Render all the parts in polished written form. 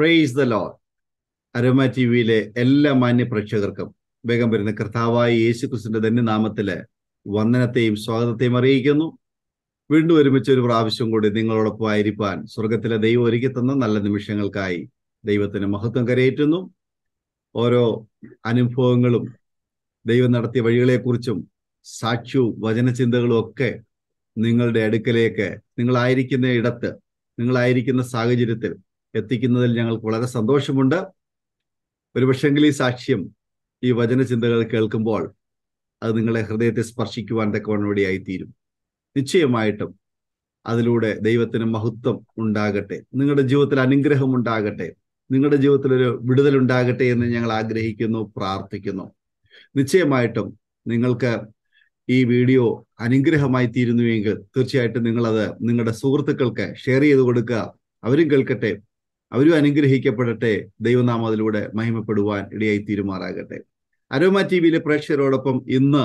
Praise the Lord. Aroma TVയിലെ എല്ലാ മാന്യ പ്രേക്ഷകർക്കും വേഗം വരുന്ന കർത്താവായ യേശുക്രിസ്തുവിന്റെ ധന്യനാമത്തിലെ വന്ദനത്തെയും സ്വാഗതത്തെയും അറിയിക്കുന്നു. വീണ്ടും ഒരുമിച്ച് ഒരു പ്രാവശ്യം കൂടി നിങ്ങളോടൊപ്പം ആയിരിക്കാൻ സ്വർഗത്തിലെ ദൈവം ഒരുക്കി തന്ന നല്ല നിമിഷങ്ങൾക്കായി ദൈവത്തിന് മഹത്വം കരയേറ്റുന്നു. ഓരോ അനുഭവങ്ങളും ദൈവം നടത്തിയ വഴികളെക്കുറിച്ചും സാക്ഷ്യവും വചനചിന്തകളും ഒക്കെ നിങ്ങളുടെ അടുക്കലേക്ക് നിങ്ങളായിരിക്കുന്ന ഇടത്ത് നിങ്ങളായിരിക്കുന്ന സാഹചര്യത്തിൽ എത്തിക്കുന്നതിൽ ഞങ്ങൾക്ക് വളരെ സന്തോഷമുണ്ട്. ഒരുപക്ഷെങ്കിൽ ഈ സാക്ഷ്യം ഈ വചനചിന്തകൾ കേൾക്കുമ്പോൾ അത് നിങ്ങളെ ഹൃദയത്തെ സ്പർശിക്കുവാൻ തക്കവണ്ണമായി തീരും. നിശ്ചയമായിട്ടും അതിലൂടെ ദൈവത്തിന് മഹത്വം ഉണ്ടാകട്ടെ, നിങ്ങളുടെ ജീവിതത്തിൽ അനുഗ്രഹം ഉണ്ടാകട്ടെ, നിങ്ങളുടെ ജീവിതത്തിൽ ഒരു വിടുതൽ ഉണ്ടാകട്ടെ എന്ന് ഞങ്ങൾ ആഗ്രഹിക്കുന്നു, പ്രാർത്ഥിക്കുന്നു. നിശ്ചയമായിട്ടും നിങ്ങൾക്ക് ഈ വീഡിയോ അനുഗ്രഹമായി തീരുന്നുവെങ്കിൽ തീർച്ചയായിട്ടും നിങ്ങളത് നിങ്ങളുടെ സുഹൃത്തുക്കൾക്ക് ഷെയർ ചെയ്ത് കൊടുക്കുക. അവരും കേൾക്കട്ടെ, അവരും അനുഗ്രഹിക്കപ്പെടട്ടെ, ദൈവനാമത്തിലൂടെ മഹിമപ്പെടുവാൻ ഇടയായി തീരുമാറാകട്ടെ. അരോമ ടിവിയിലെ പ്രേക്ഷകരോടൊപ്പം ഇന്ന്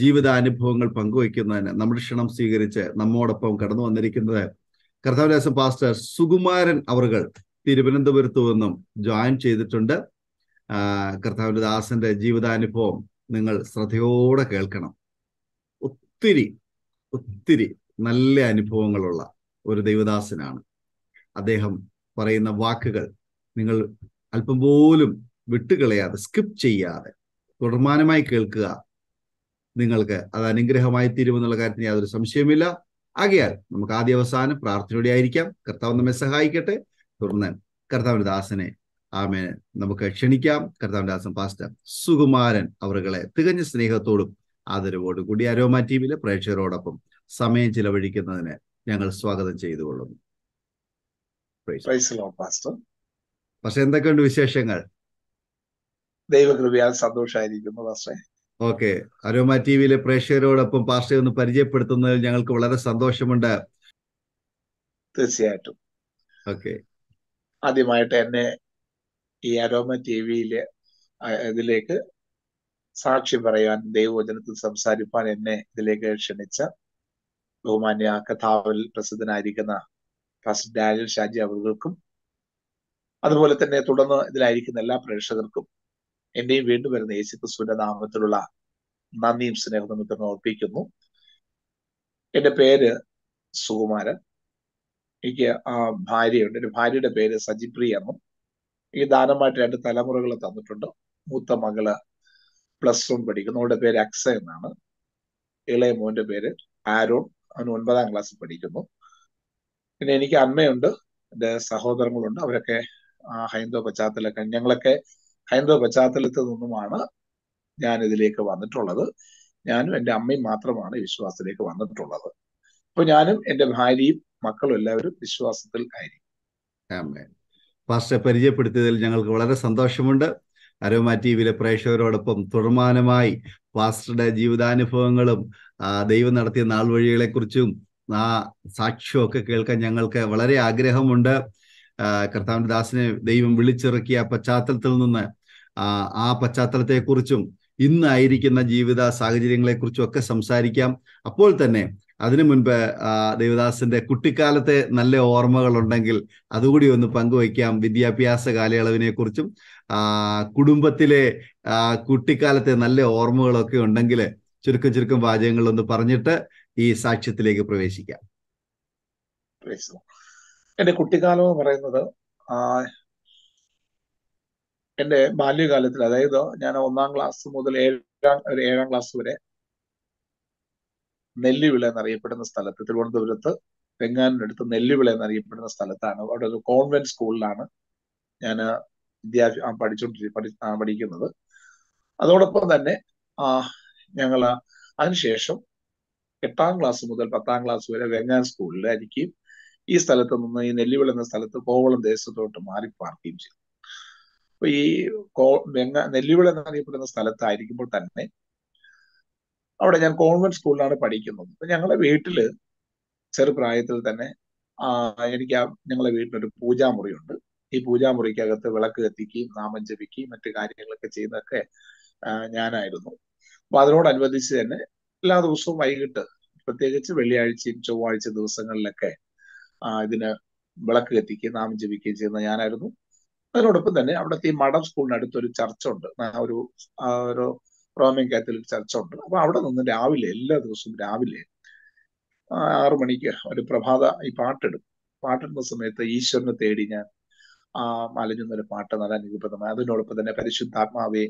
ജീവിതാനുഭവങ്ങൾ പങ്കുവയ്ക്കുന്നതിന് നമ്മുടെ ക്ഷണം സ്വീകരിച്ച് നമ്മോടൊപ്പം കടന്നു വന്നിരിക്കുന്നത് കർത്താവ്ദാസൻ പാസ്റ്റർ സുകുമാരൻ അവർകൾ തിരുവനന്തപുരത്തു നിന്നും ജോയിൻ ചെയ്തിട്ടുണ്ട്. കർത്താവ്ദാസന്റെ ജീവിതാനുഭവം നിങ്ങൾ ശ്രദ്ധയോടെ കേൾക്കണം. ഒത്തിരി ഒത്തിരി നല്ല അനുഭവങ്ങളുള്ള ഒരു ദൈവദാസനാണ്. അദ്ദേഹം പറയുന്ന വാക്കുകൾ നിങ്ങൾ അല്പം പോലും വിട്ടുകളയാതെ, സ്കിപ്പ് ചെയ്യാതെ തുടർമാനമായി കേൾക്കുക. നിങ്ങൾക്ക് അത് അനുഗ്രഹമായി തീരുമെന്നുള്ള കാര്യത്തിന് യാതൊരു സംശയമില്ല. ആകയാൽ നമുക്ക് ആദ്യ അവസാനം പ്രാർത്ഥനയോടെ ആയിരിക്കാം. കർത്താവ് നമ്മെ സഹായിക്കട്ടെ. തുടർന്ന് കർത്താവിന്റെ ദാസനെ ആമേൻ നമുക്ക് ക്ഷണിക്കാം. കർത്താവിന്റെ ദാസൻ പാസ്റ്റർ സുകുമാരൻ അവരുടെ തികഞ്ഞ സ്നേഹത്തോടും ആദരവോടും കൂടി അരോമ ടിവിയിലെ പ്രേക്ഷകരോടൊപ്പം സമയം ചിലവഴിക്കുന്നതിന് ഞങ്ങൾ സ്വാഗതം ചെയ്തുകൊള്ളുന്നു. പക്ഷെ എന്തൊക്കെയുണ്ട് വിശേഷങ്ങൾ? ദൈവകൃപയാൽ സന്തോഷമായിരിക്കുന്നു പാസ്റ്ററെ. ഓക്കെ, അരോമ ടിവിയിലെ പ്രേക്ഷകരോടൊപ്പം പാസ്റ്ററെ ഒന്ന് പരിചയപ്പെടുത്തുന്നതിൽ ഞങ്ങൾക്ക് വളരെ സന്തോഷമുണ്ട്. തീർച്ചയായിട്ടും. ഓക്കെ, ആദ്യമായിട്ട് എന്നെ ഈ അരോമ ടിവിയിലെ ഇതിലേക്ക് സാക്ഷി പറയാൻ, ദൈവവചനത്തിൽ സംസാരിപ്പാൻ എന്നെ ഇതിലേക്ക് ക്ഷണിച്ച ബഹുമാന്യ കഥാവിൽ പ്രസിദ്ധനായിരിക്കുന്ന ഫസ്റ്റ് ഡാനിയൽ ഷാജി അവർക്കും അതുപോലെ തന്നെ തുടർന്ന് ഇതിലായിരിക്കുന്ന എല്ലാ പ്രേക്ഷകർക്കും എന്നെയും വീണ്ടും വരുന്ന യേശുക്രിസ്തുവിന്റെ നാമത്തിലുള്ള നന്ദിയും സ്നേഹവും നിമിത്തം ഓർപ്പിക്കുന്നു. എൻ്റെ പേര് സുകുമാരൻ. എനിക്ക് ഭാര്യയുണ്ട്. എൻ്റെ ഭാര്യയുടെ പേര് സജിപ്രിയ എന്നും. എനിക്ക് ദാനമായിട്ട് 2 തലമുറകൾ തന്നിട്ടുണ്ട്. മൂത്ത മകള് +1 പഠിക്കുന്നു, അവളുടെ പേര് അക്സ എന്നാണ്. ഇളയ മോന്റെ പേര് ആരോൺ, അവൻ 9ാം ക്ലാസ്സിൽ പഠിക്കുന്നു. പിന്നെ എനിക്ക് അമ്മയുണ്ട്, എൻ്റെ സഹോദരങ്ങളുണ്ട്. അവരൊക്കെ ഹൈന്ദവ പശ്ചാത്തലമൊക്കെ, ഞങ്ങളൊക്കെ ഹൈന്ദവ പശ്ചാത്തലത്തിൽ നിന്നുമാണ് ഞാൻ ഇതിലേക്ക് വന്നിട്ടുള്ളത്. ഞാനും എൻ്റെ അമ്മയും മാത്രമാണ് വിശ്വാസത്തിലേക്ക് വന്നിട്ടുള്ളത്. അപ്പൊ ഞാനും എൻ്റെ ഭാര്യയും മക്കളും എല്ലാവരും വിശ്വാസത്തിൽ ആയിരിക്കും. പാസ്റ്ററെ പരിചയപ്പെടുത്തിയതിൽ ഞങ്ങൾക്ക് വളരെ സന്തോഷമുണ്ട്. അരോമ ടിവിയിലെ പ്രേക്ഷകരോടൊപ്പം തുടർമാനമായി പാസ്റ്ററുടെ ജീവിതാനുഭവങ്ങളും ദൈവം നടത്തിയ നാൾ വഴികളെക്കുറിച്ചും ആ സാക്ഷ്യമൊക്കെ കേൾക്കാൻ ഞങ്ങൾക്ക് വളരെ ആഗ്രഹമുണ്ട്. കർത്താവിന്റെ ദാസനെ ദൈവം വിളിച്ചിറക്കിയ പശ്ചാത്തലത്തിൽ നിന്ന് ആ പശ്ചാത്തലത്തെക്കുറിച്ചും ഇന്നായിരിക്കുന്ന ജീവിത സാഹചര്യങ്ങളെക്കുറിച്ചും ഒക്കെ സംസാരിക്കാം. അപ്പോൾ തന്നെ അതിനു മുൻപ് ദൈവദാസന്റെ കുട്ടിക്കാലത്തെ നല്ല ഓർമ്മകളുണ്ടെങ്കിൽ അതുകൂടി ഒന്ന് പങ്കുവയ്ക്കാം. വിദ്യാഭ്യാസ കാലയളവിനെ കുറിച്ചും കുടുംബത്തിലെ കുട്ടിക്കാലത്തെ നല്ല ഓർമ്മകളൊക്കെ ഉണ്ടെങ്കിൽ ചുരുക്കം വാചകങ്ങളൊന്ന് പറഞ്ഞിട്ട് ഈ സാക്ഷ്യത്തിലേക്ക് പ്രവേശിക്കാം. എന്റെ കുട്ടിക്കാലം എന്ന് പറയുന്നത് എന്റെ ബാല്യകാലത്തിൽ, അതായത് ഞാൻ 1ാം ക്ലാസ് മുതൽ 7ാം ക്ലാസ് വരെ നെല്ലിവിള എന്നറിയപ്പെടുന്ന സ്ഥലത്ത്, തിരുവനന്തപുരത്ത് വെങ്ങാനടുത്ത് നെല്ലിവിള എന്നറിയപ്പെടുന്ന സ്ഥലത്താണ്, അവിടെ ഒരു കോൺവെന്റ് സ്കൂളിലാണ് ഞാൻ പഠിക്കുന്നത്. അതോടൊപ്പം തന്നെ ഞങ്ങൾ അതിനുശേഷം 8ാം ക്ലാസ് മുതൽ 10ാം ക്ലാസ് വരെ വെങ്ങാൻ സ്കൂളിലായിരിക്കും. ഈ സ്ഥലത്ത് നിന്ന്, ഈ നെല്ലിവിള എന്ന സ്ഥലത്ത്, കോവളം ദേശത്തോട്ട് മാറി പാർക്കുകയും ചെയ്തു. അപ്പൊ ഈ നെല്ലിവിള എന്നറിയപ്പെടുന്ന സ്ഥലത്തായിരിക്കുമ്പോൾ തന്നെ അവിടെ ഞാൻ കോൺവെന്റ് സ്കൂളിലാണ് പഠിക്കുന്നത്. അപ്പൊ ഞങ്ങളുടെ വീട്ടില് ചെറുപ്രായത്തിൽ തന്നെ എനിക്ക് ഞങ്ങളുടെ വീട്ടിലൊരു പൂജാമുറിയുണ്ട്. ഈ പൂജാമുറിക്കകത്ത് വിളക്ക് കത്തിക്കുകയും നാമം ജപിക്കുകയും മറ്റു കാര്യങ്ങളൊക്കെ ചെയ്യുന്നതൊക്കെ ഞാനായിരുന്നു. അപ്പൊ അതിനോടനുബന്ധിച്ച് തന്നെ എല്ലാ ദിവസവും വൈകിട്ട്, പ്രത്യേകിച്ച് വെള്ളിയാഴ്ചയും ചൊവ്വാഴ്ച ദിവസങ്ങളിലൊക്കെ ഇതിന് വിളക്ക് കത്തിക്കുക, നാമം ജപിക്കുകയും ചെയ്യുന്ന ഞാനായിരുന്നു. അതിനോടൊപ്പം തന്നെ അവിടുത്തെ ഈ മഠം സ്കൂളിനടുത്ത് ഒരു ചർച്ചുണ്ട്, ഒരു റോമൻ കാത്തലിക് ചർച്ചുണ്ട്. അപ്പൊ അവിടെ നിന്ന് രാവിലെ എല്ലാ ദിവസവും രാവിലെ 6 മണിക്ക് ഒരു പ്രഭാത ഈ പാട്ടെടുക്കും. പാട്ടിടുന്ന സമയത്ത് ഈശ്വരനെ തേടി ഞാൻ അലഞ്ഞൊരു പാട്ട് നല്ല അനുഗ്രഹപ്രദമായി, അതിനോടൊപ്പം തന്നെ പരിശുദ്ധാത്മാവെ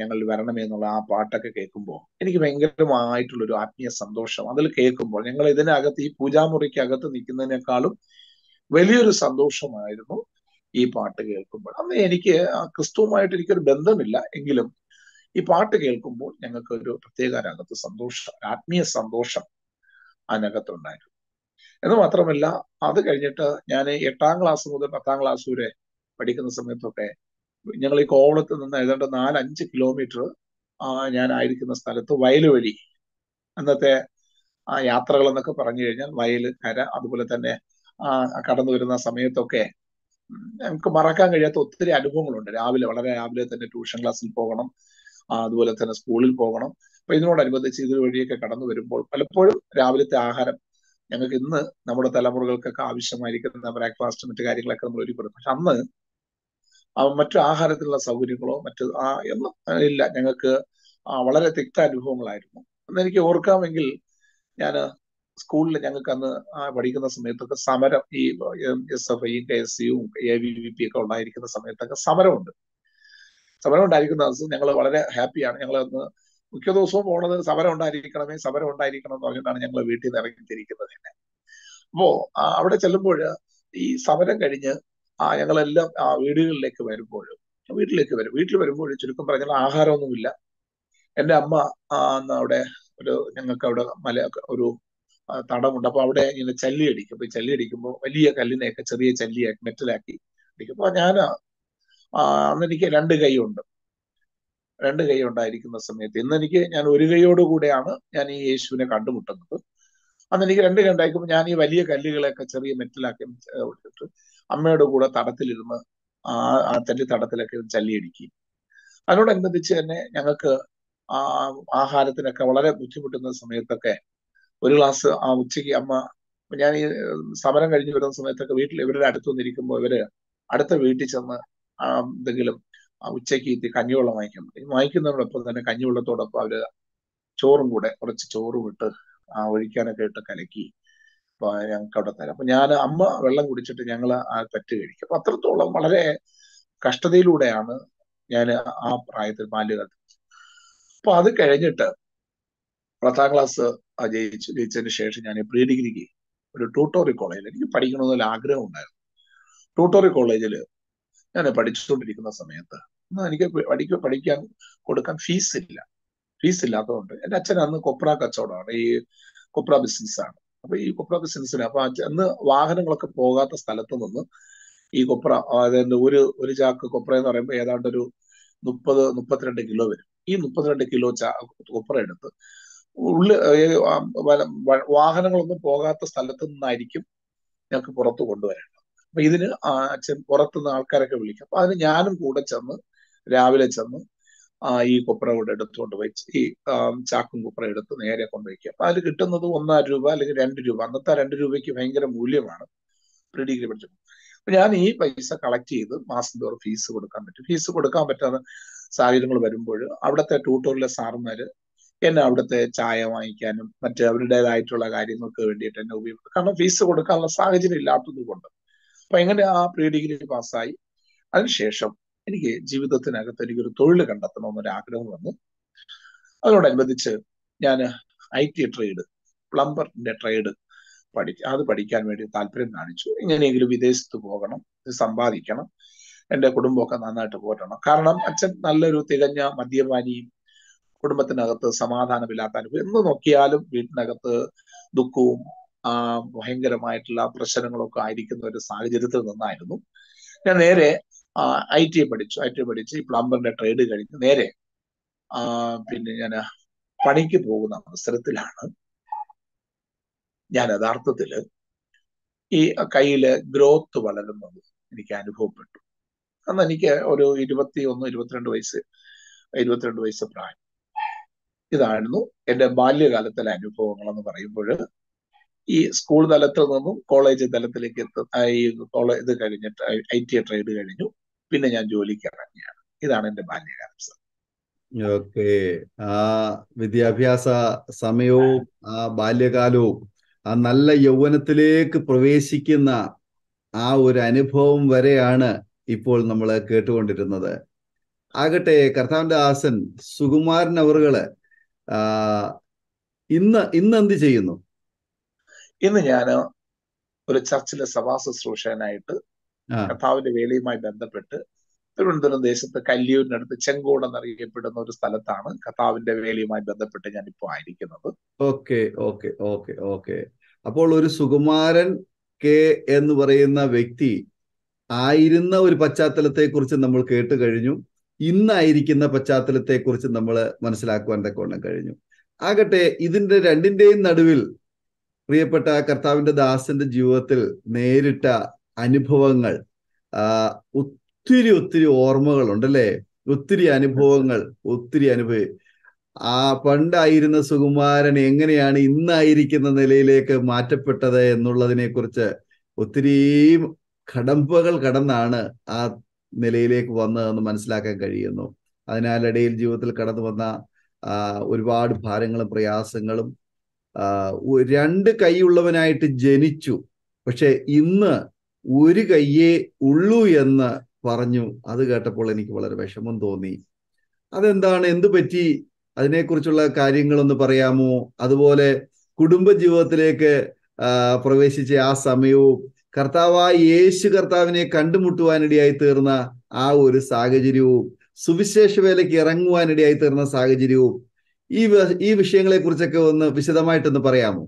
ഞങ്ങൾ വരണമേ എന്നുള്ള ആ പാട്ടൊക്കെ കേൾക്കുമ്പോൾ എനിക്ക് ഭയങ്കരമായിട്ടുള്ളൊരു ആത്മീയ സന്തോഷം അതിൽ കേൾക്കുമ്പോൾ. ഞങ്ങൾ ഇതിനകത്ത് ഈ പൂജാമുറിക്ക് അകത്ത് നിൽക്കുന്നതിനേക്കാളും വലിയൊരു സന്തോഷമായിരുന്നു ഈ പാട്ട് കേൾക്കുമ്പോൾ. അന്ന് എനിക്ക് ക്രിസ്തുവുമായിട്ട് എനിക്കൊരു ബന്ധമില്ല, എങ്കിലും ഈ പാട്ട് കേൾക്കുമ്പോൾ ഞങ്ങൾക്ക് ഒരു പ്രത്യേക അതിനകത്ത് സന്തോഷം, ആത്മീയ സന്തോഷം അതിനകത്തുണ്ടായിരുന്നു. എന്ന് മാത്രമല്ല, അത് കഴിഞ്ഞിട്ട് ഞാൻ 8ാം ക്ലാസ് മുതൽ 10ാം ക്ലാസ് വരെ പഠിക്കുന്ന സമയത്തൊക്കെ ഞങ്ങൾ ഈ കോവളത്ത് നിന്ന് ഏതാണ്ട് 4-5 കിലോമീറ്റർ ഞാനായിരിക്കുന്ന സ്ഥലത്ത് വയൽ വഴി, അന്നത്തെ ആ യാത്രകൾ എന്നൊക്കെ പറഞ്ഞു കഴിഞ്ഞാൽ വയൽ, കര, അതുപോലെ തന്നെ കടന്നു വരുന്ന സമയത്തൊക്കെ നമുക്ക് മറക്കാൻ കഴിയാത്ത ഒത്തിരി അനുഭവങ്ങളുണ്ട്. രാവിലെ വളരെ രാവിലെ തന്നെ ട്യൂഷൻ ക്ലാസ്സിൽ പോകണം, അതുപോലെ തന്നെ സ്കൂളിൽ പോകണം. അപ്പൊ ഇതിനോടനുബന്ധിച്ച് ഇതുവഴിയൊക്കെ കടന്നു വരുമ്പോൾ പലപ്പോഴും രാവിലത്തെ ആഹാരം ഞങ്ങൾക്ക് ഇന്ന് നമ്മുടെ തലമുറകൾക്കൊക്കെ ആവശ്യമായിരിക്കുന്ന ബ്രേക്ക്ഫാസ്റ്റ് മറ്റു കാര്യങ്ങളൊക്കെ നമ്മൾ ഒരുപ്പെടും. പക്ഷെ അന്ന് മറ്റു ആഹാരത്തിലുള്ള സൗകര്യങ്ങളോ മറ്റു എന്നും ഇല്ല. ഞങ്ങൾക്ക് വളരെ തിക്ത അനുഭവങ്ങളായിരുന്നു. അന്ന് എനിക്ക് ഓർക്കാമെങ്കിൽ ഞാൻ സ്കൂളിൽ ഞങ്ങൾക്ക് അന്ന് പഠിക്കുന്ന സമയത്തൊക്കെ സമരം, ഈ SFIയും KSUയും AVVP ഒക്കെ ഉണ്ടായിരിക്കുന്ന സമയത്തൊക്കെ സമരം ഉണ്ടായിരിക്കുന്ന ദിവസം ഞങ്ങൾ വളരെ ഹാപ്പിയാണ്. ഞങ്ങൾ അന്ന് മിക്ക ദിവസവും പോണത് സമരം ഉണ്ടായിരിക്കണം എന്ന് പറഞ്ഞിട്ടാണ് ഞങ്ങൾ വീട്ടിൽ നിന്ന് ഇറങ്ങിത്തിരിക്കുന്നത് തന്നെ. അപ്പോ അവിടെ ചെല്ലുമ്പോൾ ഈ സമരം കഴിഞ്ഞ് ഞങ്ങളെല്ലാം വീട്ടിലേക്ക് വരും. വീട്ടിൽ വരുമ്പോൾ ചുരുക്കം പറഞ്ഞാൽ ആഹാരമൊന്നുമില്ല. എൻ്റെ അമ്മ അവിടെ ഞങ്ങൾക്ക് അവിടെ മല ഒരു തടമുണ്ട്. അപ്പൊ അവിടെ ഇങ്ങനെ ചല്ലിയടിക്കും. അപ്പൊ ചല്ലിയടിക്കുമ്പോൾ വലിയ കല്ലിനെയൊക്കെ ചെറിയ ചല്ലിയാക്കി മെറ്റലാക്കി അടിക്കും. അപ്പൊ ഞാൻ അന്നെനിക്ക് 2 കൈ ഉണ്ടായിരിക്കുന്ന സമയത്ത് ഇന്നെനിക്ക് ഞാൻ ഒരു കൈയോടുകൂടെയാണ് ഞാൻ ഈ യേശുവിനെ കണ്ടുമുട്ടുന്നത്. അന്നെനിക്ക് 2 കൈ ഉണ്ടായിരിക്കുമ്പോൾ ഞാൻ ഈ വലിയ കല്ലുകളെയൊക്കെ ചെറിയ മെറ്റലാക്കി കൊടുത്തിട്ട് അമ്മയുടെ കൂടെ തടത്തിലിരുന്ന് ആ തടത്തിലൊക്കെ ചല്ലിയടിക്കും. അതിനോടനുബന്ധിച്ച് തന്നെ ഞങ്ങൾക്ക് ആഹാരത്തിനൊക്കെ വളരെ ബുദ്ധിമുട്ടുന്ന സമയത്തൊക്കെ ഒരു ഗ്ലാസ് ഉച്ചയ്ക്ക് അമ്മ, ഞാൻ ഈ സമരം കഴിഞ്ഞ് വരുന്ന സമയത്തൊക്കെ വീട്ടിൽ ഇവരുടെ അടുത്ത് വന്നിരിക്കുമ്പോൾ ഇവര് അടുത്ത വീട്ടിൽ ചെന്ന് എന്തെങ്കിലും ഉച്ചയ്ക്ക് ഇത് കഞ്ഞിവെള്ളം വാങ്ങിക്കുന്നതിനോടൊപ്പം തന്നെ കഞ്ഞിവെള്ളത്തോടൊപ്പം അവര് കുറച്ച് ചോറും ഇട്ട് ഒഴിക്കാനൊക്കെ ഇട്ട് കലക്കി ഞങ്ങൾക്ക് അവിടെ തരാം. അപ്പൊ ഞാൻ അമ്മ വെള്ളം കുടിച്ചിട്ട് ഞങ്ങൾ ആ തെറ്റ് കഴിക്കും. അപ്പൊ അത്രത്തോളം വളരെ കഷ്ടതയിലൂടെയാണ് ഞാൻ ആ പ്രായത്തിൽ ബാല്യകാലത്ത്. അപ്പൊ അത് കഴിഞ്ഞിട്ട് 10ാം ക്ലാസ് ജയിച്ചതിന് ശേഷം ഞാൻ പ്രീഡിഗ്രിക്ക് ഒരു ട്യൂട്ടോറിയൽ കോളേജിൽ എനിക്ക് പഠിക്കണമെന്നുള്ള ആഗ്രഹം ഉണ്ടായിരുന്നു. ട്യൂട്ടോറിയൽ കോളേജിൽ ഞാൻ പഠിച്ചുകൊണ്ടിരിക്കുന്ന സമയത്ത് എനിക്ക് പഠിക്കാൻ കൊടുക്കാൻ ഫീസില്ലാത്തതുകൊണ്ട് എൻ്റെ അച്ഛൻ അന്ന് കൊപ്ര കച്ചവടമാണ്, ഈ കൊപ്ര ബിസിനസ്സാണ്. അപ്പൊ ഈ കൊപ്ര ബിസിനസ്സിന് അപ്പൊ അന്ന് വാഹനങ്ങളൊക്കെ പോകാത്ത സ്ഥലത്ത് നിന്ന് ഈ കൊപ്ര, അതായത് ഒരു ചാക്ക് കൊപ്ര എന്ന് പറയുമ്പോൾ ഏതാണ്ട് ഒരു 30-32 കിലോ വരും. ഈ 32 കിലോ കൊപ്ര എടുത്ത് ഉള്ളിൽ വാഹനങ്ങളൊന്നും പോകാത്ത സ്ഥലത്ത് നിന്നായിരിക്കും ഞങ്ങൾക്ക് പുറത്ത് കൊണ്ടുവരേണ്ടത്. അപ്പൊ ഇതിന് അച്ഛൻ പുറത്തുനിന്ന് ആൾക്കാരൊക്കെ വിളിക്കും. അപ്പൊ അതിന് ഞാനും കൂടെ രാവിലെ ചെന്ന് ഈ കൊപ്ര കൂടെ എടുത്തുകൊണ്ട് വെച്ച് ഈ ചാക്കും കൊപ്ര എടുത്ത് നേരെ കൊണ്ടുവയ്ക്കുക. അപ്പൊ അതിൽ കിട്ടുന്നത് 1.5 രൂപ അല്ലെങ്കിൽ 2 രൂപ. അന്നത്തെ 2 രൂപയ്ക്ക് ഭയങ്കര മൂല്യമാണ് പ്രീ ഡിഗ്രി പഠിച്ചത്. അപ്പൊ ഞാൻ ഈ പൈസ കളക്ട് ചെയ്ത് മാസം തോറും ഫീസ് കൊടുക്കാൻ പറ്റും. ഫീസ് കൊടുക്കാൻ പറ്റാത്ത സാഹചര്യങ്ങൾ വരുമ്പോൾ അവിടുത്തെ ട്യൂട്ടോറിയലിലെ സാറുമാര് എന്നെ അവിടുത്തെ ചായ വാങ്ങിക്കാനും മറ്റ് അവരുടേതായിട്ടുള്ള കാര്യങ്ങൾക്ക് വേണ്ടിയിട്ട് എന്നെ ഉപയോഗിക്കും. കാരണം ഫീസ് കൊടുക്കാനുള്ള സാഹചര്യം ഇല്ലാത്തത് കൊണ്ട്. അപ്പൊ എങ്ങനെ ആ പ്രീ ഡിഗ്രി പാസ്സായി. അതിനുശേഷം എനിക്ക് ജീവിതത്തിനകത്ത് എനിക്കൊരു തൊഴിൽ കണ്ടെത്തണമെന്നൊരു ആഗ്രഹം വന്നു. അതിനോടനുബന്ധിച്ച് ഞാൻ IT ട്രേഡ്, പ്ലംബറിന്റെ ട്രേഡ് അത് പഠിക്കാൻ വേണ്ടി താല്പര്യം കാണിച്ചു. എങ്ങനെയെങ്കിലും വിദേശത്ത് പോകണം, സമ്പാദിക്കണം, എൻ്റെ കുടുംബമൊക്കെ നന്നായിട്ട് പോറ്റണം. കാരണം അച്ഛൻ നല്ലൊരു തികഞ്ഞ മദ്യപാനിയും കുടുംബത്തിനകത്ത് സമാധാനമില്ലാത്ത അനുഭവം, എന്ന് നോക്കിയാലും വീട്ടിനകത്ത് ദുഃഖവും ഭയങ്കരമായിട്ടുള്ള പ്രശ്നങ്ങളൊക്കെ ആയിരിക്കുന്ന ഒരു സാഹചര്യത്തിൽ നിന്നായിരുന്നു ഞാൻ നേരെ IT പഠിച്ച് പ്ലംബറിന്റെ ട്രേഡ് കഴിഞ്ഞ് നേരെ പിന്നെ ഞാൻ പണിക്ക് പോകുന്ന അവസരത്തിലാണ് ഞാൻ യഥാർത്ഥത്തില് ഈ കയ്യിലെ ഗ്രോത്ത് വളരുന്നത് എനിക്ക് അനുഭവപ്പെട്ടു. അന്ന് എനിക്ക് ഒരു 22 വയസ്സ് പ്രായം. ഇതായിരുന്നു എൻ്റെ ബാല്യകാലത്തിലെ അനുഭവങ്ങൾ എന്ന് പറയുമ്പോൾ ഈ സ്കൂൾ തലത്തിൽ നിന്നും കോളേജ് തലത്തിലേക്ക് എത്തും. ഇത് കഴിഞ്ഞിട്ട് IT ട്രേഡ് കഴിഞ്ഞു, പിന്നെ ഞാൻ ജോലിക്ക് ഇറങ്ങിയാണ്. ഇതാണ് എന്റെ ബാല്യകാലം. ഓക്കെ, ആ വിദ്യാഭ്യാസ സമയവും ആ ബാല്യകാലവും ആ നല്ല യൗവനത്തിലേക്ക് പ്രവേശിക്കുന്ന ആ ഒരു അനുഭവം വരെയാണ് ഇപ്പോൾ നമ്മൾ കേട്ടുകൊണ്ടിരുന്നത്. ആകട്ടെ, കർത്താവിന്റെ ദാസൻ സുകുമാരൻ അവറുകള് ഇന്ന് എന്ത് ചെയ്യുന്നു? ഇന്ന് ഞാൻ ഒരു ചർച്ചിലെ സഭാ ശുശ്രൂഷകനായിട്ട് കർത്താവിന്റെ വേലയുമായി ബന്ധപ്പെട്ട് തിരുവനന്തപുരം ദേശത്ത് കല്ലിയൂരിനടുത്ത് ചെങ്കോട് എന്നറിയപ്പെടുന്ന ഒരു സ്ഥലത്താണ് കർത്താവിന്റെ വേലയുമായി ബന്ധപ്പെട്ട് ഞാനിപ്പോ ആയിരിക്കുന്നത്. ഓക്കെ ഓക്കെ ഓക്കെ ഓക്കെ അപ്പോൾ ഒരു സുകുമാരൻ കെ എന്ന് പറയുന്ന വ്യക്തി ആയിരുന്ന ഒരു പശ്ചാത്തലത്തെ കുറിച്ച് നമ്മൾ കേട്ട് കഴിഞ്ഞു. ഇന്നായിരിക്കുന്ന പശ്ചാത്തലത്തെ കുറിച്ച് നമ്മൾ മനസ്സിലാക്കുവാൻ തക്കവണ്ണം കഴിഞ്ഞു. ആകട്ടെ, ഇതിന്റെ രണ്ടിന്റെയും നടുവിൽ പ്രിയപ്പെട്ട കർത്താവിന്റെ ദാസന്റെ ജീവിതത്തിൽ നേരിട്ട അനുഭവങ്ങൾ, ഒത്തിരി ഒത്തിരി ഓർമ്മകളുണ്ടല്ലേ, ഒത്തിരി അനുഭവം. ആ പണ്ടായിരുന്ന സുകുമാരൻ എങ്ങനെയാണ് ഇന്നായിരിക്കുന്ന നിലയിലേക്ക് മാറ്റപ്പെട്ടത് എന്നുള്ളതിനെ കുറിച്ച് ഒത്തിരി കടമ്പകൾ കടന്നാണ് ആ നിലയിലേക്ക് വന്നതെന്ന് മനസ്സിലാക്കാൻ കഴിയുന്നു. അതിനാലിടയിൽ ജീവിതത്തിൽ കടന്നു വന്ന ഒരുപാട് ഭാരങ്ങളും പ്രയാസങ്ങളും, രണ്ട് കൈയുള്ളവനായിട്ട് ജനിച്ചു, പക്ഷെ ഇന്ന് ഒരു കയ്യേ ഉള്ളൂ എന്ന് പറഞ്ഞു. അത് കേട്ടപ്പോൾ എനിക്ക് വളരെ വിഷമം തോന്നി. അതെന്താണ്, എന്തു പറ്റി, അതിനെക്കുറിച്ചുള്ള കാര്യങ്ങളൊന്ന് പറയാമോ? അതുപോലെ കുടുംബജീവിതത്തിലേക്ക് പ്രവേശിച്ച ആ സമയവും കർത്താവായ യേശു കർത്താവിനെ കണ്ടുമുട്ടുവാനിടയായി തീർന്ന ആ ഒരു സാഹചര്യവും സുവിശേഷ വേലയ്ക്ക് ഇറങ്ങുവാനിടയായി തീർന്ന സാഹചര്യവും ഈ വിഷയങ്ങളെ കുറിച്ചൊക്കെ ഒന്ന് വിശദമായിട്ടൊന്ന് പറയാമോ?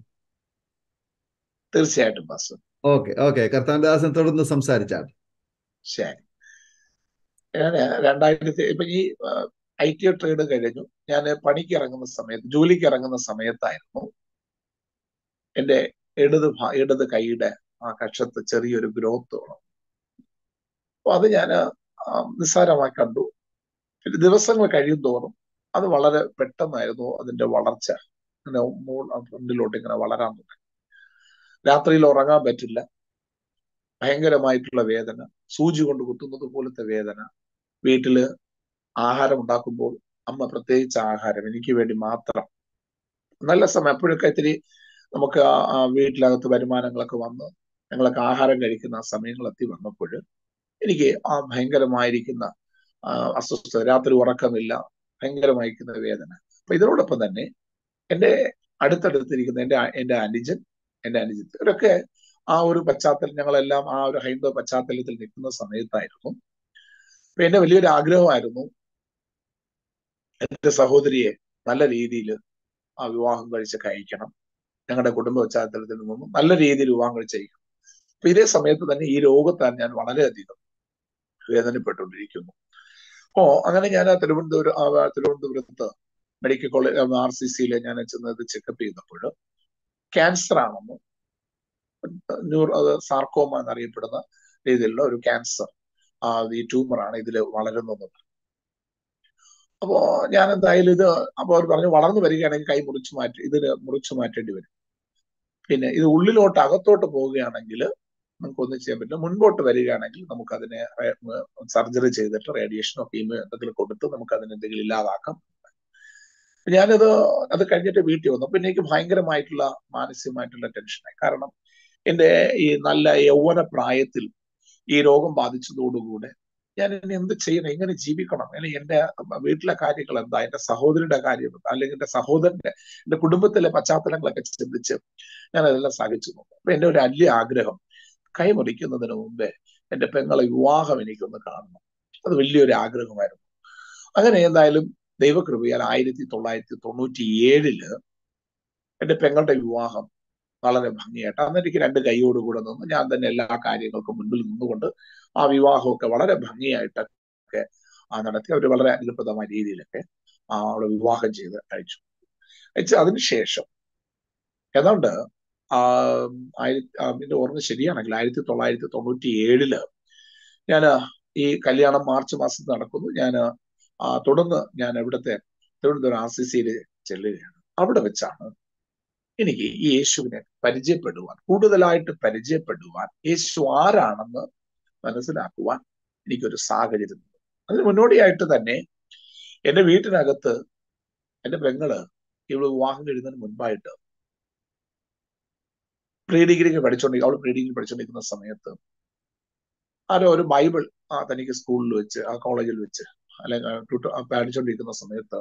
തീർച്ചയായിട്ടും. കർത്താവിന്റെ ദാസൻ തുടർന്ന് സംസാരിച്ചാണ്. ശരി, ഞാന് 2000 ഇപ്പൊ ഈ IT ട്രേഡ് കഴിഞ്ഞു. ഞാൻ ജോലിക്ക് ഇറങ്ങുന്ന സമയത്തായിരുന്നു എന്റെ ഇടത് കൈയുടെ ആ കക്ഷത്ത് ചെറിയൊരു ഗ്രോത്ത് ഉള്ളത്. അപ്പൊ അത് ഞാൻ നിസ്സാരമായി കണ്ടു. പിന്നെ ദിവസങ്ങൾ കഴിയും തോറും അത് വളരെ പെട്ടെന്നായിരുന്നു അതിന്റെ വളർച്ച. ഇങ്ങനെ ഫ്രണ്ടിലോട്ട് ഇങ്ങനെ വളരാൻ തുടങ്ങി. രാത്രിയിൽ ഉറങ്ങാൻ പറ്റില്ല, ഭയങ്കരമായിട്ടുള്ള വേദന, സൂചി കൊണ്ട് കുത്തുന്നത് പോലത്തെ വേദന. വീട്ടില് ആഹാരം ഉണ്ടാക്കുമ്പോൾ അമ്മ പ്രത്യേകിച്ച് ആഹാരം എനിക്ക് വേണ്ടി മാത്രം നല്ല സമയം. അപ്പോഴൊക്കെ ഇത്തിരി നമുക്ക് ആ വീട്ടിലകത്ത് വരുമാനങ്ങളൊക്കെ വന്ന് ഞങ്ങളൊക്കെ ആഹാരം കഴിക്കുന്ന സമയങ്ങളെത്തി വന്നപ്പോൾ എനിക്ക് ആ ഭയങ്കരമായിരിക്കുന്ന അസ്വസ്ഥത, രാത്രി ഉറക്കമില്ല, ഭയങ്കരമായിരിക്കുന്ന വേദന. അപ്പൊ ഇതിനോടൊപ്പം തന്നെ എന്റെ അടുത്തടുത്തിരിക്കുന്ന എന്റെ അനുജൻ, എന്റെ അനുജത്ത് ഇവരൊക്കെ ആ ഒരു പശ്ചാത്തലം, ഞങ്ങളെല്ലാം ആ ഒരു ഹൈന്ദവ പശ്ചാത്തലത്തിൽ നിൽക്കുന്ന സമയത്തായിരുന്നു. അപ്പൊ എന്റെ വലിയൊരു ആഗ്രഹമായിരുന്നു എന്റെ സഹോദരിയെ നല്ല രീതിയിൽ ആ വിവാഹം കഴിച്ചൊക്കെ അയക്കണം, ഞങ്ങളുടെ കുടുംബ പശ്ചാത്തലത്തിൽ നിന്നും നല്ല രീതിയിൽ വിവാഹം കഴിച്ച് അയക്കണം. അപ്പൊ ഇതേ സമയത്ത് തന്നെ ഈ രോഗത്താൽ ഞാൻ വളരെയധികം വേദനപ്പെട്ടുകൊണ്ടിരിക്കുന്നു. അങ്ങനെ ഞാൻ തിരുവനന്തപുരത്ത് മെഡിക്കൽ കോളേജ് RCCയിൽ ഞാൻ ചെന്നത് ചെക്കപ്പ് ചെയ്തപ്പോൾ ക്യാൻസർ ആണെന്ന്, സാർക്കോമ എന്നറിയപ്പെടുന്ന രീതിയിലുള്ള ഒരു ക്യാൻസർ, ഈ ട്യൂമറാണ് ഇതിൽ വളരുന്നത്. അപ്പോ ഞാൻ എന്തായാലും ഇത് അപ്പൊ അവർ പറഞ്ഞു വളർന്നു വരികയാണെങ്കിൽ മുറിച്ചു മാറ്റേണ്ടി വരും. പിന്നെ ഇത് ഉള്ളിലോട്ട് അകത്തോട്ട് പോവുകയാണെങ്കിൽ നമുക്കൊന്നും ചെയ്യാൻ പറ്റില്ല. മുൻപോട്ട് വരികയാണെങ്കിൽ നമുക്ക് അതിനെ സർജറി ചെയ്തിട്ട് റേഡിയേഷനോ കീമോ എന്തെങ്കിലും കൊടുത്ത് നമുക്ക് അതിനെന്തെങ്കിലും ഇല്ലാതാക്കാം. അത് കഴിഞ്ഞിട്ട് വീട്ടിൽ വന്നു. പിന്നെ എനിക്ക് ഭയങ്കരമായിട്ടുള്ള മാനസികമായിട്ടുള്ള ടെൻഷനായി. കാരണം എൻ്റെ ഈ നല്ല യൗവന പ്രായത്തിൽ ഈ രോഗം ബാധിച്ചതോടുകൂടെ ഞാൻ ഇനി എന്ത് ചെയ്യണം, എങ്ങനെ ജീവിക്കണം, അല്ലെങ്കിൽ എൻ്റെ വീട്ടിലെ കാര്യങ്ങൾ എന്താ, എൻ്റെ സഹോദരിയുടെ കാര്യം എന്താ, അല്ലെങ്കിൽ എൻ്റെ സഹോദരന്റെ എൻ്റെ കുടുംബത്തിലെ പശ്ചാത്തലങ്ങളൊക്കെ ചിന്തിച്ച് ഞാൻ അതെല്ലാം സാധിച്ചു നോക്കും. അപ്പൊ എൻ്റെ ഒരു വലിയ ആഗ്രഹം കൈമുറിക്കുന്നതിന് മുമ്പേ എൻ്റെ പെങ്ങളെ വിവാഹം എനിക്കൊന്ന് കാണണം, അത് വലിയൊരു ആഗ്രഹമായിരുന്നു. അങ്ങനെ എന്തായാലും ദൈവകൃപയാൽ 1997 എൻ്റെ പെങ്ങളുടെ വിവാഹം വളരെ ഭംഗിയായിട്ട്, അന്ന് എനിക്ക് 2 കൈയോടുകൂടെ നിന്ന് ഞാൻ തന്നെ എല്ലാ കാര്യങ്ങൾക്കും മുൻപിൽ നിന്നുകൊണ്ട് ആ വിവാഹമൊക്കെ വളരെ ഭംഗിയായിട്ടൊക്കെ നടത്തി അവർ വളരെ അനുഗ്രഹപ്രദമായ രീതിയിലൊക്കെ അവിടെ വിവാഹം ചെയ്ത് അയച്ചു. അതിനുശേഷം ഏതാണ്ട് 1997 ഞാൻ ഈ കല്യാണം മാർച്ച് മാസത്തിൽ നടക്കുന്നു. തുടർന്ന് ഞാൻ ഇവിടുത്തെ തിരുവനന്തപുരം RCCയിൽ ചെല്ലുകയാണ്. അവിടെ വെച്ചാണ് എനിക്ക് ഈ യേശുവിനെ പരിചയപ്പെടുവാൻ, കൂടുതലായിട്ട് പരിചയപ്പെടുവാൻ, യേശു ആരാണെന്ന് മനസ്സിലാക്കുവാൻ എനിക്കൊരു സാഹചര്യം. അതിന് മുന്നോടിയായിട്ട് തന്നെ എൻ്റെ വീട്ടിനകത്ത് എൻ്റെ പെങ്ങള് ഇവിടെ വിവാഹം കഴിയുന്നതിന് മുൻപായിട്ട് പ്രീ ഡിഗ്രിക്ക് പഠിച്ചുകൊണ്ടിരിക്കുന്ന സമയത്ത് ആരോ ഒരു ബൈബിൾ തനിക്ക് സ്കൂളിൽ വെച്ച് കോളേജിൽ വെച്ച് അല്ലെങ്കിൽ പഠിച്ചുകൊണ്ടിരിക്കുന്ന സമയത്ത്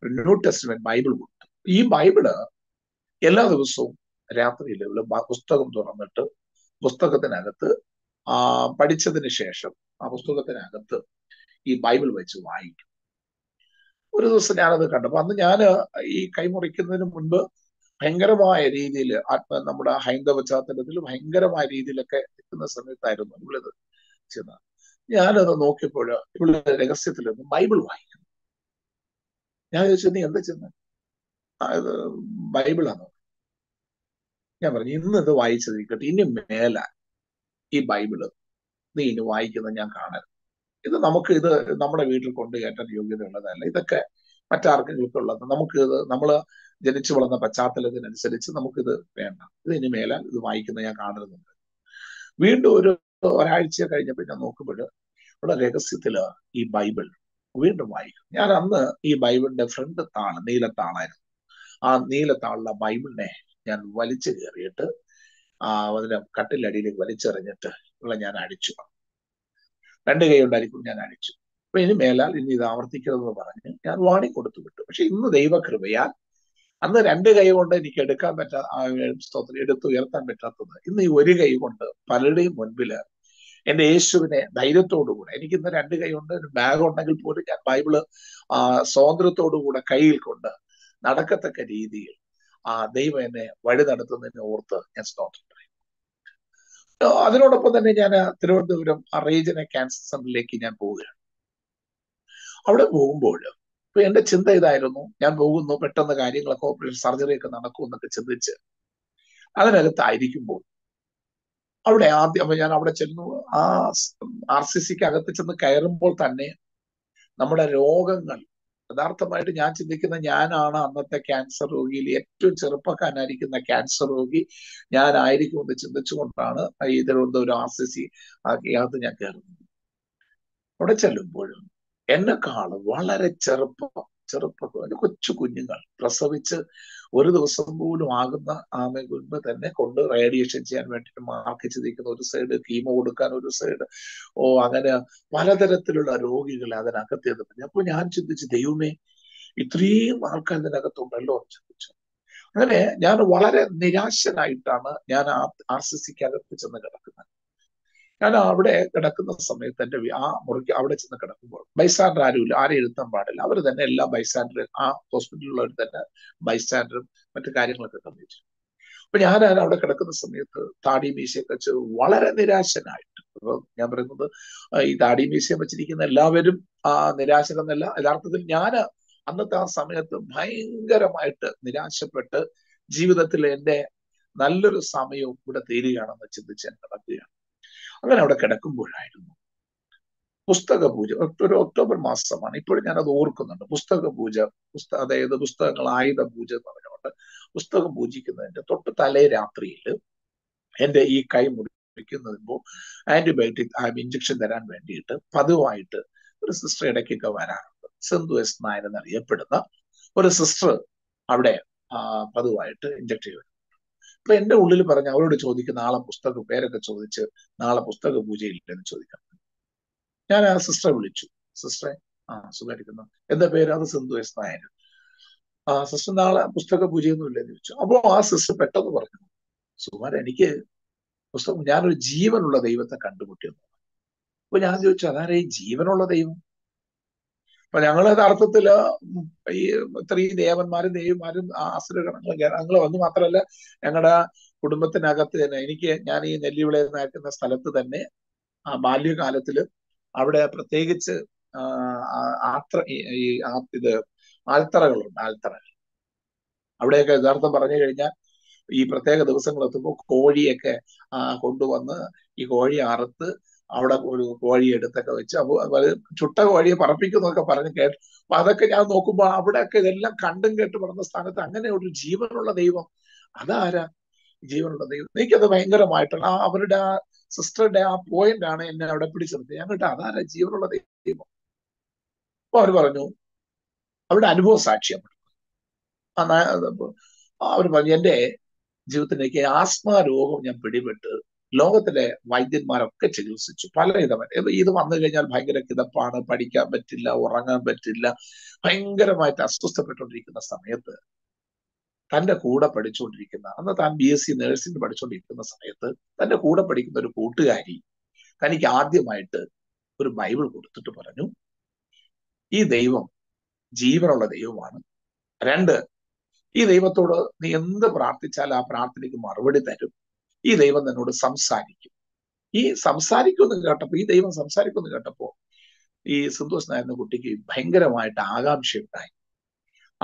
ഒരു ന്യൂ ടെസ്റ്റ്മെന്റ് ബൈബിൾ കൊടുത്തു. ഈ ബൈബിള് എല്ലാ ദിവസവും രാത്രിയിൽ പുസ്തകം തുറന്നിട്ട് പുസ്തകത്തിനകത്ത് പഠിച്ചതിന് ശേഷം ആ പുസ്തകത്തിനകത്ത് ഈ ബൈബിൾ വെച്ച് വായിക്കും. ഒരു ദിവസം ഞാനത് കണ്ടപ്പോൾ അന്ന് ഞാൻ ഈ കൈമുറിക്കുന്നതിന് മുൻപ് ഭയങ്കരമായ രീതിയിൽ നമ്മുടെ ഹൈന്ദവ ചാത്തലത്തിൽ ഭയങ്കരമായ രീതിയിലൊക്കെ നിൽക്കുന്ന സമയത്തായിരുന്നു ഇവളിത് ചെന്നത്. ഞാനത് നോക്കിയപ്പോൾ ഇവള് രഹസ്യത്തിലൊന്ന് ബൈബിൾ വായിക്കുന്നു. ഞാൻ ചോദിച്ചു, നീ എന്താ ചെന്ന് അത് ബൈബിളാണ്? ഞാൻ പറഞ്ഞു, ഇന്ന് ഇത് വായിച്ചതിരിക്കട്ടെ, ഇനി മേല ഈ ബൈബിള് നീ ഇനി വായിക്കുന്നത് ഞാൻ കാണരുത്. ഇത് നമുക്ക് ഇത് നമ്മുടെ വീട്ടിൽ കൊണ്ടുകയറ്റാൻ യോഗ്യതയുള്ളതല്ല, ഇതൊക്കെ മറ്റാർക്കെങ്കിലും ഉള്ളത്. നമുക്കിത് നമ്മൾ ജനിച്ചു വളർന്ന പശ്ചാത്തലത്തിനനുസരിച്ച് നമുക്കിത് വേണ്ട, ഇത് ഇനി മേലാൽ ഇത് വായിക്കുന്നത് ഞാൻ കാണരുന്നുണ്ട്. വീണ്ടും ഒരാഴ്ച കഴിഞ്ഞപ്പോൾ ഞാൻ നോക്കുമ്പോൾ ഇവിടെ രഹസ്യത്തില് ഈ ബൈബിൾ വീണ്ടും വായിക്കും. ഞാൻ അന്ന് ഈ ബൈബിളിന്റെ ഫ്രണ്ട് താള് നീലത്താളായിരുന്നു. ആ നീലത്താളുള്ള ബൈബിളിനെ ഞാൻ വലിച്ചു കയറിയിട്ട് അതിന്റെ കട്ടിലടിയിലേക്ക് വലിച്ചെറിഞ്ഞിട്ട് ഇവിടെ ഞാൻ അടിച്ചു, 2 കൈയുണ്ടായിരിക്കും ഞാൻ അടിച്ചു. അപ്പൊ ഇനി മേലാൽ ഇനി ഇത് ആവർത്തിക്കരുതെന്ന് പറഞ്ഞ് ഞാൻ വാണി കൊടുത്തു വിട്ടു. പക്ഷെ ഇന്ന് ദൈവകൃപയാൽ അന്ന് 2 കൈ കൊണ്ട് എനിക്ക് എടുക്കാൻ പറ്റാത്ത, എടുത്ത് ഉയർത്താൻ പറ്റാത്തത് ഇന്ന് ഈ 1 കൈ കൊണ്ട് പലരുടെയും മുൻപില് എൻ്റെ യേശുവിനെ ധൈര്യത്തോടുകൂടെ, എനിക്കിന്ന് 2 കൈ കൊണ്ട് ഒരു ബാഗ് ഉണ്ടെങ്കിൽ പോലും ഞാൻ ബൈബിള് സ്വാതന്ത്ര്യത്തോടുകൂടെ കയ്യിൽ കൊണ്ട് നടക്കത്തക്ക രീതിയിൽ ദൈവം എന്നെ വഴി നടത്തുന്നതിനെ ഓർത്ത് ഞാൻ സ്തോത്രം പറയും. അതിനോടൊപ്പം തന്നെ ഞാൻ തിരുവനന്തപുരം റീജിയണൽ ക്യാൻസർ സെന്ററിലേക്ക് ഞാൻ പോവുകയാണ്. അവിടെ പോകുമ്പോൾ ഇപ്പൊ എൻ്റെ ചിന്ത ഇതായിരുന്നു, ഞാൻ പോകുന്നു, പെട്ടെന്ന് കാര്യങ്ങളൊക്കെ ഓപ്പറേഷൻ സർജറിയൊക്കെ നടക്കുമെന്നൊക്കെ ചിന്തിച്ച് അതിനകത്തായിരിക്കുമ്പോൾ അവിടെ ആദ്യം ഞാൻ അവിടെ ചെന്നു. ആ RCCക്ക് അകത്ത് ചെന്ന് കയറുമ്പോൾ തന്നെ നമ്മുടെ രോഗങ്ങൾ യഥാർത്ഥമായിട്ട് ഞാൻ ചിന്തിക്കുന്ന, ഞാനാണ് അന്നത്തെ ക്യാൻസർ രോഗിയിൽ ഏറ്റവും ചെറുപ്പക്കാരനായിരിക്കുന്ന ക്യാൻസർ രോഗി ഞാനായിരിക്കും എന്ന് ചിന്തിച്ചുകൊണ്ടാണ് ഈ തിരുവനന്തപുരം RCC അകത്ത് ഞാൻ കയറുന്നത്. അവിടെ ചെല്ലുമ്പോഴും എന്നെക്കാൾ വളരെ ചെറുപ്പം കൊച്ചു കുഞ്ഞുങ്ങൾ പ്രസവിച്ച് 1 ദിവസം പോലും ആകുന്ന ആമെ മുൻപ് തന്നെ കൊണ്ട് റേഡിയേഷൻ ചെയ്യാൻ വേണ്ടിയിട്ട് മാർക്ക് ചെയ്തിരിക്കുന്ന ഒരു സൈഡ്, കീമോ കൊടുക്കാൻ ഒരു സൈഡ്, അങ്ങനെ പലതരത്തിലുള്ള രോഗികൾ അതിനകത്തേത്. അപ്പൊ ഞാൻ ചിന്തിച്ചു, ദൈവമേ ഇത്രയും ആൾക്കാർ ഇതിനകത്തുണ്ടല്ലോ എന്ന് ചിന്തിച്ചു. അങ്ങനെ ഞാൻ വളരെ നിരാശനായിട്ടാണ് ഞാൻ RCCക്കകത്ത് ചെന്ന് കിടക്കുന്നത്. ഞാൻ അവിടെ കിടക്കുന്ന സമയത്ത് എൻ്റെ ആ മുറിക്ക് അവിടെ ചെന്ന് കിടക്കുമ്പോൾ ബൈസ്റ്റാൻഡർ ആരുമില്ല, ആരെയും എഴുത്താൻ പാടില്ല. അവർ തന്നെ എല്ലാ ബൈസ്റ്റാൻഡറും ആ ഹോസ്പിറ്റലിലുള്ളവർ തന്നെ ബൈസ്റ്റാൻഡറും മറ്റു കാര്യങ്ങളൊക്കെ കണ്ടിച്ചു. അപ്പൊ ഞാൻ അവിടെ കിടക്കുന്ന സമയത്ത് താടി മീശയൊക്കെ വെച്ച് വളരെ നിരാശനായിട്ട്, ഞാൻ പറയുന്നത് ഈ താടി മീശയും വെച്ചിരിക്കുന്ന എല്ലാവരും നിരാശനെന്നല്ല, യഥാർത്ഥത്തിൽ ഞാൻ അന്നത്തെ ആ സമയത്ത് ഭയങ്കരമായിട്ട് നിരാശപ്പെട്ട് ജീവിതത്തിൽ എൻ്റെ നല്ലൊരു സമയവും ഇവിടെ തീരുകയാണെന്ന് ചിന്തിച്ച് ഞാൻ കിടക്കുകയാണ്. അങ്ങനെ അവിടെ കിടക്കുമ്പോഴായിരുന്നു പുസ്തക പൂജ. ഒരു ഒക്ടോബർ മാസമാണ്, ഇപ്പോഴും ഞാനത് ഓർക്കുന്നുണ്ട്. പുസ്തക പൂജ, അതായത് പുസ്തകങ്ങൾ ആയുധ പൂജ എന്ന് പറഞ്ഞുകൊണ്ട് പുസ്തകം പൂജിക്കുന്നതിന്റെ തൊട്ട് തലേ രാത്രിയിൽ എൻ്റെ ഈ കൈ മുറിക്കുന്നതിന് ആന്റിബയോട്ടിക് ഇഞ്ചക്ഷൻ തരാൻ വേണ്ടിയിട്ട് പതിവായിട്ട് ഒരു സിസ്റ്റർ ഇടയ്ക്കൊക്കെ വരാറുണ്ട്. സിന്ധു S9 എന്നറിയപ്പെടുന്ന ഒരു സിസ്റ്റർ അവിടെ പതിവായിട്ട് ഇഞ്ചക്ട് ചെയ്യും. അപ്പൊ എൻ്റെ ഉള്ളിൽ പറഞ്ഞ അവരോട് ചോദിക്കുന്ന നാളെ പുസ്തക പേരൊക്കെ ചോദിച്ച് നാളെ പുസ്തക പൂജയില്ലെന്ന് ചോദിക്കാം. ഞാൻ ആ സിസ്റ്ററെ വിളിച്ചു. സിസ്റ്ററെ, സുഖമായിരിക്കുന്നു, എന്താ പേര്? അത് സിന്ധു S9. സിസ്റ്റർ നാളെ പുസ്തക പൂജയൊന്നും ഇല്ലെന്ന് ചോദിച്ചു. അപ്പോ ആ സിസ്റ്റർ പെട്ടെന്ന് പറഞ്ഞു, സുകുമാരൻ, എനിക്ക് പുസ്തകം, ഞാനൊരു ജീവനുള്ള ദൈവത്തെ കണ്ടുമുട്ടിയെന്ന്. അപ്പൊ ഞാൻ ചോദിച്ചു, അതാരേ ജീവനുള്ള ദൈവം? അപ്പൊ ഞങ്ങൾ യഥാർത്ഥത്തില് ഈ ഇത്രയും ദേവന്മാരും ദേവിമാരും ആശ്രയകരണങ്ങളും ഞങ്ങൾ വന്നു. മാത്രമല്ല ഞങ്ങളുടെ കുടുംബത്തിനകത്ത് തന്നെ എനിക്ക്, ഞാൻ ഈ നെല്ലിവിള നടക്കുന്ന സ്ഥലത്ത് തന്നെ ആ ബാല്യകാലത്തില് അവിടെ പ്രത്യേകിച്ച് ആൽത്തറകളുണ്ട്. ആൽത്തറകൾ അവിടെയൊക്കെ യഥാർത്ഥം പറഞ്ഞു കഴിഞ്ഞാൽ ഈ പ്രത്യേക ദിവസങ്ങൾ എത്തുമ്പോൾ കോഴിയൊക്കെ കൊണ്ടുവന്ന് ഈ കോഴി അറുത്ത് അവിടെ ഒരു കോഴി എടുത്തൊക്കെ വെച്ച് ചുട്ട കോഴിയെ പറപ്പിക്കുന്നൊക്കെ പറഞ്ഞ് കേട്ട് അപ്പൊ അതൊക്കെ ഞാൻ നോക്കുമ്പോ അവിടെയൊക്കെ ഇതെല്ലാം കണ്ടും കേട്ട് പറഞ്ഞ സ്ഥാനത്ത് അങ്ങനെ ഒരു ജീവനുള്ള ദൈവം, അതാരാ ജീവനുള്ള ദൈവം? എനിക്കത് ഭയങ്കരമായിട്ടുള്ള അവരുടെ ആ സിസ്റ്ററുടെ ആ പോയിന്റ് ആണ് എന്നെ അവിടെ പിടിച്ചത്. ഞാൻ കേട്ടോ അതാരാ ജീവനുള്ള ദൈവം? അപ്പൊ അവര് പറഞ്ഞു അവരുടെ അനുഭവ സാക്ഷ്യം. അവർ പറഞ്ഞു എന്റെ ജീവിതത്തിലേക്ക് ആസ്മ രോഗം ഞാൻ പിടിപെട്ട് ലോകത്തിലെ വൈദ്യന്മാരൊക്കെ ചികിത്സിച്ചു, പല ഇതവൻ ഇത് വന്നു കഴിഞ്ഞാൽ ഭയങ്കര കിതപ്പാണ്, പഠിക്കാൻ പറ്റില്ല, ഉറങ്ങാൻ പറ്റില്ല, ഭയങ്കരമായിട്ട് അസ്വസ്ഥപ്പെട്ടുകൊണ്ടിരിക്കുന്ന സമയത്ത് തൻ്റെ കൂടെ പഠിച്ചുകൊണ്ടിരിക്കുന്ന അന്ന് താൻ BSc നഴ്സിംഗ് പഠിച്ചുകൊണ്ടിരിക്കുന്ന സമയത്ത് തൻ്റെ കൂടെ പഠിക്കുന്ന ഒരു കൂട്ടുകാരി തനിക്ക് ആദ്യമായിട്ട് ഒരു ബൈബിൾ കൊടുത്തിട്ട് പറഞ്ഞു ഈ ദൈവം ജീവനുള്ള ദൈവമാണ്, 2 ഈ ദൈവത്തോട് നീ എന്ത് പ്രാർത്ഥിച്ചാൽ ആ പ്രാർത്ഥനയ്ക്ക് മറുപടി തരും, ഈ ദൈവം എന്നോട് സംസാരിക്കും. ഈ സംസാരിക്കുമെന്ന് കേട്ടപ്പോൾ ഈ ദൈവം സംസാരിക്കുമെന്ന് കേട്ടപ്പോൾ ഈ സന്തോഷ് നായരുന്ന കുട്ടിക്ക് ഭയങ്കരമായിട്ട് ആകാംക്ഷയുണ്ടായി.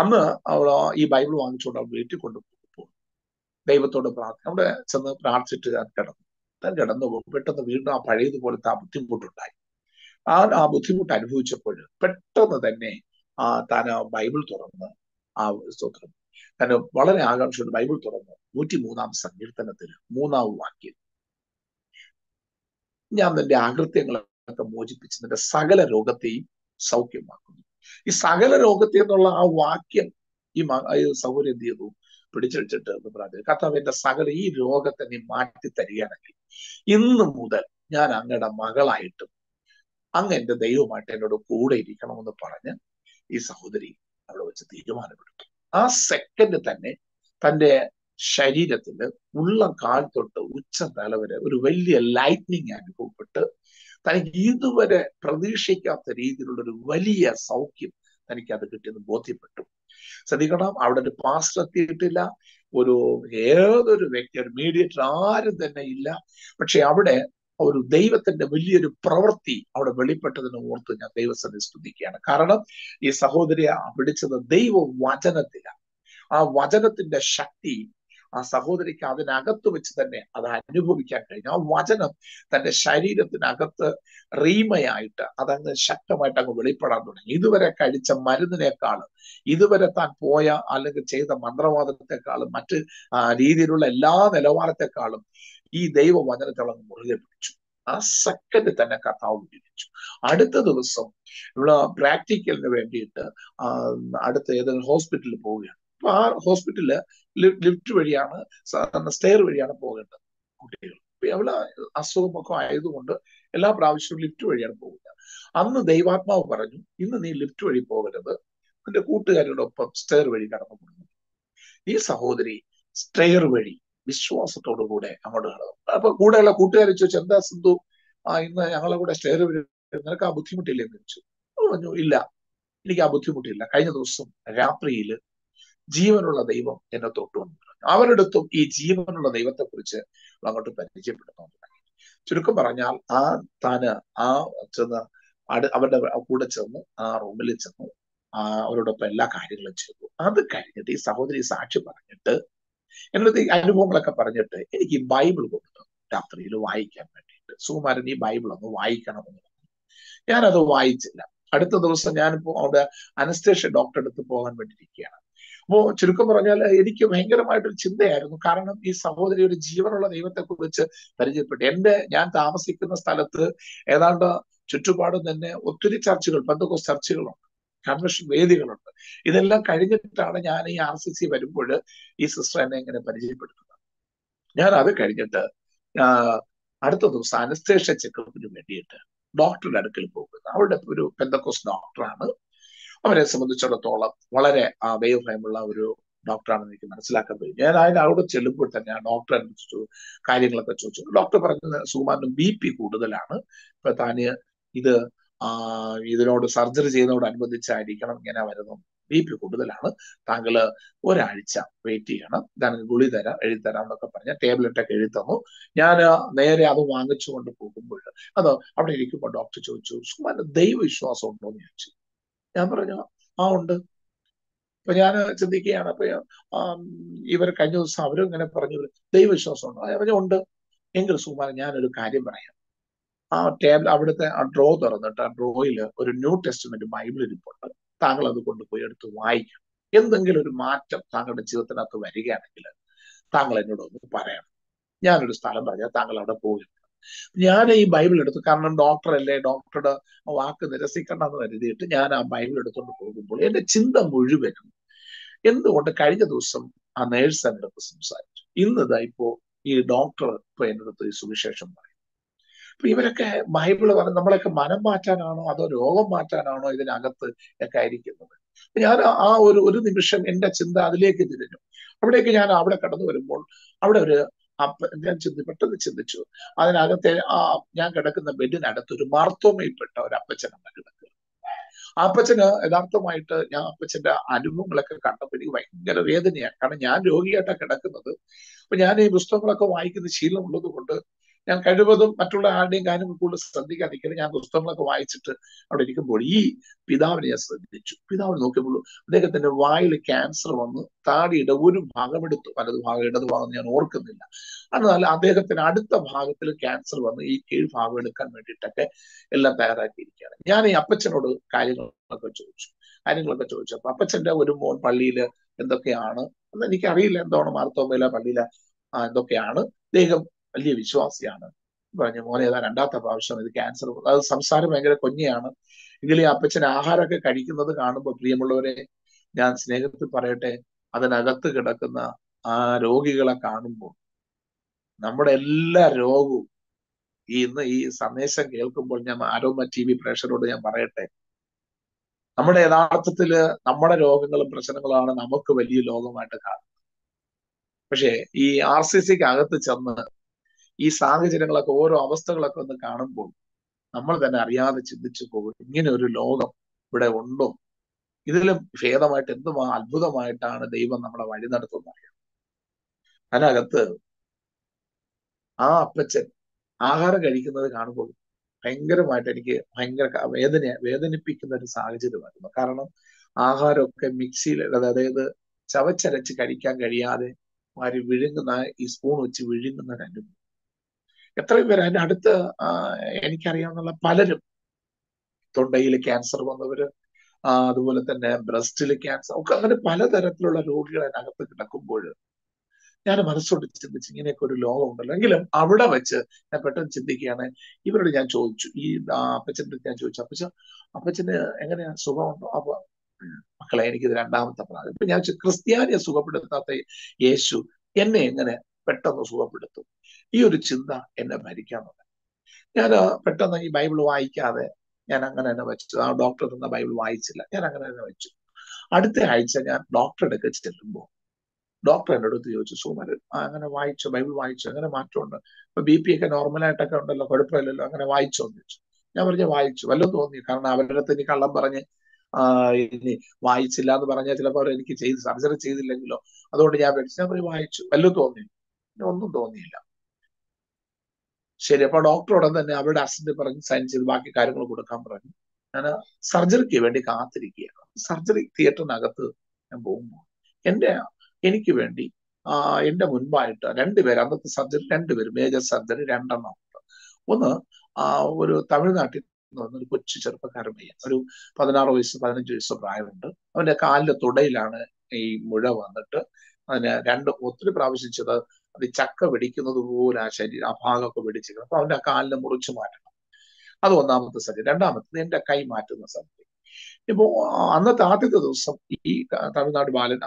അന്ന് അവൾ ഈ ബൈബിൾ വാങ്ങിച്ചുകൊണ്ട് അവൾ വീട്ടിൽ കൊണ്ടുപോകുമ്പോൾ ദൈവത്തോട് പ്രാർത്ഥന അവിടെ ചെന്ന് പ്രാർത്ഥിച്ചിട്ട് താൻ കിടന്നു പോകും. പെട്ടെന്ന് വീണ്ടും ആ പഴയതുപോലത്തെ ആ ബുദ്ധിമുട്ടുണ്ടായി. ആ ബുദ്ധിമുട്ട് അനുഭവിച്ചപ്പോൾ പെട്ടെന്ന് തന്നെ താൻ ആ ബൈബിൾ തുറന്ന് ആ സ്തോത്രം താൻ വളരെ ആകാംക്ഷയോട് ബൈബിൾ തുറന്ന് 103 സങ്കീർത്തനത്തിന് 3 വാക്യം ഞാൻ നിന്റെ ആകൃത്യങ്ങളൊക്കെ മോചിപ്പിച്ച് നിന്റെ സകല രോഗത്തെയും സൗഖ്യമാക്കുന്നു. ഈ സകല രോഗത്തെ എന്നുള്ള ആ വാക്യം ഈ സൗകര്യം എന്ത് ചെയ്തു പിടിച്ചെടുത്തിട്ട് പ്രാർത്ഥിച്ചു കർത്താവ് എന്റെ സകല ഈ രോഗത്തെ നീ മാറ്റി തരികയാണെങ്കിൽ ഇന്ന് മുതൽ ഞാൻ അങ്ങയുടെ മകളായിട്ടും അങ്ങ് എന്റെ ദൈവമായിട്ട് എന്നോട് കൂടെ ഇരിക്കണമെന്ന് പറഞ്ഞ് ഈ സഹോദരി അവിടെ വെച്ച് തീരുമാനമെടുത്തു. ആ സെക്കൻഡ് തന്നെ തൻ്റെ ശരീരത്തിന് ഉള്ള കാൽ തൊട്ട് ഉച്ച തല വരെ ഒരു വലിയ ലൈറ്റ്നിങ് അനുഭവപ്പെട്ട് തനിക്ക് ഇതുവരെ പ്രതീക്ഷിക്കാത്ത രീതിയിലുള്ള ഒരു വലിയ സൗഖ്യം തനിക്ക് അത് കിട്ടിയെന്ന് ബോധ്യപ്പെട്ടു. ശ്രദ്ധിക്കണം, അവിടെ ഒരു പാസ്റ്റർ എത്തിയിട്ടില്ല, ഒരു ഏതൊരു വ്യക്തി, ഒരു മീഡിയേറ്റർ ആരും തന്നെ ഇല്ല. പക്ഷെ അവിടെ ഒരു ദൈവത്തിന്റെ വലിയൊരു പ്രവൃത്തി അവിടെ വെളിപ്പെട്ടതിനെ ഓർത്ത് ഞാൻ ദൈവത്തെ സ്തുതിക്കുകയാണ്. കാരണം ഈ സഹോദരിയെ പിടിച്ചത് ദൈവവചനത്തിലാണ്. ആ വചനത്തിന്റെ ശക്തി ആ സഹോദരിക്ക് അതിനകത്ത് വെച്ച് തന്നെ അത് അനുഭവിക്കാൻ കഴിഞ്ഞു. ആ വചനം തൻ്റെ ശരീരത്തിനകത്ത് റീമയായിട്ട് അതങ്ങ് ശക്തമായിട്ട് അങ്ങ് വെളിപ്പെടാൻ തുടങ്ങി. ഇതുവരെ കഴിച്ച മരുന്നിനേക്കാളും ഇതുവരെ താൻ പോയ അല്ലെങ്കിൽ ചെയ്ത മന്ത്രവാദത്തെക്കാളും മറ്റ് രീതിയിലുള്ള എല്ലാ നിലവാരത്തെക്കാളും ഈ ദൈവവചനത്തോളം മുറുകെ പിടിച്ചു. ആ സെക്കൻഡ് തന്നെ കർത്താവ് വിവരിച്ചു. അടുത്ത ദിവസം ഇവിടെ പ്രാക്ടിക്കലിന് വേണ്ടിയിട്ട് അടുത്ത ഏതെങ്കിലും ഹോസ്പിറ്റലിൽ പോവുകയാണ്. അപ്പൊ ആ ഹോസ്പിറ്റലില് ലിഫ്റ്റ് വഴിയാണ്, സ്റ്റെയർ വഴിയാണ് പോകേണ്ടത് കുട്ടികൾ. അവള് അസുഖമൊക്കെ ആയതുകൊണ്ട് എല്ലാ പ്രാവശ്യവും ലിഫ്റ്റ് വഴിയാണ് പോകുന്നത്. അന്ന് ദൈവാത്മാവ് പറഞ്ഞു ഇന്ന് നീ ലിഫ്റ്റ് വഴി പോകരുത്, നിന്റെ കൂട്ടുകാരോടൊപ്പം സ്റ്റെയർ വഴി കടന്നു പോകുന്നു. ഈ സഹോദരി സ്റ്റെയർ വഴി വിശ്വാസത്തോടു കൂടെ അങ്ങോട്ട് കടന്നു. അപ്പൊ കൂടെയുള്ള കൂട്ടുകാരി ചോദിച്ചു എന്താ സിന്ധു ഇന്ന് ഞങ്ങളെ കൂടെ സ്റ്റെയർ വഴി നിനക്ക് ആ ബുദ്ധിമുട്ടില്ലെന്ന് ചോദിച്ചു. പറഞ്ഞു ഇല്ല, എനിക്ക് ആ ബുദ്ധിമുട്ടില്ല, കഴിഞ്ഞ ദിവസം രാത്രിയില് ജീവനുള്ള ദൈവം എന്നെ തൊട്ടുവെന്ന് പറഞ്ഞു. അവരടുത്തും ഈ ജീവനുള്ള ദൈവത്തെക്കുറിച്ച് അങ്ങോട്ട് പരിചയപ്പെടുത്താൻ തുടങ്ങി. ചുരുക്കം പറഞ്ഞാൽ ആ താന് ആ ചെന്ന് അവരുടെ കൂടെ ചെന്ന് ആ റൂമിൽ ചെന്ന് അവരോടൊപ്പം എല്ലാ കാര്യങ്ങളും ചെയ്തു. അത് കഴിഞ്ഞിട്ട് ഈ സഹോദരി സാക്ഷി പറഞ്ഞിട്ട് എന്നോട് ഈ അനുഭവങ്ങളൊക്കെ പറഞ്ഞിട്ട് എനിക്ക് ഈ ബൈബിൾ കൊടുത്തു രാത്രിയിൽ വായിക്കാൻ വേണ്ടിയിട്ട്. സുകുമാരൻ ഈ ബൈബിൾ ഒന്ന് വായിക്കണമെന്ന് പറഞ്ഞു. ഞാനത് വായിച്ചില്ല. അടുത്ത ദിവസം ഞാനിപ്പോൾ അവിടെ അനസ്തേഷ്യ ഡോക്ടറെ അടുത്ത് പോകാൻ വേണ്ടിയിരിക്കുകയാണ്. അപ്പോ ചുരുക്കം പറഞ്ഞാൽ എനിക്ക് ഭയങ്കരമായിട്ടൊരു ചിന്തയായിരുന്നു. കാരണം ഈ സഹോദരി ഒരു ജീവനുള്ള ദൈവത്തെക്കുറിച്ച് പരിചയപ്പെട്ടു. ഞാൻ താമസിക്കുന്ന സ്ഥലത്ത് ഏതാണ്ട് ചുറ്റുപാടും തന്നെ ഒത്തിരി ചർച്ചകൾ, പെന്തക്കോസ് ചർച്ചകളുണ്ട്, കൺവെൻഷൻ വേദികളുണ്ട്. ഇതെല്ലാം കഴിഞ്ഞിട്ടാണ് ഞാൻ ഈ RCC വരുമ്പോൾ ഈ സിസ്റ്റർ എന്നെ ഇങ്ങനെ പരിചയപ്പെടുത്തുന്നത്. ഞാൻ അത് കഴിഞ്ഞിട്ട് അടുത്ത ദിവസം അനസ്തേഷ്യ ചെക്കപ്പിന് വേണ്ടിയിട്ട് ഡോക്ടറുടെ അടുക്കൽ പോകുന്നത്. അവരുടെ ഒരു പെന്തക്കോസ് ഡോക്ടറാണ്. അവരെ സംബന്ധിച്ചിടത്തോളം വളരെ ദൈവഭയമുള്ള ഒരു ഡോക്ടറാണെന്ന് എനിക്ക് മനസ്സിലാക്കാൻ കഴിഞ്ഞു. ഞാൻ അവിടെ ചെല്ലുമ്പോൾ തന്നെ ആ ഡോക്ടറെ കാര്യങ്ങളൊക്കെ ചോദിച്ചു. ഡോക്ടർ പറഞ്ഞത് സുകുമാരന് BP കൂടുതലാണ്, ഇപ്പൊ താന് ഇതിനോട് സർജറി ചെയ്യുന്നതോടനുബന്ധിച്ചായിരിക്കണം ഇങ്ങനെ വരുന്നു, BP കൂടുതലാണ്, താങ്കൾ ഒരാഴ്ച വെയിറ്റ് ചെയ്യണം, താങ്കൾ ഗുളി തരാം എഴുതിത്തരാം എന്നൊക്കെ പറഞ്ഞ ടേബ്ലറ്റൊക്കെ എഴുതി തന്നു. ഞാൻ നേരെ അത് വാങ്ങിച്ചു കൊണ്ട് പോകുമ്പോൾ അത് അവിടെ ഇരിക്കുമ്പോൾ ഡോക്ടർ ചോദിച്ചു സുകുമാരന് ദൈവവിശ്വാസം ഉണ്ടോ എന്ന് ചോദിച്ചു. ഞാൻ പറഞ്ഞു ആ ഉണ്ട്. അപ്പൊ ഞാൻ ചിന്തിക്കുകയാണ്. അപ്പൊ ഇവർ കഴിഞ്ഞ ദിവസം അവരും ഇങ്ങനെ പറഞ്ഞു ദൈവവിശ്വാസം ഉണ്ടോ? പറഞ്ഞു ഉണ്ട്. എങ്കിൽ സുകുമാരൻ ഞാനൊരു കാര്യം പറയാം, table draw the New Testament Bible report. Tangle the Kundupoya to why in the match up Tangle the Chilton at the very Ganakilla. Tangle and the Param. Yan to Stalabaja, Tangle out of Poet. Yana Bible to the Canon doctor and lay doctor a walk in the second other day. Yana Bible to the Poet and the Chinda Mujubetum. In the water carriage of some unaided and side. In the Dipo, a doctor painted the Subishation. Primera Bible like a mana matano, other yoga matano, then Agatha, a Kairi Kimmel. Yana would the mission in that in the lake. But again, I would have cut over a bowl. I would have up and then the better the chindichu. Other Agatha, Yankadak in the bed in Ada to Martho made better Apachana. Apachana, Adaptomite, Yapachana, Adum like a company, get away the Yakana, Yogi at a Kadaka. When Yana Bustom like a wike in the Shilam look water. And kind of the Matula Harding kind of pulled a Sunday and carrying out the stomach of white or a body without yes, without no they get a wild cancer on the third year, the wood of Hagamed to the one and work in the other. They got an addict of Hagatil cancer on the eight Harvard convented Taka, Ella Para Kirika. Yani Apachano Kayan of the church. I didn't look at church. Apachenda would have more Palila and the Kiana, and then he carried and Don Martha Villa Palila and the Kiana. They have Vishwasiana. But you only than another option with cancer. Some sort of anger conyana. Really a pitch and a haraka cadikin of the carnival of Priamolore, dance negative parate, other Nagata Gadakana, Rogigala carnival. Number Ella Rogu in the Sanesa Gelcobolna, Aroma TV pressure over the parate. Number an artilla, number a rogical pressure on a Namoko value logo at the car. Pache, E. RCC Agatha Chama. This language is like over Avasta like on the carnival board. Number than Aria the Chichico, in every log, but I won't know. Either Feda might tend the Albuda might turn the even number of Idina to Maria. And I got the Pachet Ahara Gadik in the carnival. Hanger might take Hanger where the pick in the Saga the Macarano Ahara Mixil, the Chavacharika Gadiade, while you within the night is own which you within the random. Any carry on a pallet. Tondail cancer on the bullet and breast still cancer. Okay, pallet that uploaded and Agatha border. Then a mother sort of in a good long Langilum, Avada Vacher, a pattern Chindicana, even a Jancho, Pachin Jancho Chapacha, a Pachin Angana Suba of a clinic and down the planet. Pinacha Christiania Sugaputate, Yesu, Yenning and a pattern of Sugaputu. You rich in the American. Yana Patana Bible Waikade, Yanangan doctor in the Bible Waikilla, Yanangan. At the heights, I got doctor at a good still. Doctor under the Yosu Sumer. I'm going to white Bible white, I'm going to matron. But BP can normal attack under the Cordpella, I'm going to white on it. Never the white, well, only Carnaval, Barane, White Silla, the Baranatilla, any kids, other cheese, Lengulo. Although they have it, never white, well, only. No, doctor and then never asked the parent science in Baki Karimo would come running. And a surgery gave a cartridge. Surgery theatre Nagatu and boom. And there, any kivendi, end of Mumbai, and they were under the subject and they were major surgery and an opera. One would Tamil Nati put Chichar Pacarme, or Padanaro is a Jewish survivor, and a Kal Todailana, a Muda Vandata, and a random three provinces each other. The Chaka Vedicum of the wood, I said, Apanga of Vedicum, found a Kal Muruchimata. Other Nam of the Sunday, and Nam, then the Kai Martin or something. Another article of some E. Tavinat Valen,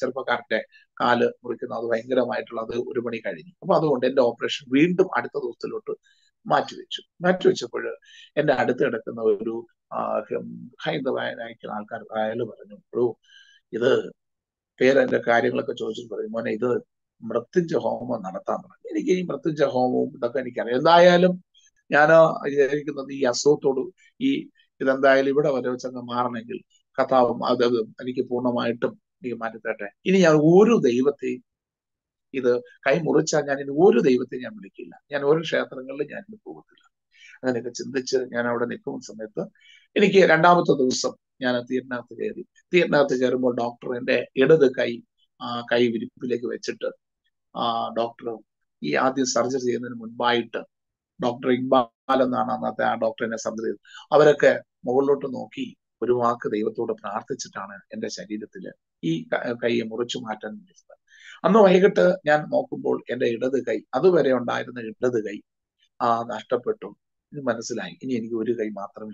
Cherpacarte, Kala, Murikana, Wanger, Mitra, the Rubani Kadini. About the one end operation, wind the article of the Loto, Matrich, and the Adatha Dakano, hide the wine, I can alcar, I love and improve either pair and the carrying like a chosen for one either. Mratinja home and Naratama. Any game, Mratinja home, the Kanikari, Dialum, Yana, the Yasoto, E. Then the Ilibata, whatever Changamarangil, Kata, other Anikipona, my item, the Matata. In your wood, the Evati, either Kaimuruchan and in wood, the Evati and Likila, and over Shatrangal and the Pugilla. And then it's in the church and out of the Kunsameta. In a care and out of those Yana theatre, the Jeremo doctor and the Eda the Kai. Kai Vilipilek Vecheter, doctor. He had the surgery and then would bite Dr. Iqbal and Ananda, Dr. Nesamdri, Avaraka, Moloto Noki, Uruaka, they were told of Narthitana and the Shadidatilla. E. Kay Muruchum Hatan. And no Hegata, Yan Mokubol, and the other guy, other very on died and the other guy, after Petum, in Manasilai, in any good guy Matram.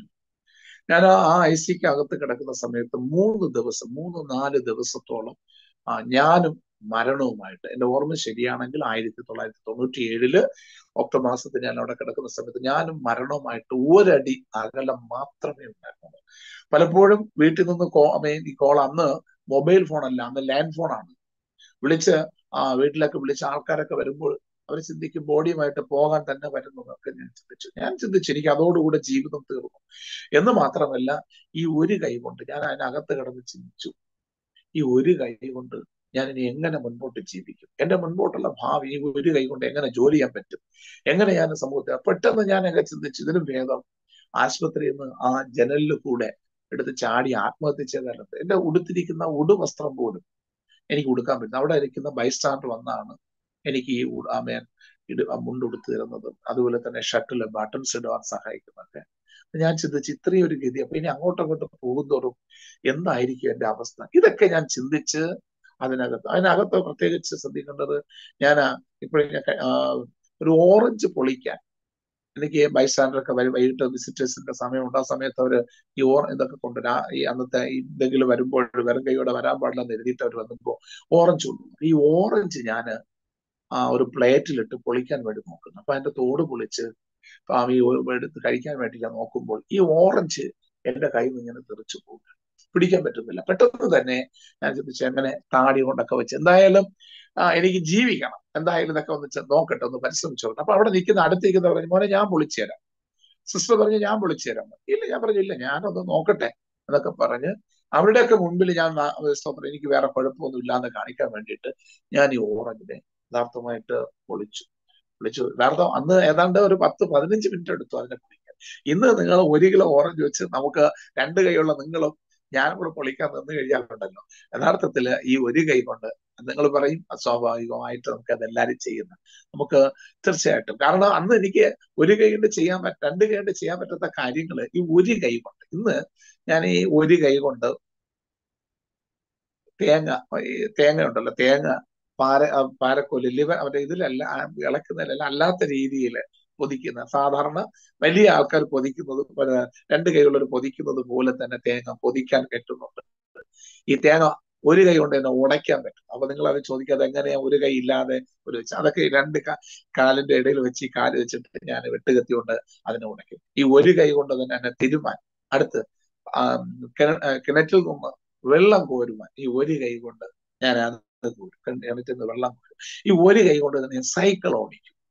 Nana, I see Kakaka Summit, the moon, there was a moon on Nada, there was a tolo, Yan. Marano might and the warm Shadian angle I did the light to Optimas the Yanaka Savitan, Marano might over at the Agala Matra. Palapodum waiting on the call, I mean, the call on the mobile phone and the land phone on village wait like a village arcaraca variable. I was in the body might a pog and then the Vatican to the Chinicado would achieve them. In the Matravella, you would I want to get an Agatha too. You would I want to. Younger one boat to Chibi. End up on bottle of half, you will take a jolly up at Engana Samuta, but tell the Yanagats in the children of Aspatrima, ah, General Lukuda, at the Chadi Atma, the Cheddar, and the Udukina Udu was from Bodum. Any would come without I reckon the bystander on the any key would amen, you do a mundo to the other, other will let a shuttle, a button said on Sahai. The Yanchi the Chitri would get the opinion out of the Pudor in the Idiki Davasna. Either Kayan Chindicha. I never thought of something under Yana, orange polycat. And again, by Sandra Cavalry visitors in the Samota Samet, you are in the Conda, the Gilbert, Verga, Butler, the editor of the book. Orange, he orange Yana, or plate to polycan Vedamok. Find the Toda Pulitzer, Family, the Karikan Vedamokable. He orange and the Kaiming and the Richu. Pretty compatible. But other than the chairman, Tardy on the coach and the island, any Givica, and the island of the Nocket on the Person Children. Apart from the Nikin, I take the Moria Bulicera. Sister Moria Bulicera, Illian of the Nocket, and the Caparana. I would like a Mumbilian stop anywhere of the Lana Kanika Vendita, Yanni over the day. Lartomite Polic. Lardo under Adanda Patu Padrinch winter to the in the Vigil Orange, Namaka, and the Gayola. Polycam and the Yalpatano. And Arthur, you were the guy under the Gulbarim, Asova, you go item, the Larichi, Moka, Tercia, Garna, and the Nike, Woodiga in the Chiam at Tandiga and the Chiam at the Kiding, you woody guy in the Yanni, woody guy on the Tanga, Tanga, Tanga, Paracoli liver, and the Latin Podikina, Sadharna, Meli Alkar Podikino, and the Gayola Podikino, the Bolet and a Tanga Podikan get to London. Itana, Uriga, and a Wodaka, Avangla, Chodika, Dangana, Uriga, Ila, Urichalaka, Randika, Kalan, Dedelovichi, Kadi, and Vetigationa, Adanaka. You Uriga under the Natiduman, at the Kenetil Vella Gorduman, you Uriga under the good, and everything the Vella. You Uriga under the cycle on it.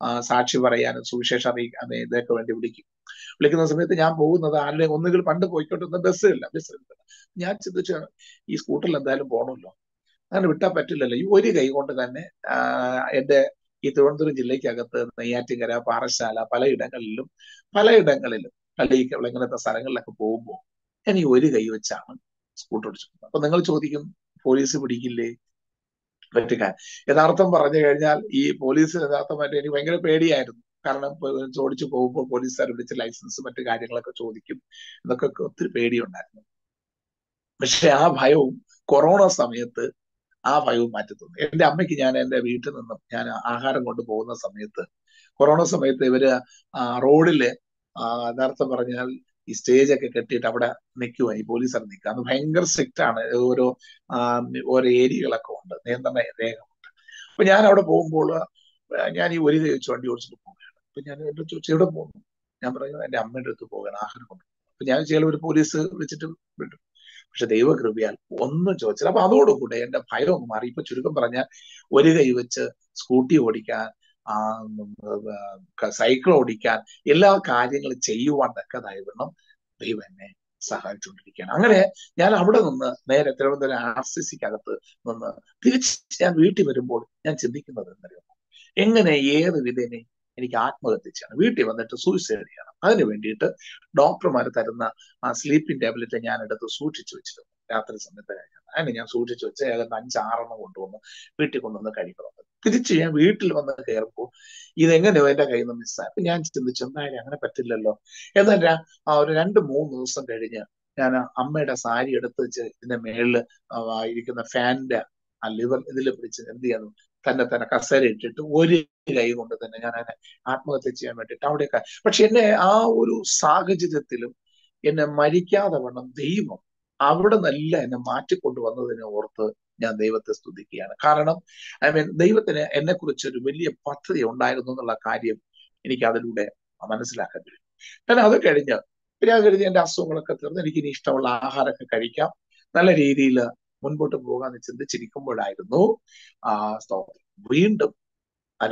Sachi Varayan, and Sushari, and the current Diki. Like in the Smith, Yambo, the Arley, only the Panda boycott on the Brazil. Yats in the chair is total and the Bono. And with up at Lilla, you very gay wanted than at the Ethondri Jilaka, Nayatigara, Parasala, Palayadangalum, Palayadangalum, Palaka, like another Sarangal like a bobo. And you very gay a charm, scooter. Panangal police would delay. Vatican. In Artham Parajal, E. Police and Artham at any Wanger Pedi item. Karna Chodicho police service license, but a guiding like a Chodikim, the Cocopedi on that. Corona Sametha, Avayu Matatum. And the Amakian and the Wheaton and the Piana Ahara got to Bona Sametha. Corona Sametha, roadile, Narthamaranial, stage a catet abada, Niku, any police and Nikan, Hanger Sectan, Euro, or Eri Laconda, then the Mayday. When you are out of home bowler, Yanni very rich on yours to Pogan. When you are to Children, Namara and Amended to Pogan Ahara. When you are jailed with police, which it will. They were Grubial, one George, a Bado could end up high on Maripa Churica Parana, where they were Scooty Odica, Cyclodica, Illa Cardinal Cheyu and the Cadivernum, they were സഹായിച്ചുകൊണ്ടിരിക്കുകയാണ്. അങ്ങനെ ഞാൻ അവിടെ നിന്ന് നേരെ തിരുവനന്തപുരം RCCക്കകത്ത് നിന്ന് തിരിച്ച് ഞാൻ വീട്ടിൽ വരുമ്പോൾ ഞാൻ ചിന്തിക്കുന്നത് എന്നറിയുന്നു, എങ്ങനെ ഏത് വിധേനെ എനിക്ക് ആത്മഹത്യ ചെയ്യണം, വീട്ടിൽ വന്നിട്ട് സൂയിസൈഡ് ചെയ്യണം. അതിന് വേണ്ടിയിട്ട് ഡോക്ടർമാർ തരുന്ന ആ സ്ലീപ്പിംഗ് ടാബ്ലറ്റ് ഞാൻ എടുത്ത് സൂക്ഷിച്ചു വെച്ചിരുന്നു രാത്രി സമയത്ത്. അതിന് ഞാൻ സൂക്ഷിച്ചു വെച്ച് ഏതാണ്ട് 5-6 കൊണ്ടുവന്ന് വീട്ടിൽ കൊണ്ടുവന്ന് കഴിക്കുന്നുണ്ട്. തിരിച്ച് ഞാൻ വീട്ടിൽ വന്ന് കയറുമ്പോൾ ഇതെങ്ങനെയോ എൻ്റെ കയ്യിൽ നിന്ന് മിസ്സായി. അപ്പൊ ഞാൻ ചിന്തിച്ചു, എന്തായാലും അങ്ങനെ പറ്റില്ലല്ലോ. എന്നല്ല, ആ ഒരു 2-3 ദിവസം കഴിഞ്ഞ് ഞാൻ അമ്മയുടെ സാരി എടുത്ത് വെച്ച് ഇതിന്റെ മേളിൽ ഇരിക്കുന്ന ഫാനിന്റെ ആ ലിവർ ഇതിൽ പിടിച്ച് എന്ത് ചെയ്യാൻ തന്നെ തന്നെ കസേര ഇട്ടിട്ട് ഒരു കൈ കൊണ്ട് തന്നെ ഞാൻ അതിനെ ആത്മഹത്യ ചെയ്യാൻ വേണ്ടിയിട്ട് അവിടെയൊക്കെ. പക്ഷെ എന്നെ ആ ഒരു സാഹചര്യത്തിലും എന്നെ മരിക്കാതെ വണ്ണം ദൈവം അവിടെ നല്ല എന്നെ മാറ്റിക്കൊണ്ടുവന്നതിനെ ഓർത്ത് ഞാൻ ദൈവത്തെ സ്തുതിക്കുകയാണ്. കാരണം ദൈവത്തിന് എന്നെക്കുറിച്ചൊരു വലിയ പദ്ധതി ഉണ്ടായിരുന്നു എന്നുള്ള കാര്യം എനിക്ക് അതിലൂടെ മനസ്സിലാക്കാൻ കഴിയും. കാരണം അത് കഴിഞ്ഞ് പിന്നെ അത് കഴിഞ്ഞ് എൻ്റെ അസുഖങ്ങളൊക്കെ തീർന്ന് എനിക്കിനി ഇഷ്ടമുള്ള ആഹാരമൊക്കെ കഴിക്കാം, നല്ല രീതിയിൽ മുൻപോട്ട് പോകാന്ന് ചിന്തിച്ചിരിക്കുമ്പോഴായിരുന്നു ആ വീണ്ടും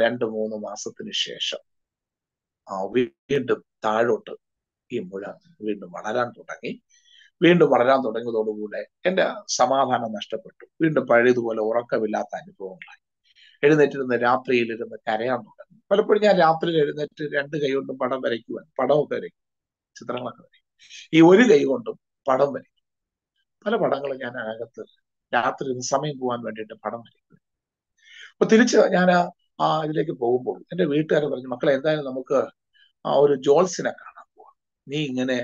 2-3 മാസത്തിന് ശേഷം വീണ്ടും താഴോട്ട് ഈ മുഴ വീണ്ടും വളരാൻ തുടങ്ങി. തുടങ്ങിയതോടുകൂടെ എൻ്റെ സമാധാനം നഷ്ടപ്പെട്ടു. വീണ്ടും പഴയതുപോലെ ഉറക്കമില്ലാത്ത അനുഭവങ്ങളായി. എഴുന്നേറ്റിരുന്ന് രാത്രിയിലിരുന്ന് കരയാൻ തുടങ്ങി. പലപ്പോഴും ഞാൻ രാത്രിയിൽ എഴുന്നേറ്റ് 2 കൈ കൊണ്ടും പടം വരയ്ക്കുവാൻ, പടമൊക്കെ വരയ്ക്കും, ചിത്രങ്ങളൊക്കെ വരയ്ക്കും. ഈ ഒരു കൈ കൊണ്ടും പടം വരയ്ക്കും. പല പടങ്ങളും ഞാൻ അകത്ത് രാത്രി സമയം പോകാൻ വേണ്ടിയിട്ട് പടം വരയ്ക്കും. അപ്പൊ തിരിച്ച് ഞാൻ ആ ഇതിലേക്ക് പോകുമ്പോൾ എൻ്റെ വീട്ടുകാരെ പറഞ്ഞു, മക്കളെ എന്തായാലും നമുക്ക് ആ ഒരു ജോൾസിനെ കാണാൻ പോവാം, നീ ഇങ്ങനെ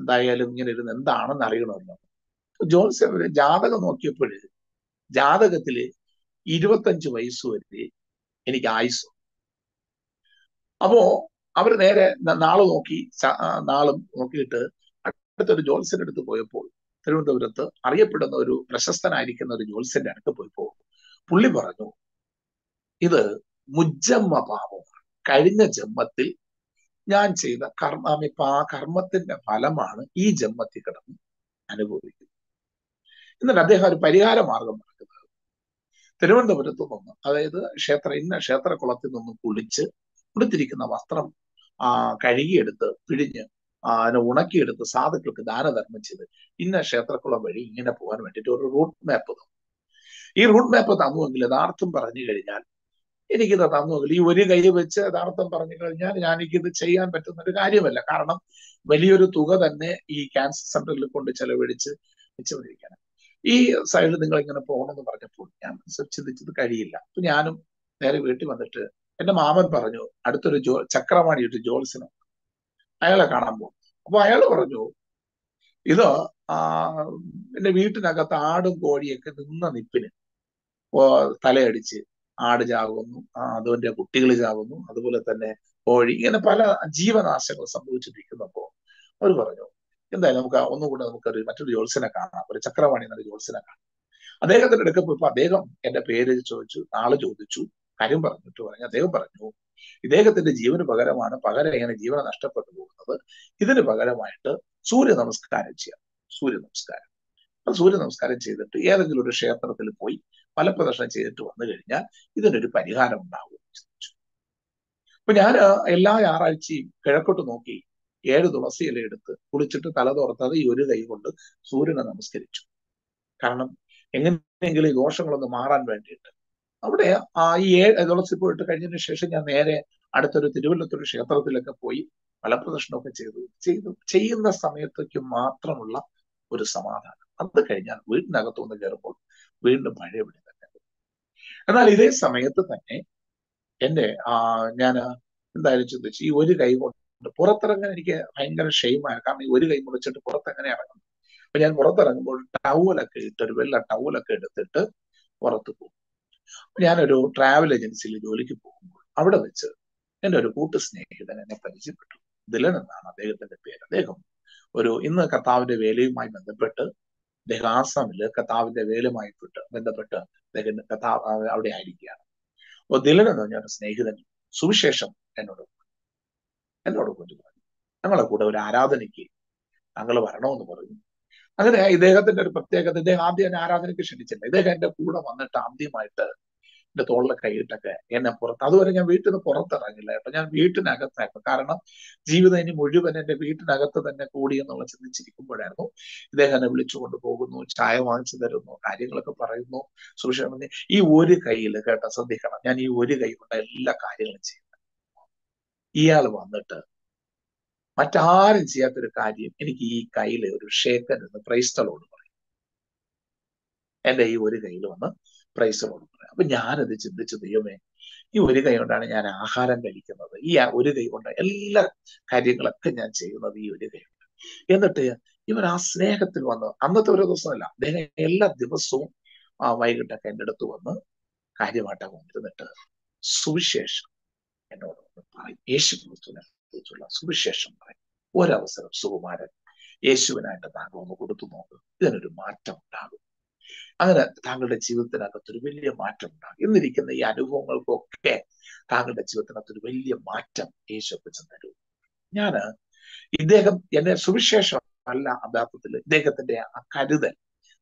എന്തായാലും ഇങ്ങനെ ഇരുന്ന് എന്താണെന്ന് അറിയണമല്ലോ. ജോൽസ്യൻ ഒരു ജാതകം നോക്കിയപ്പോഴ് ജാതകത്തില് 25 വയസ്സ് വരെ എനിക്ക് ആയുസ്. അപ്പോ അവര് നേരെ നാള് നോക്കി, നാളും നോക്കിയിട്ട് അടുത്തൊരു ജോൽസ്യൻ്റെ അടുത്ത് പോയപ്പോൾ തിരുവനന്തപുരത്ത് അറിയപ്പെടുന്ന ഒരു പ്രശസ്തനായിരിക്കുന്ന ഒരു ജോൽസ്യൻ്റെ അടുത്ത് പോയപ്പോൾ പുള്ളി പറഞ്ഞു, ഇത് മുജ്ജമ്മ പാപമാണ്, കഴിഞ്ഞ ജന്മത്തിൽ ഞാൻ ചെയ്ത കർമ്മത്തിന്റെ ഫലമാണ് ഈ ജന്മത്തിൽ കിടന്ന് അനുഭവിക്കുന്നത്. എന്നിട്ട് അദ്ദേഹം ഒരു പരിഹാര മാർഗം നടക്കുന്നത്, തിരുവനന്തപുരത്ത് നിന്ന്, അതായത് ക്ഷേത്രക്കുളത്തിൽ നിന്ന് കുളിച്ച് ഉടുത്തിരിക്കുന്ന വസ്ത്രം കഴുകിയെടുത്ത് പിഴിഞ്ഞ് അതിനെ ഉണക്കിയെടുത്ത് സാധുക്കൾക്ക് ദാനധർമ്മം ചെയ്ത് ക്ഷേത്രക്കുളം വഴി ഇങ്ങനെ പോകാൻ വേണ്ടിയിട്ട് ഒരു റൂട്ട് മാപ്പ് തന്നു. ഈ റൂട്ട് മാപ്പ് തന്നുവെങ്കിൽ യഥാർത്ഥം പറഞ്ഞു കഴിഞ്ഞാൽ എനിക്കിത് തന്നുവെങ്കിൽ ഈ ഒരു കൈ വെച്ച് യഥാർത്ഥം പറഞ്ഞു കഴിഞ്ഞാൽ ഞാനിത് ചെയ്യാൻ പറ്റുന്ന ഒരു കാര്യമല്ല. കാരണം വലിയൊരു തുക തന്നെ ഈ ക്യാൻസർ സെന്ററിൽ കൊണ്ട് ചെലവഴിച്ച് വെച്ചുകൊണ്ടിരിക്കുകയാണ്. ഈ സൈഡിൽ നിങ്ങൾ ഇങ്ങനെ പോകണമെന്ന് പറഞ്ഞപ്പോൾ ഞാൻ ചിന്തിച്ചത് കഴിയില്ല. അപ്പൊ ഞാനും നേരെ വീട്ടിൽ വന്നിട്ട് എൻ്റെ മാമൻ പറഞ്ഞു, അടുത്തൊരു ചക്രവാണി ഒരു ജോൽസിനോ അയാളെ കാണാൻ പോകും. അപ്പൊ അയാൾ പറഞ്ഞു, ഇത് എൻ്റെ വീട്ടിനകത്ത് ആടും കോഴിയൊക്കെ നിന്ന നിപ്പിന് തലയടിച്ച് ആട് ചാകുന്നു, അതുപോലെ കുട്ടികൾ ചാകുന്നു, അതുപോലെ തന്നെ കോഴി, ഇങ്ങനെ പല ജീവനാശങ്ങൾ സംഭവിച്ചിരിക്കുന്നപ്പോൾ അവർ പറഞ്ഞു, എന്തായാലും നമുക്ക് ഒന്നുകൂടെ നമുക്കൊരു മറ്റൊരു ജോൽസിനെ കാണാം, ഒരു ചക്രവാണി എന്നൊരു ജോൽസിനെ കാണാം. അദ്ദേഹത്തിന്റെ അടുക്ക പോയപ്പോൾ അദ്ദേഹം എൻ്റെ പേര് ചോദിച്ചു, ആള് ചോദിച്ചു, കാര്യം പറഞ്ഞിട്ട് പറഞ്ഞു, അദ്ദേഹം പറഞ്ഞു, ഇദ്ദേഹത്തിന്റെ ജീവന് പകരമാണ് ഇങ്ങനെ ജീവന നഷ്ടപ്പെട്ടു പോകുന്നത്, ഇതിന് പകരമായിട്ട് സൂര്യ നമസ്കാരം ചെയ്യാം. സൂര്യ നമസ്കാരം ചെയ്തിട്ട് ഏതെങ്കിലും ഒരു ക്ഷേത്രത്തിൽ പോയി ഫലപ്രദർശനം ചെയ്തിട്ട് വന്നു കഴിഞ്ഞാൽ ഇതിനൊരു പരിഹാരം ഉണ്ടാവും. അപ്പൊ ഞാൻ എല്ലാ ഞായറാഴ്ചയും കിഴക്കോട്ട് നോക്കി 7 തുളസി ഇല എടുത്ത് കുളിച്ചിട്ട് തല തോർത്താതെ ഈ ഒരു കൈ കൊണ്ട് സൂര്യനെ നമസ്കരിച്ചു. കാരണം എങ്ങനെയെങ്കിലും ഈ ദോഷങ്ങളൊന്ന് മാറാൻ വേണ്ടിയിട്ട്. അവിടെ ആ ഈ 7 തുളസി പോയിട്ട് കഴിഞ്ഞതിന് ശേഷം ഞാൻ നേരെ അടുത്തൊരു തിരുവല്ലത്തൊരു ക്ഷേത്രത്തിലൊക്കെ പോയി ഫലപ്രദർശനമൊക്കെ ചെയ്യുന്ന സമയത്തേക്ക് മാത്രമുള്ള ഒരു സമാധാനം. അത് കഴിഞ്ഞാൽ വീട്ടിനകത്ത് ഒന്ന് കയറുമ്പോൾ വീണ്ടും പഴയപടി തന്നെ. എന്നാൽ ഇതേ സമയത്ത് തന്നെ എൻ്റെ ഞാൻ എന്തായാലും ചിന്തിച്ചു, ഈ ഒരു കൈ കൊണ്ട് പുറത്തിറങ്ങാൻ എനിക്ക് ഭയങ്കര ഷെയിമാണ്. കാരണം ഈ ഒരു കൈ മുറിച്ചിട്ട് പുറത്തെങ്ങനെ ഇറങ്ങുന്നു? അപ്പൊ ഞാൻ പുറത്തിറങ്ങുമ്പോൾ ടവലൊക്കെ ഇട്ട്, ഒരു വെള്ള ടവലൊക്കെ എടുത്തിട്ട് പുറത്ത് പോകും. ഞാനൊരു ട്രാവൽ ഏജൻസിയിൽ ജോലിക്ക് പോകുമ്പോൾ അവിടെ വെച്ച് എൻ്റെ ഒരു കൂട്ടു സ്നേഹിതൻ എന്നെ പരിചയപ്പെട്ടു. ദിലൻ എന്നാണ് അദ്ദേഹത്തിന്റെ പേര്. അദ്ദേഹം ഒരു ഇന്ന് കർത്താവിന്റെ വേലയുമായി ബന്ധപ്പെട്ട് അദ്ദേഹം ആസാമില് കർത്താവിന്റെ വേലയുമായിട്ട് ബന്ധപ്പെട്ട് അദ്ദേഹം അവിടെ ആയിരിക്കുകയാണ്. അപ്പോൾ ദിലൻ എന്ന് പറഞ്ഞ സ്നേഹിതൻ സുവിശേഷം എന്നോട് കൊണ്ട് പറഞ്ഞു, ഞങ്ങളെ കൂടെ ഒരു ആരാധനയ്ക്ക് ഞങ്ങൾ വരണമെന്ന് പറഞ്ഞു. അങ്ങനെ ഇദ്ദേഹത്തിന്റെ ഒരു പ്രത്യേകത, ഇദ്ദേഹം ആദ്യം ആരാധനയ്ക്ക് ക്ഷണിച്ചില്ല. ഇദ്ദേഹം എൻ്റെ കൂടെ വന്നിട്ട് ആദ്യമായിട്ട് the Tola Kaitaka, and a Portado and wait to the Porta Rangilla, wait to Nagataka, Karana, Jeeva any Mudu and a wait to Nagata than a Kodi and all the Chicumbo. They can able to go no child answer that no adding like a parano, social money. E. Woody Kaila, and E. Woody Kaila Kaila. Matar in Seattle Cardium, any Kaila, shaken and the price alone. And they were the price of Yana, the chip of the Yome. You would either done an ahar and delicate. Yeah, would they want a little hiding like Kenyanse? You did it. In the tail, even a snake at the one, another of the sola. Then I love the was so wild a candidate to one, Kadimata went to the turf. Suvishesh and all the Asian was to the Suvishesh. What else are so modern? Asian and the Bango go to tomorrow. Then it marked Another tangled at you with another William Martin. In the weekend, the Yadu Hongal go tangled at you with another William Martin, Asia Pitson. Yana, if they have a sufficient Allah about the day of the day, a Kadu,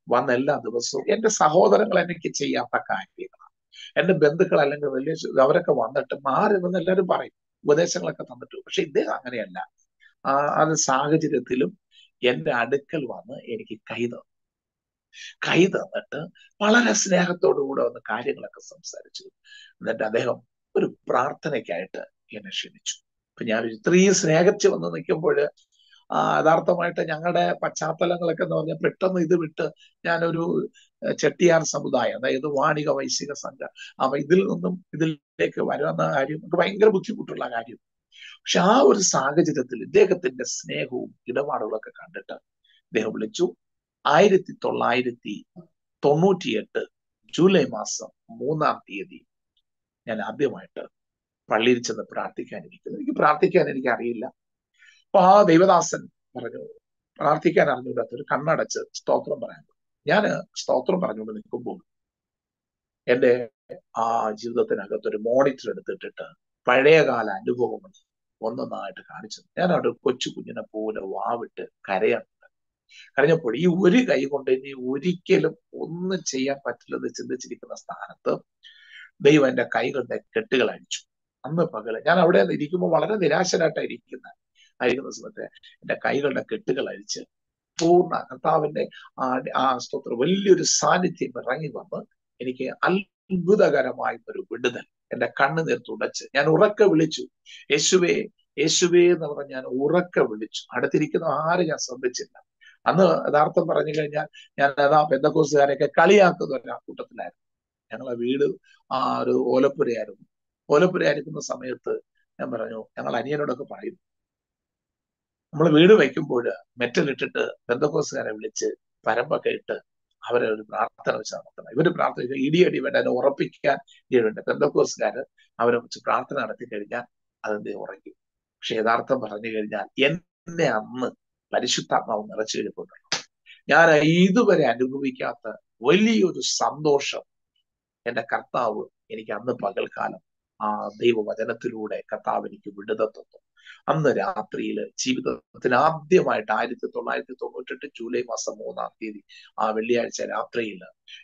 one I love, there was so end the Sahoda and Lanikichi Apakai. And the Bendical Island village, Gavraka one that Tamar even the letter by whether it's like a thunder to shake the Hungarian. Other Saga did a Tilum, Yen the Adical one, Eriki Kaido. Kaida matter, Palaras Nagato would on the guiding like a substitute. The Dadeham would have brought a character in a shinichu. Pinavi three snagachu on the keyboard, Darthamata, Yangada, Pachapala, like a non preton with the winter, Yanadu, Chetiar Samudaya, the other one of my singer Sanga. Am I Dilunum, Idil take a Varana, I do, Ganga Bukiputu like I do. Shower Saga did the snake who did a water like a conductor. They have let you. I did the Tolaidati, Tomu theatre, July Massa, Mona theatre, and Abimata, Palich and the Pratica and Pratica and Carilla. Pa, they were asked Pratica and Arnuda, Kannada Church, Stotra Brand, Yana, Stotra Brand, and Kubu. And they are Judanaga to monitor the theatre, Padegala and the government, one night at Carnation, and out of Cochupuna, a war with Carrier. You would continue woody kill on the chair, particular the Chilikanasta. They went a Kaigo that critical lunch. And the Pagala, the Dicum Valada, the Rasha at Irikina. I was there, and a Kaigo that critical lunch. Poor Nakatavende asked for will you sanity but running bumper, and he came Al Buddha and a cannon there to Dutch, and Uraka village, Esue, Esue, the Uraka village, Adatirikan Haria Sabachina. And the Dartha Paranigania, Yanada Pedagos, Kalia to the Nakutan, and a widow are Olapuriarum, Olapuriarum Samet, Emerano, and a linear of a pipe. I'm a widow vacuum border, metal literature, Pedagos, Parabacator, our Brata, I would have brought an idiot even an Oropica during the Pedagos gather, our Brata and a Ticarian, other than the Oraki. She Dartha Paranigania, Yen. Parishutta now Narachiri put Yara either very Anduvikata, will you to Sandosha and a Kartav in a Ganda Pagal Kala? They were Vadanaturu, a Katav and Kibuddha. And the Rapril, Chibita, Tinabdi, my died at the Tolai, the Tomotor, Julie Masamona, the Avilia said April.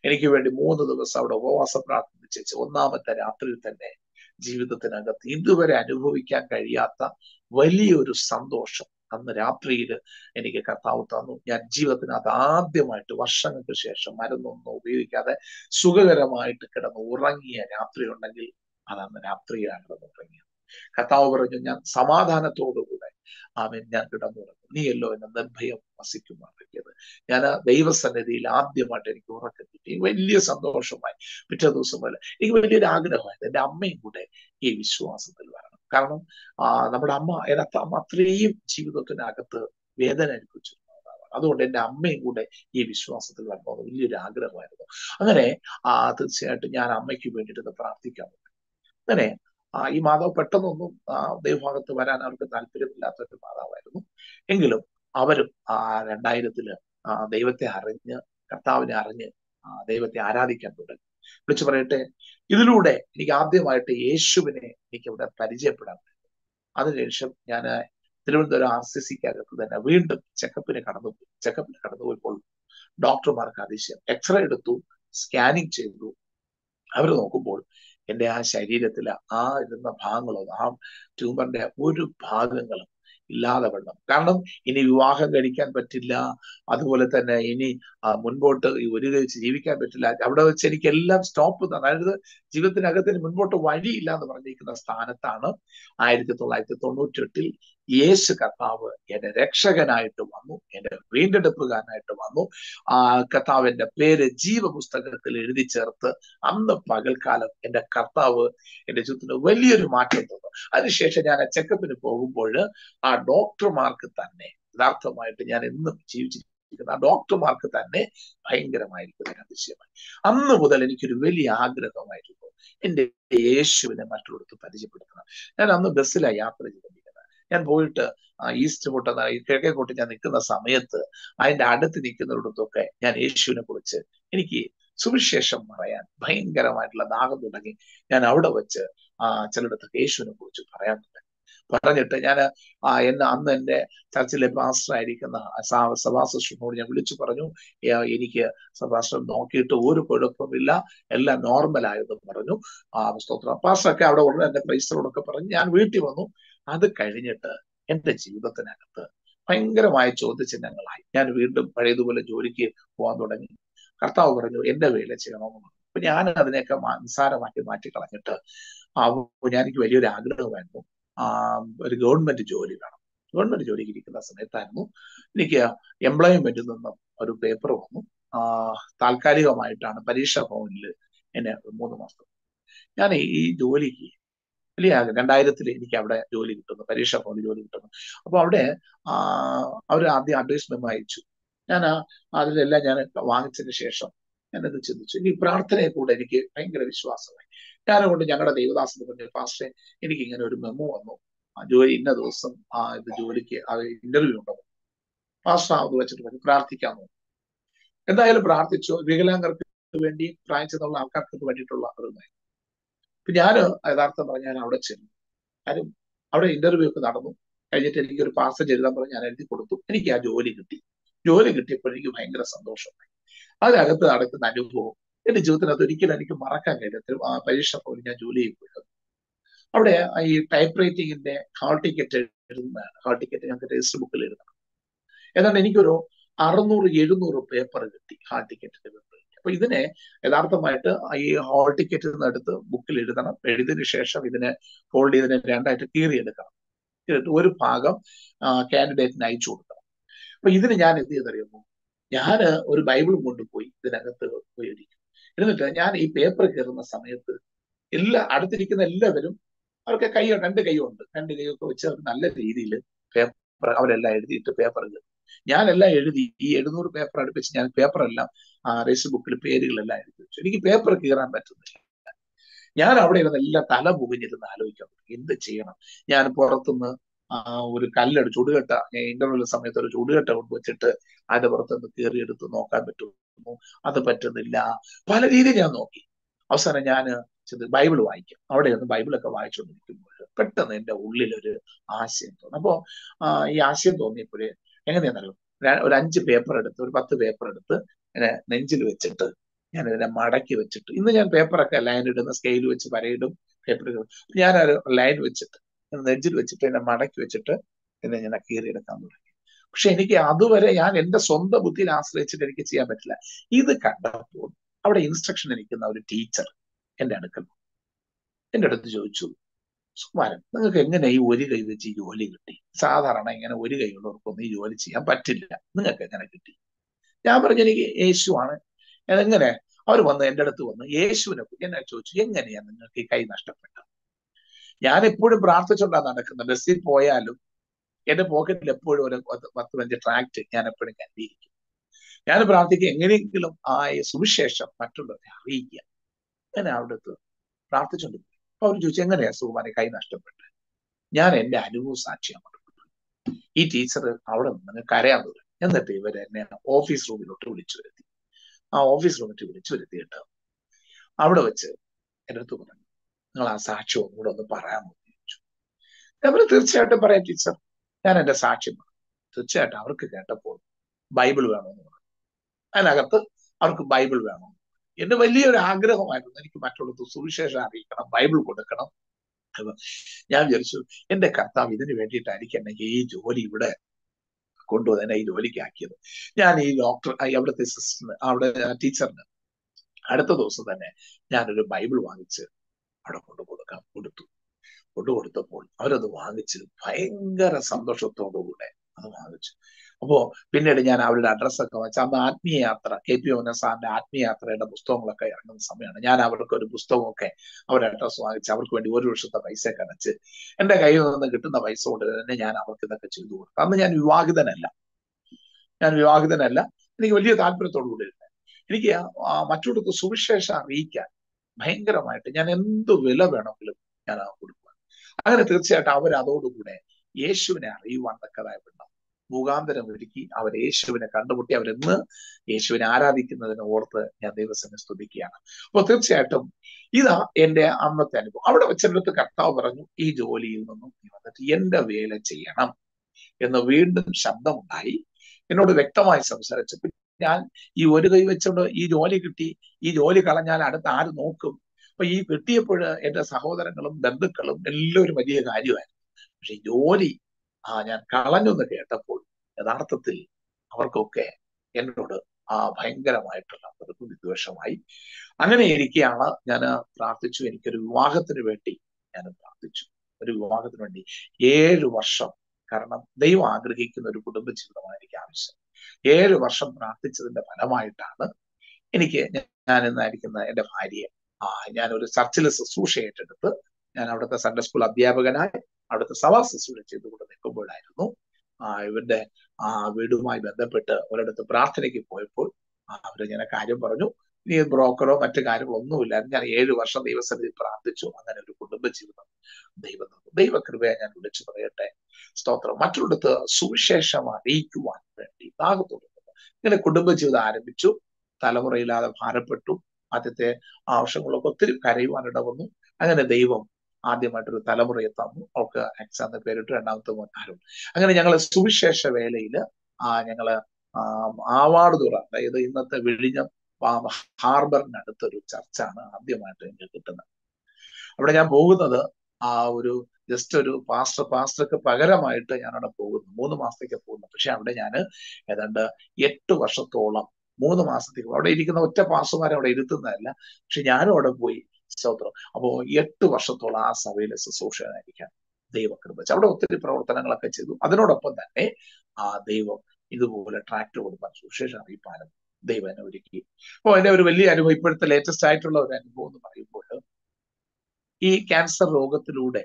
And he gave a moon of the South of Ovasaprat, which is Onam at the April Tene, Jivita Tanagat, either very Anduvikan Kariata, will you to Sandosha. And the April and he got out on Jivatanada, they might wash and appreciation. I don't know, we gather Sugar might cut an orangi and April Nagil and an April and the Katawa Rajan Samadhana told the wood. I mean, Yantamura, Nilo and then pay up a Sikuma together. Yana, they were Sunday, the Abdi Matari Gora Kati, when Lias and the Oshamai, Peter Dosumala. He will did Agra, the damning good day, he wished to answer the Lord. Karnam, Namadama, Eratama, three Chivutanagata, Vedan and Kuchu. Other than Dame would he be sure of the Lord, really aggravated. And then, Arthur said to Yana, make you went into the Pratica. Then, Imada Patano, they wanted to wear an Arkatal Pilata to Mada. Engel, our and died at the they were the Aranya, Katavan Aranya, they were the Aradican. Which were at Ilude, Nigabdi Marti, Yeshuvene, Nikim, the Parija product. Other nation, Yana, Tilundara, Sissi character, then a wind check up in a Doctor Markadish, X-ray to scanning chamber, അവർ നോക്കുമ്പോൾ എൻ്റെ ആ ശരീരത്തിലെ ആ ഇരുന്ന ഭാഗങ്ങളോ ആ ട്യൂമറിന്റെ ഒരു ഭാഗങ്ങളും ഇല്ലാതെ വണ്ണം. കാരണം ഇനി വിവാഹം കഴിക്കാൻ പറ്റില്ല, അതുപോലെ തന്നെ ഇനി മുൻപോട്ട് ഒരു ജീവിക്കാൻ പറ്റില്ല. അവിടെ വെച്ച് എനിക്ക് എല്ലാം സ്റ്റോപ്പ്, അതായത് ജീവിതത്തിനകത്തിന് മുൻപോട്ട് വഴിയില്ല എന്ന് പറഞ്ഞിരിക്കുന്ന സ്ഥാനത്താണ് 1998-ൽ യേശു കർത്താവ് എന്റെ രക്ഷകനായിട്ട് വന്നു, എന്റെ വീണ്ടെടുപ്പുകാരനായിട്ട് വന്നു. ആ കർത്താവിന്റെ പേര് ജീവപുസ്തകത്തിൽ എഴുതി ചേർത്ത് അന്ന് പകൽക്കാലം എൻ്റെ കർത്താവ് എൻ്റെ ജീവിതത്തിന് വലിയൊരു മാറ്റം തന്നു. അതിനുശേഷം ഞാൻ ആ ചെക്കപ്പിന് പോകുമ്പോൾ ആ ഡോക്ടർമാർക്ക് തന്നെ യഥാർത്ഥമായിട്ട് ഞാൻ എന്നും ജീവിച്ചിരിക്കുന്ന ആ ഡോക്ടർമാർക്ക് തന്നെ ഭയങ്കരമായിരിക്കുന്ന ഒരു അതിശയമായി. അന്ന് മുതൽ എനിക്കൊരു വലിയ ആഗ്രഹമായിരുന്നു എൻ്റെ യേശുവിനെ മറ്റുള്ളവർക്ക് പരിചയപ്പെടുത്തണം. ഞാൻ അന്ന് ബസ്സിലാണ് യാത്ര ചെയ്തത്. ഞാൻ പോയിട്ട് ഈസ്റ്റ് കോട്ട കിഴക്കേ കോട്ട് ഞാൻ നിൽക്കുന്ന സമയത്ത് അതിൻ്റെ അടുത്ത് നിൽക്കുന്നിടത്തൊക്കെ ഞാൻ യേശുവിനെ കുറിച്ച് എനിക്ക് സുവിശേഷം പറയാൻ ഭയങ്കരമായിട്ടുള്ള ദാഹം തുടങ്ങി. ഞാൻ അവിടെ വെച്ച് ചിലയിടത്തൊക്കെ യേശുവിനെ കുറിച്ച് പറയാൻ തുടങ്ങി. പറഞ്ഞിട്ട് ഞാൻ അന്ന് എൻ്റെ ചർച്ചിലെ പാസ്റ്റർ ആയിരിക്കുന്ന സഭാ ശുശ്രൂഷനോട് ഞാൻ വിളിച്ചു പറഞ്ഞു, എനിക്ക് സഭാശം നോക്കിയിട്ട് ഒരു കുഴപ്പമില്ല, എല്ലാം നോർമൽ ആയതെന്ന് പറഞ്ഞു. സ്തോത്രം. പാസ്റ്ററൊക്കെ അവിടെ ഉടനെ എൻ്റെ പ്രൈസറോടൊക്കെ പറഞ്ഞ് ഞാൻ വീട്ടിൽ വന്നു. അത് കഴിഞ്ഞിട്ട് എൻ്റെ ജീവിതത്തിനകത്ത് ഭയങ്കരമായ ചോദ്യചിഹ്നങ്ങളായി. ഞാൻ വീണ്ടും പഴയതുപോലെ ജോലിക്ക് പോകാൻ തുടങ്ങി. കർത്താവ് പറഞ്ഞു എൻ്റെ വേല ചെയ്യണമെന്ന് പറഞ്ഞു. അപ്പൊ ഞാൻ അതിനെയൊക്കെ നിസ്സാരമാക്കി മാറ്റി കളഞ്ഞിട്ട് എനിക്ക് വലിയൊരു ആഗ്രഹമായിരുന്നു, ഒരു ഗവൺമെന്റ് ജോലി വേണം. ഗവൺമെന്റ് ജോലിക്ക് ഇരിക്കുന്ന സമയത്തായിരുന്നു എനിക്ക് എംപ്ലോയ്മെന്റിൽ നിന്നും ഒരു പേപ്പർ വന്നു. താൽക്കാലികമായിട്ടാണ് പരീക്ഷാ ഭവനിൽ എന്നെ 3 മാസം. ഞാൻ ഈ ജോലിക്ക് വലിയ 2000-ൽ എനിക്ക് അവിടെ ജോലി കിട്ടുന്നു, പരീക്ഷാ ഭവനിൽ ജോലി കിട്ടുന്നു. അപ്പൊ അവിടെ അവർ ആദ്യം അഡ്വർടൈസ്മെന്റ് അയച്ചു. ഞാൻ അതിലെല്ലാം ഞാൻ വാങ്ങിച്ചതിന് ശേഷം ഞാനത് ചിന്തിച്ചു. ഈ പ്രാർത്ഥനയെ കൂടെ എനിക്ക് ഭയങ്കര വിശ്വാസമായി. ഞാനതുകൊണ്ട് ഞങ്ങളുടെ ദേവദാസന് പറഞ്ഞ ഫാസ്റ്റേ എനിക്ക് ഇങ്ങനെ ഒരു മെമ്മോ വന്നു, ജോലി ഇന്ന ദിവസം ഇത് ജോലിക്ക് ഇന്റർവ്യൂ ഉണ്ടാവും, ഫാസ്റ്റ് അത് വെച്ചിട്ട് പറഞ്ഞു പ്രാർത്ഥിക്കാൻ തോന്നും. എന്തായാലും പ്രാർത്ഥിച്ചു. വികലാംഗർക്ക് വേണ്ടി പ്രായം ചെന്നുള്ള ആൾക്കാർക്ക് വേണ്ടിയിട്ടുള്ള ഒരു നയം. ഇപ്പൊ ഞാൻ യഥാർത്ഥം പറഞ്ഞാൽ ഞാൻ അവിടെ ചെന്നു. കാര്യം അവിടെ ഇന്റർവ്യൂ ഒക്കെ നടന്നു കഴിഞ്ഞിട്ട് എനിക്കൊരു പാസേജ് എഴുതാൻ പറഞ്ഞ് ഞാൻ എഴുതി കൊടുത്തു. എനിക്ക് ആ ജോലി കിട്ടി. ജോലി കിട്ടിയപ്പോൾ എനിക്ക് ഭയങ്കര സന്തോഷമായി. അതിനകത്ത് നടക്കുന്ന അനുഭവം എന്റെ ജീവിതത്തിനകത്ത് ഒരിക്കലും എനിക്ക് മറക്കാൻ കഴിയാത്ത. ആ പരീക്ഷ പോലും ഞാൻ ജോലി ചെയ്യപ്പെട്ടത് അവിടെ ഈ ടൈപ്പ് റൈറ്റിങ്ങിന്റെ ഹാൾ ടിക്കറ്റ് എഴുതുന്നതാണ്. ഹാൾ ടിക്കറ്റ് ഞങ്ങൾക്ക് രജിസ്റ്റർ ബുക്കിൽ എഴുതണം. ഏതാണ്ട് എനിക്കൊരു 600-700 പേപ്പർ കിട്ടി, ഹാൾ ടിക്കറ്റിന്റെ പേപ്പർ കിട്ടി. അപ്പൊ ഇതിനെ യഥാർത്ഥമായിട്ട് ഈ ഹാൾ ടിക്കറ്റിൽ നിന്ന് എടുത്ത് ബുക്കിൽ എഴുതണം. എഴുതിയതിനു ശേഷം ഇതിനെ ഫോൾഡ് ചെയ്തതിനെ രണ്ടായിട്ട് കീറിയെടുക്കണം. ഒരു ഭാഗം കാൻഡിഡേറ്റിന് അയച്ചു കൊടുക്കണം. അപ്പൊ ഇതിന് ഞാൻ എന്ത് ചെയ്തറിയുമോ, ഞാൻ ഒരു ബൈബിളും കൊണ്ടുപോയി ഇതിനകത്ത് പോയി ഇരിക്കും. എന്നിട്ട് ഞാൻ ഈ പേപ്പർ കയറുന്ന സമയത്ത് അടുത്തിരിക്കുന്ന എല്ലാവരും അവർക്ക് കൈ രണ്ട് കൈയുണ്ട്, 2 കൈയൊക്കെ വെച്ച് അവർക്ക് നല്ല രീതിയിൽ പേപ്പർ അവരെല്ലാം എഴുതിയിട്ട് പേപ്പർ കയറും. ഞാനെല്ലാം എഴുതി ഈ 700 പേപ്പർ അടുപ്പിച്ച് ഞാൻ പേപ്പറെല്ലാം റേസ് ബുക്കിൽ പേരുകളെല്ലാം എഴുതി വെച്ചു. എനിക്ക് പേപ്പർ കീറാൻ പറ്റുന്നില്ല. ഞാൻ അവിടെ ഇരുന്ന് എല്ലാം തല പുകഞ്ഞിരുന്ന് ആലോചിക്കാൻ തുടങ്ങി, എന്ത് ചെയ്യണം. ഞാൻ പുറത്തുനിന്ന് ഒരു കല്ലെടു ചൂടുകെട്ട ഇന്റർവ്യൂ സമയത്ത് ഒരു ചൂടുകെട്ട കൊണ്ട് വെച്ചിട്ട് അതിന്റെ പുറത്തുനിന്ന് കീറിയെടുത്ത് നോക്കാൻ പറ്റുന്നു, അത് പറ്റുന്നില്ല. പല രീതിയിൽ ഞാൻ നോക്കി. അവസാനം ഞാൻ ബൈബിൾ വായിക്കാം. അവിടെ ഇരുന്ന് ബൈബിളൊക്കെ വായിച്ചുകൊണ്ടിരിക്കുമ്പോൾ പെട്ടെന്ന് എൻ്റെ ഉള്ളിലൊരു ആശയം തോന്നി. അപ്പോൾ ഈ ആശയം തോന്നിയപ്പോഴേ എങ്ങനെയാണെന്നല്ലോ, ഒരു 5 പേപ്പർ എടുത്ത്, ഒരു 10 പേപ്പർ എടുത്ത് എന്നെ നെഞ്ചിൽ വെച്ചിട്ട് ഞാൻ ഇതിനെ മടക്കി വെച്ചിട്ട്, ഇന്ന് ഞാൻ പേപ്പറൊക്കെ ലൈൻ ഇടുന്ന സ്കെയിൽ വെച്ച് വരയിടും പേപ്പർ. ഞാനൊരു ലൈൻ വെച്ചിട്ട് നെഞ്ചിൽ വെച്ചിട്ട് എന്നെ മടക്കി വെച്ചിട്ട് എന്നെ ഞാൻ കീറിയെടുക്കാൻ തുടങ്ങി. പക്ഷെ എനിക്ക് അതുവരെ ഞാൻ എൻ്റെ സ്വന്തം ബുദ്ധിയിൽ ആശ്രയിച്ചിട്ട് എനിക്ക് ചെയ്യാൻ പറ്റില്ല. ഇത് കണ്ടപ്പോൾ അവിടെ ഇൻസ്ട്രക്ഷൻ നിൽക്കുന്ന ഒരു ടീച്ചർ എൻ്റെ അടുത്ത് ചോദിച്ചു, സുകുമാരൻ, നിങ്ങൾക്ക് എങ്ങനെ ഈ ഒരു കൈ വെച്ച് ഈ ജോലി കിട്ടി? സാധാരണ ഇങ്ങനെ ഒരു കൈയുള്ളവർക്കൊന്നും ഈ ജോലി ചെയ്യാൻ പറ്റില്ല, നിങ്ങൾക്ക് എങ്ങനെ കിട്ടി? ഞാൻ പറഞ്ഞു എനിക്ക് യേശു ആണ്. എങ്ങനെ അവർ വന്ന് എൻ്റെ അടുത്ത് വന്ന് യേശുവിനെ എന്നെ ചോദിച്ചു, എങ്ങനെയാണ് നിങ്ങൾക്ക് ഈ കൈ നഷ്ടപ്പെട്ടത്? ഞാൻ എപ്പോഴും പ്രാർത്ഥിച്ചുകൊണ്ടാണ് നടക്കുന്നത്. ബസ്സിൽ പോയാലും എൻ്റെ പോക്കറ്റിൽ എപ്പോഴും ഒരു 10-15 ട്രാക്ട് ഞാൻ എപ്പോഴും കരുതിയിരിക്കും. ഞാൻ പ്രാർത്ഥിക്കുക എങ്ങനെയെങ്കിലും ആയ സുവിശേഷം മറ്റുള്ളവരെ അറിയിക്കുക. ഞാൻ അവിടെ പ്രാർത്ഥിച്ചുകൊണ്ട് പോയി. അപ്പൊ അവർ ചോദിച്ചു, എങ്ങനെയാ സുകുമാരൻ കൈ നഷ്ടപ്പെട്ടത്? ഞാൻ എൻ്റെ അനുഭവ സാക്ഷിയാണ് ഈ ടീച്ചർ അവിടെ നിന്ന് കരയാൻ തുടങ്ങി. എന്നിട്ട് ഇവരെ എന്നെ ഓഫീസ് റൂമിലോട്ട് വിളിച്ചു വരുത്തി. ആ ഓഫീസ് റൂമിലോട്ട് വിളിച്ചു വരുത്തിയിട്ട് അവിടെ വെച്ച് എൻ്റെ അടുത്ത് പറഞ്ഞു, നിങ്ങൾ ആ സാക്ഷ്യം ഒന്നുകൂടെ ഒന്ന് പറയാമോ എന്ന് ചോദിച്ചു. അവർ തീർച്ചയായിട്ടും പറയാം ടീച്ചർ, ഞാൻ എൻ്റെ സാക്ഷ്യം പറഞ്ഞു. തീർച്ചയായിട്ടും അവർക്ക് കേട്ടപ്പോൾ ബൈബിൾ വേണമെന്ന് പറഞ്ഞു. അതിനകത്ത് അവർക്ക് ബൈബിൾ വേണം. In the Valley or Agra, I don't matter to Surisha, Bible could have in the Karta with the Titanic and age over there. Could do an age very accurate. Yanni, doctor, I have a teacher. Ada those than a Bible one itself. I don't want to go to the pool. Out of the one which is finger a Sandosh of Togo. Oh, Pinadian, I will address a coach. I'm at me after Capionas and at me after a Bustom like I don't some. Yana I will go to Bustom, okay. Our address one, it's our 20 words of the vice second. And the guy on the get to the vice order and Yana work at the Chidu. Come and you walk the Nella. And we walk the Nella. And you will use Alberto. Machu to Suvisha Rika, Bangaramite, and Endu Villa Venopilan. I had a third set our Ado to Gude, Yeshuvina, you want the Karabana. Muganda and Viki, our Yeshuvina Kandabuti, our Rimmer, Yeshuvina, Vikin, and Water, and they were sent to Vikiana. But third set of either Enda Amatanabo, out of a children to cut over E. Jolie, the end of Vela Chianam. In the wind, Shabdam die, in order to victimize some such. You would give each only kitty, each only Kalana at the hard no cum. But you could tear at a Sahoda and Column, then the Column, and Lord Madia Gadio. She only Kalano the Catapult, an Arthur, our cocaine, and order, a banker of my Shamai. Angani Rikiana, Nana, Pratichu, and Kiruaka the Rivetti, and a Pratichu, Riwaka the Rendi, Yale Worship, Karnam, they were aggregating the Buddha Mitch in the Mighty Garrison. Here, Varsham practices in the Panama Tana. Any case, the end of idea. I know the Sarchil is associated with and out of the Sunday school of the Abaganai, out of the Savas associated with the Cobble. I don't know. I would do my brother better or at the Brathanic poet, Regina Kaja Borno, near Broker of Matagari Lomno, and Yale Varsham, they were suddenly Prathichu, and then it would be the they were conveyed and literature for their time. Stotra Matu the Susheshama, Riku. In a Kudubaji, the Arabichu, Talamarilla, the Harapetu, Atete, Shamuloko, Kariwan and Avamu, and then a Devam, Adimatu, Talamariatam, Oka, Axan, the Peritor, and Anthaman Arum. And then a Yangala Suvisheshavel leader, Yangala Avardura, the Inata Village, Palm Harbor, Natatu, Chachana, Adimata, and Yakutana. But I am over the just to do pastor, Pagaramaita, and a poor, Monomastic, Shamdayana, and under yet to Vashatola, Monomastic, or a little passo, or a little Nella, Shijano or a boy, Sotro, about yet to Vashatola, surveillance, social etiquette. They were out of the proud and like a child, other not upon that day, they were either attracted to the association. They were never key. Oh, and every really, and we put the latest title of and go the Mario Boda. E. Cancer Rogatrude.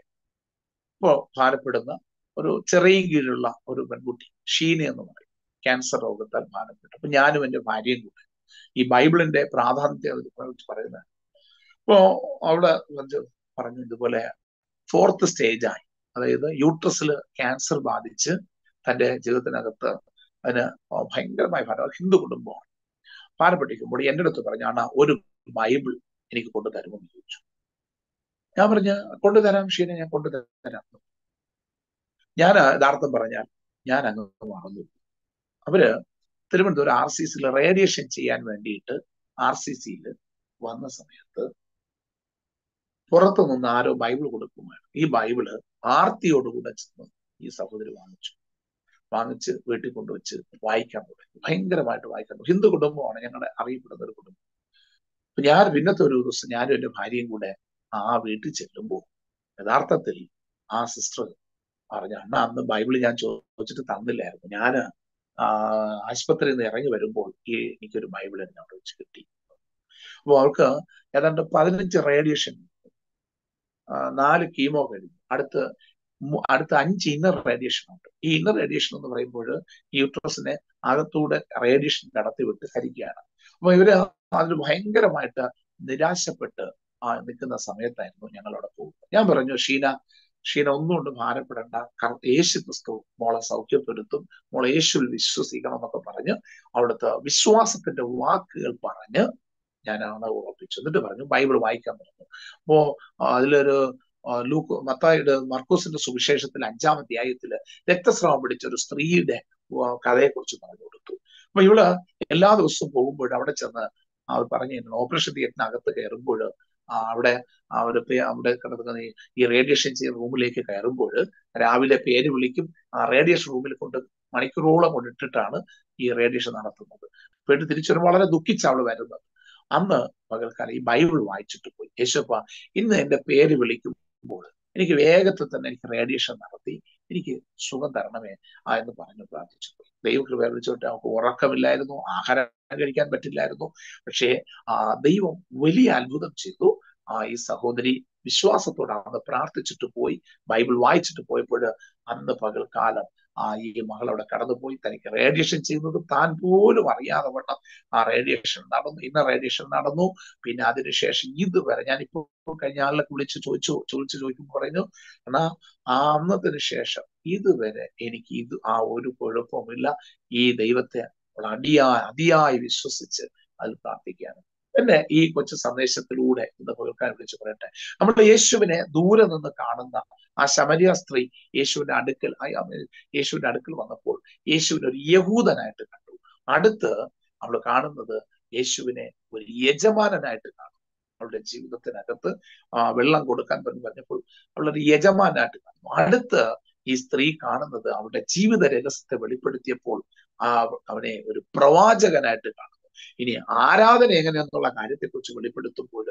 Parapodana, or Cherry Girilla, or Benbuti, Sheen and the Cancer over the Parapet, Punyan and the Midian. E. Bible and the Pradhan the world forever. Oh, all the Paranindubala. Fourth stage I, the uterus cancer badich, and a Jildanagata, and a Hanger, my father, Hindu good born. Parapet, but he ended up the Parana, would Bible, and he could go to that one. Kodaram Shin and Kodaram Yana Dartha Baranya Yana Mahandu. Abra, Trimandur RCC radiation chi and Vendator, RCC, one the Samayata Poratanaro Bible would have come. E Bible, Arthi would have come. He suffered the Vanich, Vitikunduch, Waikamu, Hangramata Waikamu, Hindu Kudumo, and Ari Brother Kudum. Pyar Vinaturu, the scenario of hiding good. Ah, we teach it to move. The Arthatri, our sister, Arjana, the Bible, and Chochitandil, Yana, Aspater in the Ranga Vedable, he could Bible and not Chickity. Walker, and under Padrinch radiation, Nal chemo, at the Anchina radiation. Inner radiation on the right border, uterus in a other two radiation that with the Harigana. My very Hangaramata, Nidashapata. The Samet and a lot of food. Yamberano Sheena unknown to Harapanda, Kartashi to school, Mola Sauki Pudutum, Mola Eshul Visus economical parana, out of the Viswas at the Wak Parana, Yana over picture, the Bible Waikam. More Luke Matai, Marcos and the Subisha, the Lanjam, the Ayatilla, let us rob it to street Kadeko Chumano. But you will allow those who go, but out of അവർ പറഞ്ഞു തരുന്നത്. Operation തിയേറ്ററിനകത്ത് കയറുമ്പോൾ അവിടെ അവിടെ കിടക്കുന്ന ഈ radiation ചെയ്യുന്ന റൂമിലേക്ക് കയറുമ്പോൾ രാവിലെ പേര് വിളിക്കും. റേഡിയേഷൻ റൂമിൽ കൊണ്ട് മണിക്കൂറോളം കൊണ്ടിട്ടിട്ടാണ് ഈ റേഡിയേഷൻ നടത്തുന്നത്. വീണ്ടും തിരിച്ചു വളരെ ദുഃഖിച്ച അവൾ വരുന്നത്. അന്ന് പകൽക്കാലം ഈ ബൈബിൾ വായിച്ചിട്ട് പോയി, യേശുവ ഇന്ന് എൻ്റെ പേര് വിളിക്കുമ്പോൾ എനിക്ക് വേഗത്തിൽ തന്നെ എനിക്ക് റേഡിയേഷൻ നടത്തി എനിക്ക് സുഖം തരണമേ എന്ന് പറഞ്ഞു പ്രാർത്ഥിച്ചു പോയി. ദൈവം കൃപ വിളിച്ചോട്ട് അവർക്ക് ഉറക്കമില്ലായിരുന്നു, ആഹാരം കഴിക്കാൻ പറ്റില്ലായിരുന്നു. പക്ഷേ ദൈവം വലിയ അത്ഭുതം ചെയ്തു. ഈ സഹോദരി വിശ്വാസത്തോടെ അന്ന് പ്രാർത്ഥിച്ചിട്ട് പോയി, ബൈബിൾ വായിച്ചിട്ട് പോയപ്പോൾ അന്ന് പകൽക്കാലം ഈ മകൾ അവിടെ കടന്നുപോയി. തനിക്ക് റേഡിയേഷൻ ചെയ്യുന്നത് താൻ പോലും അറിയാതെ വണ്ണം ആ റേഡിയേഷൻ നടന്നു. ഇന്ന റേഡിയേഷൻ നടന്നു. പിന്നെ അതിനുശേഷം ഇതുവരെ ഞാനിപ്പോൾ കഴിഞ്ഞ ആളിനെ വിളിച്ച് ചോദിക്കുമ്പോൾ പറഞ്ഞു, എന്നാ ആ അന്നതിന് ശേഷം ഇതുവരെ എനിക്ക് ഇത് ആ ഒരു കുഴപ്പമില്ല. ഈ ദൈവത്തെ അതിയായി വിശ്വസിച്ച് അതിൽ പ്രാർത്ഥിക്കുകയാണ്. പിന്നെ ഈ കൊച്ചു സന്ദേശത്തിലൂടെ ഇന്ന് പകർക്കാൻ വിളിച്ചു പറയട്ടെ, നമ്മുടെ യേശുവിനെ ദൂരെ നിന്ന് കാണുന്ന ആ ശമരിയ സ്ത്രീ യേശുവിന്റെ അടുക്കൽ വന്നപ്പോൾ യേശുവിനെ ഒരു യഹൂദനായിട്ട് കണ്ടു. അടുത്ത് അവൾ കാണുന്നത് യേശുവിനെ ഒരു യജമാനായിട്ട് കാണും. അവളുടെ ജീവിതത്തിനകത്ത് വെള്ളം കൊടുക്കാൻ പറഞ്ഞപ്പോൾ അവളൊരു യജമാനായിട്ട് കാണും. അടുത്ത് ഈ സ്ത്രീ കാണുന്നത് അവളുടെ ജീവിത രഹസ്യത്തെ വെളിപ്പെടുത്തിയപ്പോൾ അവനെ ഒരു പ്രവാചകനായിട്ട് കാണും. ഇനി ആരാധന എങ്ങനെയെന്നുള്ള കാര്യത്തെക്കുറിച്ച് വെളിപ്പെടുത്തുമ്പോൾ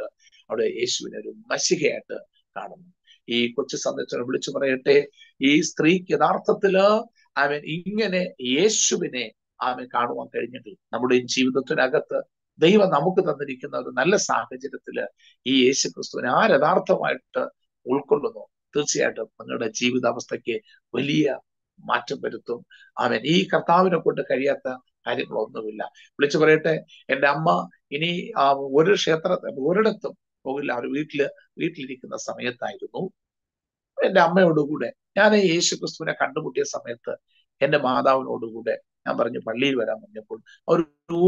അവിടെ യേശുവിനെ ഒരു മശിഹയായിട്ട് കാണുന്നു. ഈ കൊച്ചു സന്ദേശം വിളിച്ചു പറയട്ടെ, ഈ സ്ത്രീക്ക് യഥാർത്ഥത്തില് ഇങ്ങനെ യേശുവിനെ കാണുവാൻ കഴിഞ്ഞെങ്കിൽ നമ്മുടെ ജീവിതത്തിനകത്ത് ദൈവം നമുക്ക് തന്നിരിക്കുന്ന ഒരു നല്ല സാഹചര്യത്തില് ഈ യേശു ക്രിസ്തുവിനെ ആ യഥാർത്ഥമായിട്ട് ഉൾക്കൊള്ളുന്നു, തീർച്ചയായിട്ടും നിങ്ങളുടെ ജീവിതാവസ്ഥയ്ക്ക് വലിയ മാറ്റം വരുത്തും. ഈ കർത്താവിനെ കൊണ്ട് കഴിയാത്ത കാര്യങ്ങളൊന്നുമില്ല. വിളിച്ചു പറയട്ടെ, എൻ്റെ അമ്മ ഇനി ഒരു ഒരിടത്തും പോകില്ല. അവർ വീട്ടിലിരിക്കുന്ന സമയത്തായിരുന്നു എൻ്റെ അമ്മയോടുകൂടെ ഞാൻ യേശു ക്രിസ്തുവിനെ കണ്ടുമുട്ടിയ സമയത്ത് എൻ്റെ മാതാവിനോടുകൂടെ ഞാൻ പറഞ്ഞു പള്ളിയിൽ വരാൻ പറഞ്ഞപ്പോൾ അവർ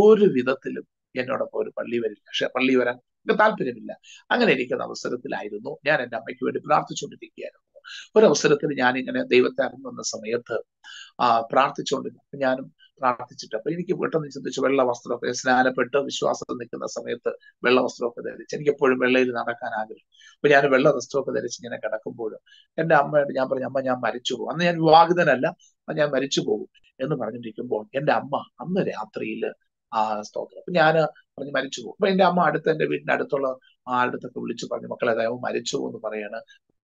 ഒരു വിധത്തിലും എന്നോടൊപ്പം ഒരു പള്ളി വരില്ല, പക്ഷെ പള്ളി വരാൻ എനിക്ക് താല്പര്യമില്ല. അങ്ങനെ ഇരിക്കുന്ന അവസരത്തിലായിരുന്നു ഞാൻ എൻ്റെ അമ്മയ്ക്ക് വേണ്ടി പ്രാർത്ഥിച്ചുകൊണ്ടിരിക്കുകയായിരുന്നു. ഒരവസരത്തിൽ ഞാനിങ്ങനെ ദൈവത്തെ അറിഞ്ഞു വന്ന സമയത്ത് പ്രാർത്ഥിച്ചുകൊണ്ടിരുന്നു. ഞാനും പ്രാർത്ഥിച്ചിട്ട് അപ്പൊ എനിക്ക് പെട്ടെന്ന് ചിന്തിച്ചു, വെള്ള വസ്ത്രമൊക്കെ സ്നാനപ്പെട്ട് വിശ്വാസത്തിൽ നിൽക്കുന്ന സമയത്ത് വെള്ള വസ്ത്രമൊക്കെ ധരിച്ച് എനിക്ക് എപ്പോഴും വെള്ളയിൽ നടക്കാൻ ആഗ്രഹം. അപ്പൊ ഞാൻ വെള്ള വസ്ത്രമൊക്കെ ധരിച്ച് ഇങ്ങനെ കിടക്കുമ്പോൾ എൻ്റെ അമ്മയോട് ഞാൻ പറഞ്ഞു, അമ്മ ഞാൻ മരിച്ചു പോകും, അന്ന് ഞാൻ വിവാഹിതനല്ല, ഞാൻ മരിച്ചു പോകും എന്ന് പറഞ്ഞിരിക്കുമ്പോൾ എൻ്റെ അമ്മ അന്ന് രാത്രിയിൽ സ്തോത്രം അപ്പൊ ഞാൻ പറഞ്ഞു മരിച്ചു പോകും. അപ്പൊ എൻ്റെ അമ്മ എൻ്റെ വീടിന്റെ അടുത്തുള്ള ആളുടെത്തൊക്കെ വിളിച്ചു പറഞ്ഞു, മക്കളെ അതായത് മരിച്ചു പോകും എന്ന് പറയാണ്,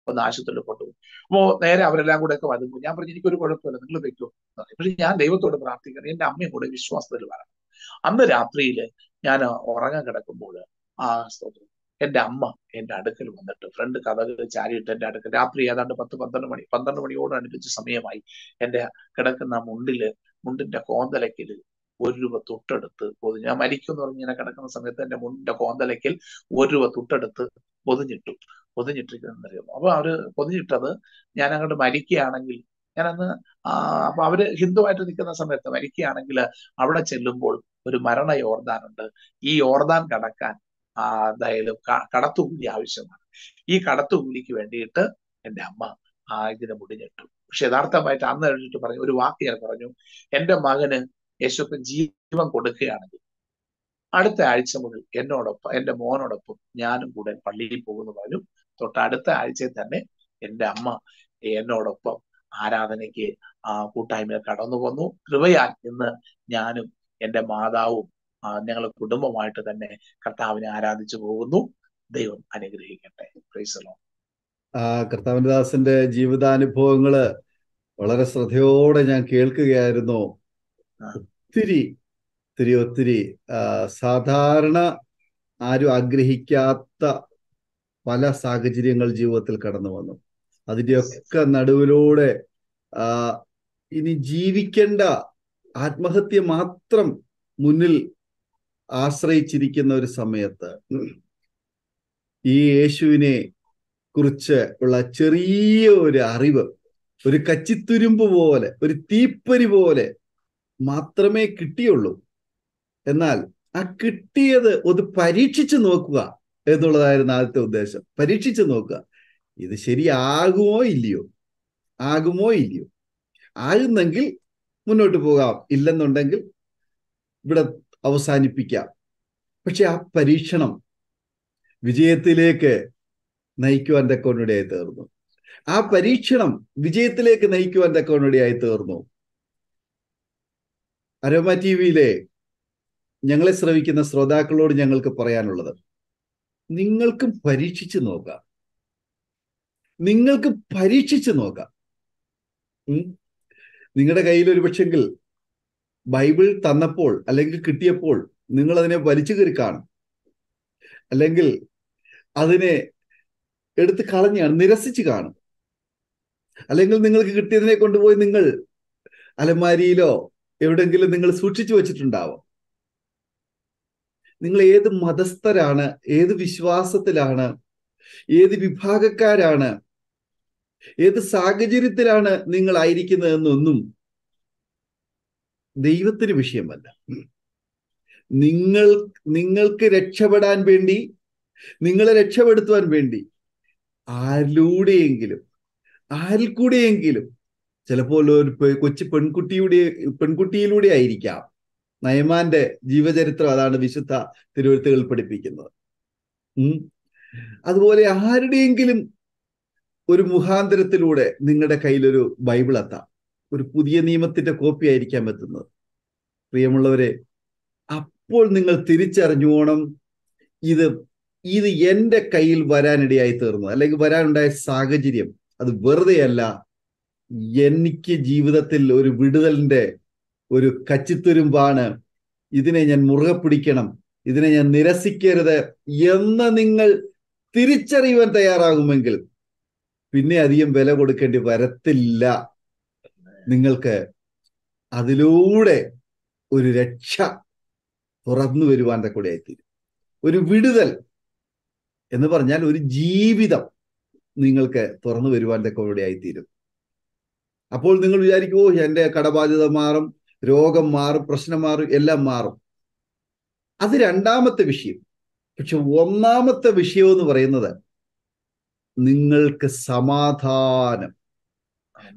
ഒന്ന് ആശുപത്രിയിൽ കൊണ്ടുപോകും. അപ്പോ നേരെ അവരെല്ലാം കൂടെ ഒക്കെ വരുമ്പോൾ ഞാൻ പറഞ്ഞു എനിക്കൊരു കുഴപ്പമില്ല, നിങ്ങൾ വെക്കും. പക്ഷെ ഞാൻ ദൈവത്തോട് പ്രാർത്ഥിക്കണം, എൻ്റെ അമ്മയും കൂടെ വിശ്വാസത്തിൽ വരണം. അന്ന് രാത്രിയിൽ ഞാൻ ഉറങ്ങാൻ കിടക്കുമ്പോൾ എൻ്റെ അമ്മ എൻ്റെ അടുക്കൽ വന്നിട്ട് ഫ്രണ്ട് കഥകൾ ചാരിയിട്ട് എൻ്റെ അടുക്കൽ രാത്രി ഏതാണ്ട് 10-12 മണിയോടനുബന്ധിച്ച് സമയമായി എൻ്റെ കിടക്കുന്ന മുണ്ടിന്റെ കോന്തലയ്ക്കൽ ഒരു രൂപ തൊട്ടെടുത്ത് പൊതിഞ്ഞു. ഞാൻ മരിക്കുമെന്ന് പറഞ്ഞ് ഇങ്ങനെ കിടക്കുന്ന സമയത്ത് എൻ്റെ മുണ്ടിന്റെ കോന്തലയ്ക്കൽ ഒരു രൂപ തൊട്ടെടുത്ത് പൊതിഞ്ഞിട്ടിരിക്കുന്നറിയുമോ? അപ്പൊ അവര് പൊതിഞ്ഞിട്ടത് ഞാൻ അങ്ങോട്ട് മരിക്കുകയാണെങ്കിൽ ഞാനന്ന് അപ്പൊ അവര് ഹിന്ദുവായിട്ട് നിൽക്കുന്ന സമയത്ത് മരിക്കുകയാണെങ്കിൽ അവിടെ ചെല്ലുമ്പോൾ ഒരു മരണ യോർദാനുണ്ട്. ഈ യോർദാൻ കടക്കാൻ എന്തായാലും കടത്തുകൂലി ആവശ്യമാണ്. ഈ കടത്തുകൂലിക്ക് വേണ്ടിയിട്ട് എൻ്റെ അമ്മ ഇതിനെ മുടിഞ്ഞിട്ടു. പക്ഷെ യഥാർത്ഥമായിട്ട് അന്ന് കഴിഞ്ഞിട്ട് പറഞ്ഞു ഒരു വാക്ക് ഞാൻ പറഞ്ഞു, എൻ്റെ മകന് യേശുവിന് ജീവൻ കൊടുക്കുകയാണെങ്കിൽ അടുത്ത ആഴ്ച മുതൽ എന്നോടൊപ്പം എൻ്റെ മോനോടൊപ്പം ഞാനും കൂടെ പള്ളിയിൽ പോകുന്നു പറഞ്ഞു. തൊട്ടടുത്ത ആഴ്ചയിൽ തന്നെ എൻ്റെ അമ്മ എന്നോടൊപ്പം ആരാധനയ്ക്ക് കൂട്ടായ്മയിൽ കടന്നു വന്നു. കൃപയാൽ ഇന്ന് ഞാനും എൻ്റെ മാതാവും ഞങ്ങൾ കുടുംബമായിട്ട് തന്നെ കർത്താവിനെ ആരാധിച്ചു പോകുന്നു. ദൈവം അനുഗ്രഹിക്കട്ടെ. കർത്താവിന്റെ ദാസന്റെ ജീവിതാനുഭവങ്ങള് വളരെ ശ്രദ്ധയോടെ ഞാൻ കേൾക്കുകയായിരുന്നു. ഒത്തിരി സാധാരണ ആരും ആഗ്രഹിക്കാത്ത പല സാഹചര്യങ്ങൾ ജീവിതത്തിൽ കടന്നു വന്നു. അതിൻ്റെയൊക്കെ നടുവിലൂടെ ഇനി ജീവിക്കേണ്ട ആത്മഹത്യ മാത്രം മുന്നിൽ ആശ്രയിച്ചിരിക്കുന്ന ഒരു സമയത്ത് ഈ യേശുവിനെ കുറിച്ച് ഉള്ള ചെറിയ ഒരു അറിവ്, ഒരു കച്ചിത്തുരുമ്പ് പോലെ, ഒരു തീപ്പരി പോലെ മാത്രമേ കിട്ടിയുള്ളൂ. എന്നാൽ ആ കിട്ടിയത് ഒന്ന് പരീക്ഷിച്ചു നോക്കുക എന്നുള്ളതായിരുന്നു ആദ്യത്തെ ഉദ്ദേശം. പരീക്ഷിച്ചു നോക്കുക, ഇത് ശരിയാകുമോ ഇല്ലയോ, ആകുന്നെങ്കിൽ മുന്നോട്ട് പോകാം, ഇല്ലെന്നുണ്ടെങ്കിൽ ഇവിടെ അവസാനിപ്പിക്കാം. പക്ഷെ ആ പരീക്ഷണം വിജയത്തിലേക്ക് നയിക്കുവാൻ തക്കവണ്ണിടയായി തീർന്നു. ആ പരീക്ഷണം വിജയത്തിലേക്ക് നയിക്കുവാൻ തക്കവണ്ണിടയായി തീർന്നു. അരോമ ടി വിയിലെ ഞങ്ങളെ ശ്രവിക്കുന്ന ശ്രോതാക്കളോട് ഞങ്ങൾക്ക് പറയാനുള്ളത്, നിങ്ങൾക്കും പരീക്ഷിച്ചു നോക്കാം, നിങ്ങൾക്ക് പരീക്ഷിച്ചു നോക്കാം. നിങ്ങളുടെ കയ്യിൽ ഒരു പക്ഷെങ്കിൽ ബൈബിൾ തന്നപ്പോൾ അല്ലെങ്കിൽ കിട്ടിയപ്പോൾ നിങ്ങൾ അതിനെ വലിച്ചു കയറി കാണും, അല്ലെങ്കിൽ അതിനെ എടുത്ത് കളഞ്ഞാണ് നിരസിച്ച് കാണും, അല്ലെങ്കിൽ നിങ്ങൾക്ക് കിട്ടിയതിനെ കൊണ്ടുപോയി നിങ്ങൾ അലമാരിയിലോ എവിടെങ്കിലും നിങ്ങൾ സൂക്ഷിച്ചു വച്ചിട്ടുണ്ടാവും. നിങ്ങൾ ഏത് മതസ്ഥരാണ്, ഏത് വിശ്വാസത്തിലാണ്, ഏത് വിഭാഗക്കാരാണ്, ഏത് സാഹചര്യത്തിലാണ് നിങ്ങളായിരിക്കുന്നതെന്നൊന്നും ദൈവത്തിന് വിഷയമല്ല. നിങ്ങൾക്ക് രക്ഷപ്പെടാൻ വേണ്ടി, നിങ്ങളെ രക്ഷപ്പെടുത്തുവാൻ വേണ്ടി ആരിൽ കൂടെയെങ്കിലും ചിലപ്പോൾ ഒരു കൊച്ചു പെൺകുട്ടിയിലൂടെ ആയിരിക്കാം. നയമാന്റെ ജീവചരിത്രം അതാണ് വിശുദ്ധ തിരുവെഴുത്തുകൾ പഠിപ്പിക്കുന്നത്. അതുപോലെ ആരുടെയെങ്കിലും ഒരു മുഖാന്തരത്തിലൂടെ നിങ്ങളുടെ കയ്യിലൊരു ബൈബിൾ എത്താം, ഒരു പുതിയ നിയമത്തിന്റെ കോപ്പി ആയിരിക്കാം എത്തുന്നത്. പ്രിയമുള്ളവരെ, അപ്പോൾ നിങ്ങൾ തിരിച്ചറിഞ്ഞോണം, ഇത് എൻ്റെ കയ്യിൽ വരാനിടയായി തീർന്നത്, അല്ലെങ്കിൽ വരാനുണ്ടായ സാഹചര്യം അത് വെറുതെയല്ല, എനിക്ക് ജീവിതത്തിൽ ഒരു വിടുതലിൻ്റെ ഒരു കച്ചിത്തുരുമ്പാണ്, ഇതിനെ ഞാൻ മുറുകെ പിടിക്കണം, ഇതിനെ ഞാൻ നിരസിക്കരുത് എന്ന് നിങ്ങൾ തിരിച്ചറിയുവാൻ തയ്യാറാകുമെങ്കിൽ പിന്നെ അധികം വില കൊടുക്കേണ്ടി വരത്തില്ല. നിങ്ങൾക്ക് അതിലൂടെ ഒരു രക്ഷ തുറന്നു വരുവാൻ കൂടെയായിത്തീരും. ഒരു വിടുതൽ എന്ന് പറഞ്ഞാൽ ഒരു ജീവിതം നിങ്ങൾക്ക് തുറന്നു വരുവാൻ കൂടെയായിത്തീരും. അപ്പോൾ നിങ്ങൾ വിചാരിക്കുമോ, എൻ്റെ കടബാധ്യത മാറും, രോഗം മാറും, പ്രശ്നം മാറും, എല്ലാം മാറും. അത് രണ്ടാമത്തെ വിഷയം. പക്ഷെ ഒന്നാമത്തെ വിഷയം എന്ന് പറയുന്നത് നിങ്ങൾക്ക് സമാധാനം,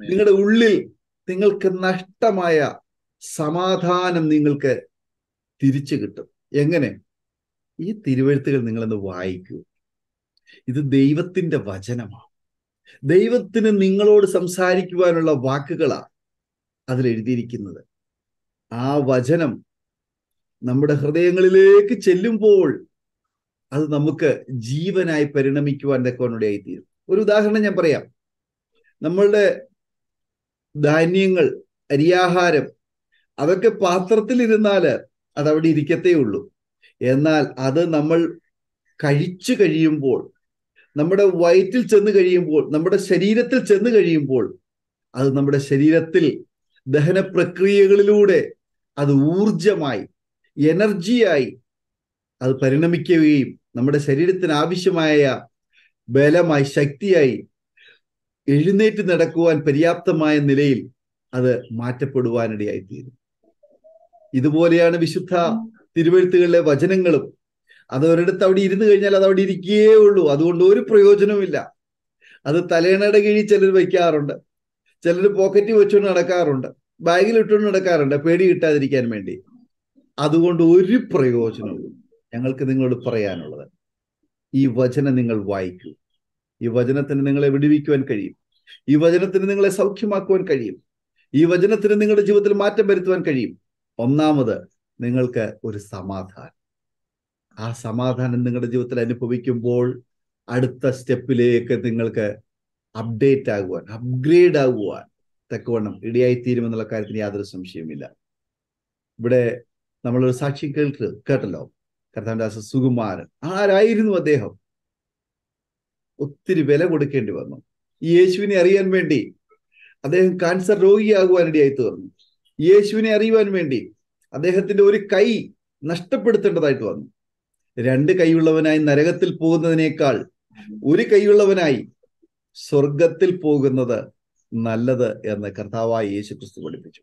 നിങ്ങളുടെ ഉള്ളിൽ നിങ്ങൾക്ക് നഷ്ടമായ സമാധാനം നിങ്ങൾക്ക് തിരിച്ചു കിട്ടും. എങ്ങനെ? ഈ തിരുവെഴുത്തുകൾ നിങ്ങളൊന്ന് വായിക്കൂ. ഇത് ദൈവത്തിൻ്റെ വചനമാണ്, ദൈവത്തിന് നിങ്ങളോട് സംസാരിക്കുവാനുള്ള വാക്കുകളാണ് അതിലെഴുതിയിരിക്കുന്നത്. ആ വചനം നമ്മുടെ ഹൃദയങ്ങളിലേക്ക് ചെല്ലുമ്പോൾ അത് നമുക്ക് ജീവനായി പരിണമിക്കുവാൻ തക്കവണ്ണം തീരും. ഒരു ഉദാഹരണം ഞാൻ പറയാം. നമ്മളുടെ ധാന്യങ്ങൾ, അരിയാഹാരം, അതൊക്കെ പാത്രത്തിലിരുന്നാൽ അതവിടെ ഇരിക്കത്തേ ഉള്ളൂ. എന്നാൽ അത് നമ്മൾ കഴിച്ചു കഴിയുമ്പോൾ, നമ്മുടെ വയറ്റിൽ ചെന്ന് കഴിയുമ്പോൾ, നമ്മുടെ ശരീരത്തിൽ ചെന്ന് കഴിയുമ്പോൾ അത് നമ്മുടെ ശരീരത്തിൽ ദഹന പ്രക്രിയകളിലൂടെ അത് ഊർജമായി, എനർജിയായി അത് പരിണമിക്കുകയും നമ്മുടെ ശരീരത്തിന് ആവശ്യമായ ബലമായി, ശക്തിയായി, എഴുന്നേറ്റ് നടക്കുവാൻ പര്യാപ്തമായ നിലയിൽ അത് മാറ്റപ്പെടുവാനിടയായിത്തീരും. ഇതുപോലെയാണ് വിശുദ്ധ തിരുവെഴുത്തുകളിലെ വചനങ്ങളും. അത് ഒരിടത്ത് അവിടെ ഇരുന്ന് കഴിഞ്ഞാൽ അത് അവിടെ ഇരിക്കുകയേ ഉള്ളൂ, അതുകൊണ്ട് ഒരു പ്രയോജനവുമില്ല. അത് തലയണയുടെ കീഴിൽ ചിലർ വയ്ക്കാറുണ്ട്, ചിലർ പോക്കറ്റിൽ വെച്ചുകൊണ്ട് നടക്കാറുണ്ട്, ബാഗിൽ ഇട്ടുകൊണ്ട് നടക്കാറുണ്ട്, പേടി കിട്ടാതിരിക്കാൻ വേണ്ടി. അതുകൊണ്ട് ഒരു പ്രയോജനവും. ഞങ്ങൾക്ക് നിങ്ങളോട് പറയാനുള്ളത്, ഈ വചനം നിങ്ങൾ വായിക്കൂ. ഈ വചനത്തിന് നിങ്ങളെ വിടുവിക്കുവാൻ കഴിയും, ഈ വചനത്തിന് നിങ്ങളെ സൗഖ്യമാക്കുവാൻ കഴിയും, ഈ വചനത്തിന് നിങ്ങളുടെ ജീവിതത്തിൽ മാറ്റം വരുത്തുവാൻ കഴിയും. ഒന്നാമത് നിങ്ങൾക്ക് ഒരു സമാധാനം. ആ സമാധാനം നിങ്ങളുടെ ജീവിതത്തിൽ അനുഭവിക്കുമ്പോൾ അടുത്ത സ്റ്റെപ്പിലേക്ക് നിങ്ങൾക്ക് അപ്ഡേറ്റ് ആകുവാൻ, അപ്ഗ്രേഡ് ആകുവാൻ തക്കവണ്ണം ഇടയായിത്തീരുമെന്നുള്ള കാര്യത്തിന് യാതൊരു സംശയവുമില്ല. ഇവിടെ നമ്മളൊരു സാക്ഷ്യം കേട്ടല്ലോ, കർത്താവനായ സുകുമാരൻ. ആരായിരുന്നു അദ്ദേഹം? ഒത്തിരി വില കൊടുക്കേണ്ടി വന്നു. ഈ യേശുവിനെ അറിയാൻ വേണ്ടി അദ്ദേഹം കാൻസർ രോഗിയാകുവാനിടയായി തീർന്നു. യേശുവിനെ അറിയുവാൻ വേണ്ടി അദ്ദേഹത്തിൻ്റെ ഒരു കൈ നഷ്ടപ്പെടുത്തേണ്ടതായിട്ട് വന്നു. 2 കൈയുള്ളവനായി നരകത്തിൽ പോകുന്നതിനേക്കാൾ 1 കൈയുള്ളവനായി സ്വർഗത്തിൽ പോകുന്നത് നല്ലത് എന്ന് കർത്താവായ യേശു ക്രിസ്തു പഠിപ്പിച്ചു.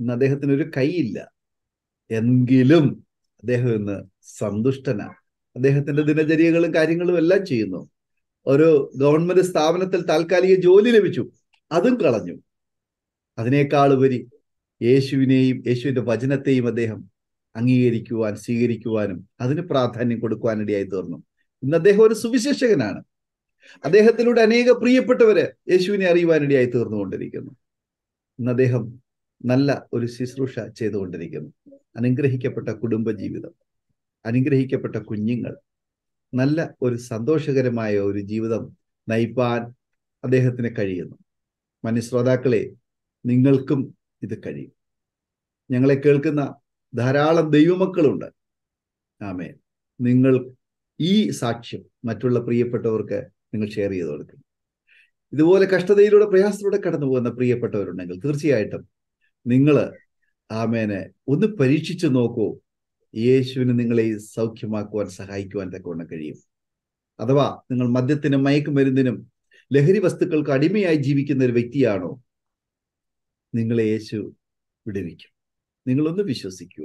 ഇന്ന് അദ്ദേഹത്തിന് ഒരു കൈയില്ല, എങ്കിലും അദ്ദേഹം ഇന്ന് സന്തുഷ്ടനാണ്. അദ്ദേഹത്തിൻ്റെ ദിനചര്യകളും കാര്യങ്ങളും എല്ലാം ചെയ്യുന്നു. ഒരു ഗവൺമെന്റ് സ്ഥാപനത്തിൽ താൽക്കാലിക ജോലി ലഭിച്ചു, അതും കളഞ്ഞു. അതിനേക്കാളുപരി യേശുവിനെയും യേശുവിൻ്റെ വചനത്തെയും അദ്ദേഹം അംഗീകരിക്കുവാൻ സ്വീകരിക്കുവാനും അതിന് പ്രാധാന്യം കൊടുക്കുവാനിടയായി തീർന്നു. ഇന്ന് അദ്ദേഹം ഒരു സുവിശേഷകനാണ്. അദ്ദേഹത്തിലൂടെ അനേക പ്രിയപ്പെട്ടവര് യേശുവിനെ അറിയുവാനിടയായി തീർന്നുകൊണ്ടിരിക്കുന്നു. ഇന്ന് അദ്ദേഹം നല്ല ഒരു ശുശ്രൂഷ ചെയ്തുകൊണ്ടിരിക്കുന്നു. അനുഗ്രഹിക്കപ്പെട്ട കുടുംബജീവിതം, അനുഗ്രഹിക്കപ്പെട്ട കുഞ്ഞുങ്ങൾ, നല്ല ഒരു സന്തോഷകരമായ ഒരു ജീവിതം നയിപ്പാൻ അദ്ദേഹത്തിന് കഴിയുന്നു. മനുശ്രോതാക്കളെ, നിങ്ങൾക്കും ഇത് കഴിയും. ഞങ്ങളെ കേൾക്കുന്ന ധാരാളം ദൈവമക്കളുണ്ട്. ആമേൻ. നിങ്ങൾ ഈ സാക്ഷ്യം മറ്റുള്ള പ്രിയപ്പെട്ടവർക്ക് നിങ്ങൾ ഷെയർ ചെയ്ത് കൊടുക്കും. ഇതുപോലെ കഷ്ടതയിലൂടെ പ്രയാസത്തിലൂടെ കടന്നു പോകുന്ന പ്രിയപ്പെട്ടവരുണ്ടെങ്കിൽ തീർച്ചയായിട്ടും നിങ്ങൾ ആമേനെ ഒന്ന് പരീക്ഷിച്ചു നോക്കൂ. യേശുവിന് നിങ്ങളെ സൗഖ്യമാക്കുവാൻ സഹായിക്കുവാൻ തക്കവണ്ണം കഴിയും. അഥവാ നിങ്ങൾ മദ്യത്തിനും മയക്കുമരുന്നിനും ലഹരി വസ്തുക്കൾക്ക് അടിമയായി ജീവിക്കുന്ന ഒരു വ്യക്തിയാണോ, നിങ്ങളെ യേശു വിടുവിക്കും. നിങ്ങളൊന്ന് വിശ്വസിക്കൂ.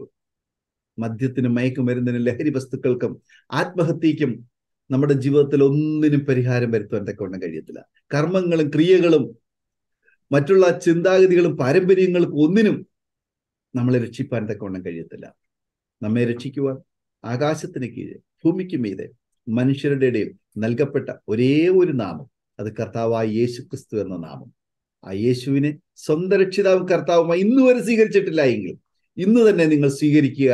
മദ്യത്തിനും മയക്കുമരുന്നിനും ലഹരി വസ്തുക്കൾക്കും ആത്മഹത്യക്കും നമ്മുടെ ജീവിതത്തിൽ ഒന്നിനും പരിഹാരം വരുത്തുവാൻ തക്കവണ്ണം കഴിയത്തില്ല. കർമ്മങ്ങളും ക്രിയകളും മറ്റുള്ള ചിന്താഗതികളും പാരമ്പര്യങ്ങൾക്കും ഒന്നിനും നമ്മളെ രക്ഷിപ്പാൻ തക്കവണ്ണം കഴിയത്തില്ല. നമ്മെ രക്ഷിക്കുവാൻ ആകാശത്തിന് കീഴെ ഭൂമിക്ക് മീതെ മനുഷ്യരുടെ ഇടയിൽ നൽകപ്പെട്ട ഒരേ ഒരു നാമം, അത് കർത്താവായ യേശു ക്രിസ്തു എന്ന നാമം. ആ യേശുവിനെ സ്വന്തം രക്ഷിതാവും കർത്താവുമായി ഇന്നു വരെ സ്വീകരിച്ചിട്ടില്ല എങ്കിൽ ഇന്ന് തന്നെ നിങ്ങൾ സ്വീകരിക്കുക.